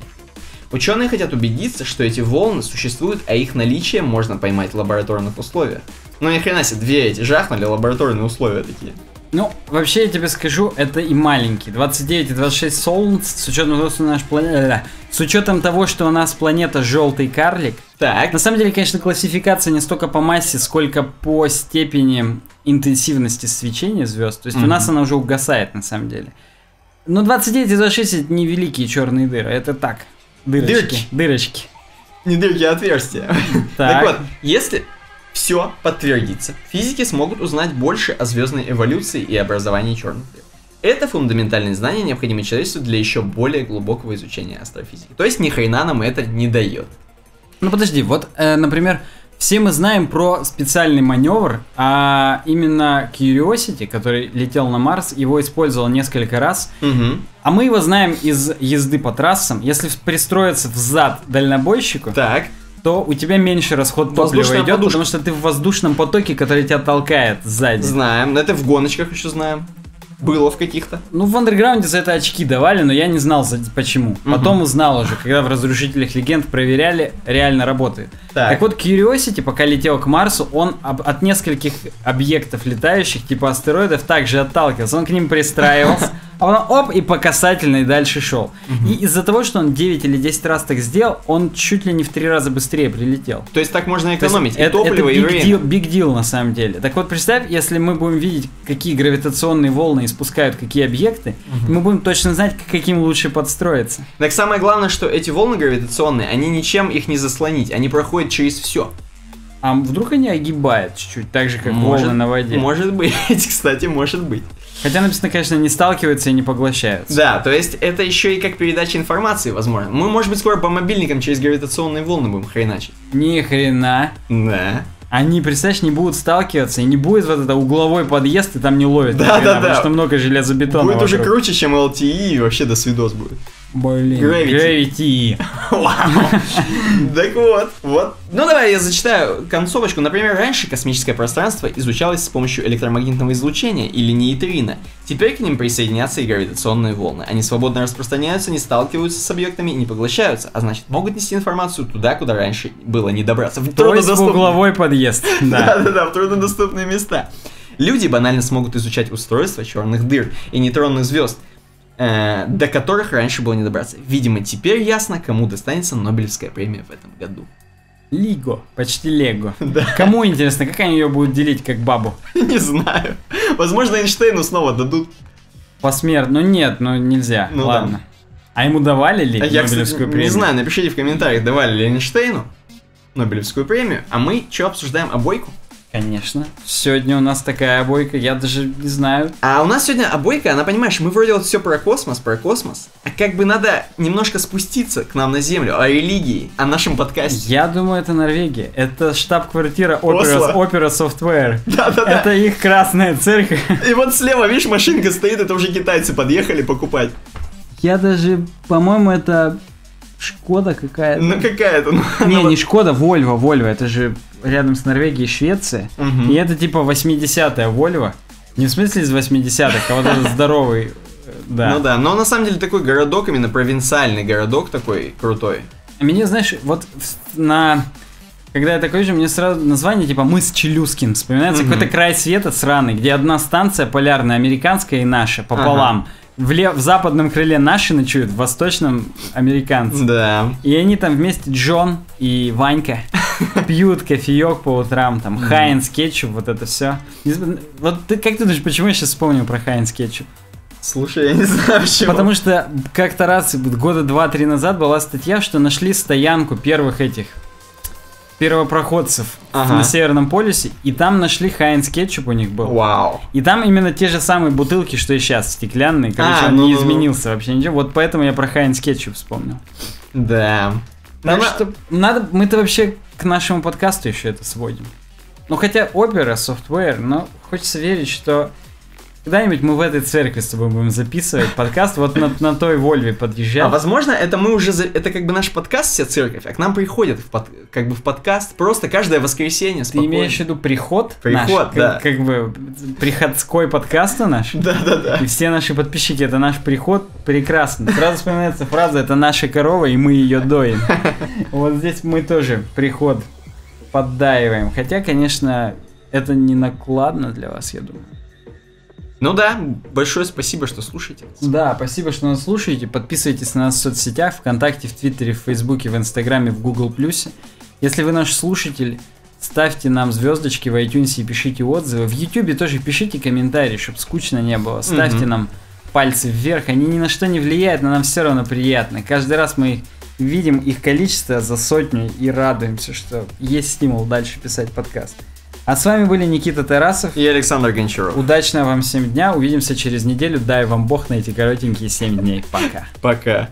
Ученые хотят убедиться, что эти волны существуют, а их наличие можно поймать в лабораторных условиях. Ну ни хрена себе, две эти жахнули, лабораторные условия такие. Ну, вообще, я тебе скажу, это и маленькие. 29 и 26 солнц, с учетом того, что у нас планета... С учетом того, что у нас планета желтый карлик. Так. На самом деле, конечно, классификация не столько по массе, сколько по степени интенсивности свечения звезд. То есть у нас она уже угасает, на самом деле. Но 29 и 26 это не великие черные дыры, это так. Дырочки. Не дырки, а отверстия. Так вот, если... Все подтвердится. Физики смогут узнать больше о звездной эволюции и образовании черных дыр. Это фундаментальные знания, необходимые человечеству для еще более глубокого изучения астрофизики. То есть ни хрена нам это не дает. Ну подожди, вот, например, Все мы знаем про специальный маневр, а именно Curiosity, который летел на Марс, его использовал несколько раз. Угу. А мы его знаем из езды по трассам. Если пристроиться взад дальнобойщику, так, то у тебя меньше расход топлива идет, потому что ты в воздушном потоке, который тебя толкает сзади. Знаем, но это в гоночках еще знаем. Было в каких-то. Ну, в андерграунде за это очки давали, но я не знал почему. Потом узнал уже, когда в «Разрушителях легенд» проверяли, реально работает. Так вот, Curiosity, пока летел к Марсу, он от нескольких объектов летающих, типа астероидов, также отталкивался. Он к ним пристраивался, а он оп, и по касательной дальше шел. И из-за того, что он 9 или 10 раз так сделал, он чуть ли не в 3 раза быстрее прилетел. То есть так можно экономить и топливо, и время. Это big deal на самом деле. Так вот, представь, если мы будем видеть, какие гравитационные волны испускают какие объекты, мы будем точно знать, к каким лучше подстроиться. Так самое главное, что эти волны гравитационные, они ничем их не заслонить, они проходят через все. А вдруг они огибают чуть-чуть, так же, как волны на воде? Может быть, кстати, может быть. Хотя написано, конечно, не сталкиваются и не поглощаются. Да, то есть это еще и как передача информации, возможно. Мы, может быть, скоро по мобильникам через гравитационные волны будем хреначить. Ни хрена. Да. Они, представляешь, не будут сталкиваться, и не будет вот это угловой подъезд, и там не ловят. Да-да-да. Потому что много железобетона будет вокруг. Уже круче, чем LTE, и вообще досвидос будет. Блин, Gravity. Так вот, вот. Ну давай я зачитаю концовочку. Например, раньше космическое пространство изучалось с помощью электромагнитного излучения или нейтрино. Теперь к ним присоединятся и гравитационные волны. Они свободно распространяются, не сталкиваются с объектами и не поглощаются, а значит могут нести информацию туда, куда раньше было не добраться. В труднодоступный угловой подъезд. Да-да-да, в труднодоступные места. Люди банально смогут изучать устройства черных дыр и нейтронных звезд, до которых раньше было не добраться. Видимо, теперь ясно, кому достанется Нобелевская премия в этом году. Лиго, почти Лего. Да. Кому интересно, как они ее будут делить, как бабу? Не знаю. Возможно, Эйнштейну снова дадут. Посмертно. Ну нет, ну нельзя. Ну, ладно. Да. А ему давали ли Нобелевскую премию? Не знаю, напишите в комментариях, давали ли Эйнштейну Нобелевскую премию. А мы что, обсуждаем обойку? Конечно. Сегодня у нас такая обойка, я даже не знаю. А у нас сегодня обойка, она, понимаешь, мы вроде вот все про космос, а как бы надо немножко спуститься к нам на землю, о религии, о нашем подкасте. Я думаю, это Норвегия. Это штаб-квартира Opera Software. Да-да-да. Это их красная церковь. И вот слева, видишь, машинка стоит, это уже китайцы подъехали покупать. Я даже, по-моему, это... Шкода какая-то. Ну какая-то. Не, не Шкода, Вольво, Вольво. Это же рядом с Норвегией и Швецией. Угу. И это типа 80-я Вольво. Не в смысле из 80-х, а вот этот здоровый. Да. Ну да, но на самом деле такой городок, именно провинциальный городок такой крутой. Мне, знаешь, вот на... Когда я такой же, мне сразу название типа «Мыс Челюскин» вспоминается. Какой-то край света сраный, где одна станция полярная, американская и наша, пополам. В западном крыле наши ночуют, в восточном американцы. Да. И они там вместе, Джон и Ванька, пьют кофеек по утрам, там, Хайнс кетчуп, вот это все. Вот ты как ты думаешь, почему я сейчас вспомнил про Хайнс кетчуп? Слушай, я не знаю почему. Потому что как-то раз, года 2-3 назад была статья, что нашли стоянку первых этих первопроходцев на Северном полюсе, и там нашли Хайнс кетчуп у них был. Вау. И там именно те же самые бутылки, что и сейчас, стеклянные. Короче, он не изменился вообще ничего. Вот поэтому я про Хайнс кетчуп вспомнил. Да. Так что надо, мы-то вообще к нашему подкасту еще это сводим. Ну хотя Opera Software, но хочется верить, что когда-нибудь мы в этой церкви с тобой будем записывать подкаст, вот на той Вольве подъезжаем. А возможно, это мы уже, это как бы наш подкаст, вся церковь, а к нам приходят как бы в подкаст просто каждое воскресенье спокойно. Ты имеешь в виду приход? Приход, наш, да. Как бы приходской подкаст наш. Да-да-да. И все наши подписчики, это наш приход, прекрасно. Сразу вспоминается фраза, это наша корова, и мы ее доим. Вот здесь мы тоже приход поддаиваем. Хотя, конечно, это не накладно для вас, я думаю. Ну да, большое спасибо, что слушаете нас. Да, спасибо, что нас слушаете. Подписывайтесь на нас в соцсетях, ВКонтакте, в Твиттере, в Фейсбуке, в Инстаграме, в Google+. Если вы наш слушатель, ставьте нам звездочки в iTunes и пишите отзывы. В YouTube тоже пишите комментарии, чтобы скучно не было. Ставьте нам пальцы вверх, они ни на что не влияют, но нам все равно приятно. Каждый раз мы видим их количество за сотню и радуемся, что есть стимул дальше писать подкаст. А с вами были Никита Тарасов и Александр Гончаров. Удачного вам 7 дня. Увидимся через неделю. Дай вам бог на эти коротенькие 7 дней. Пока. Пока.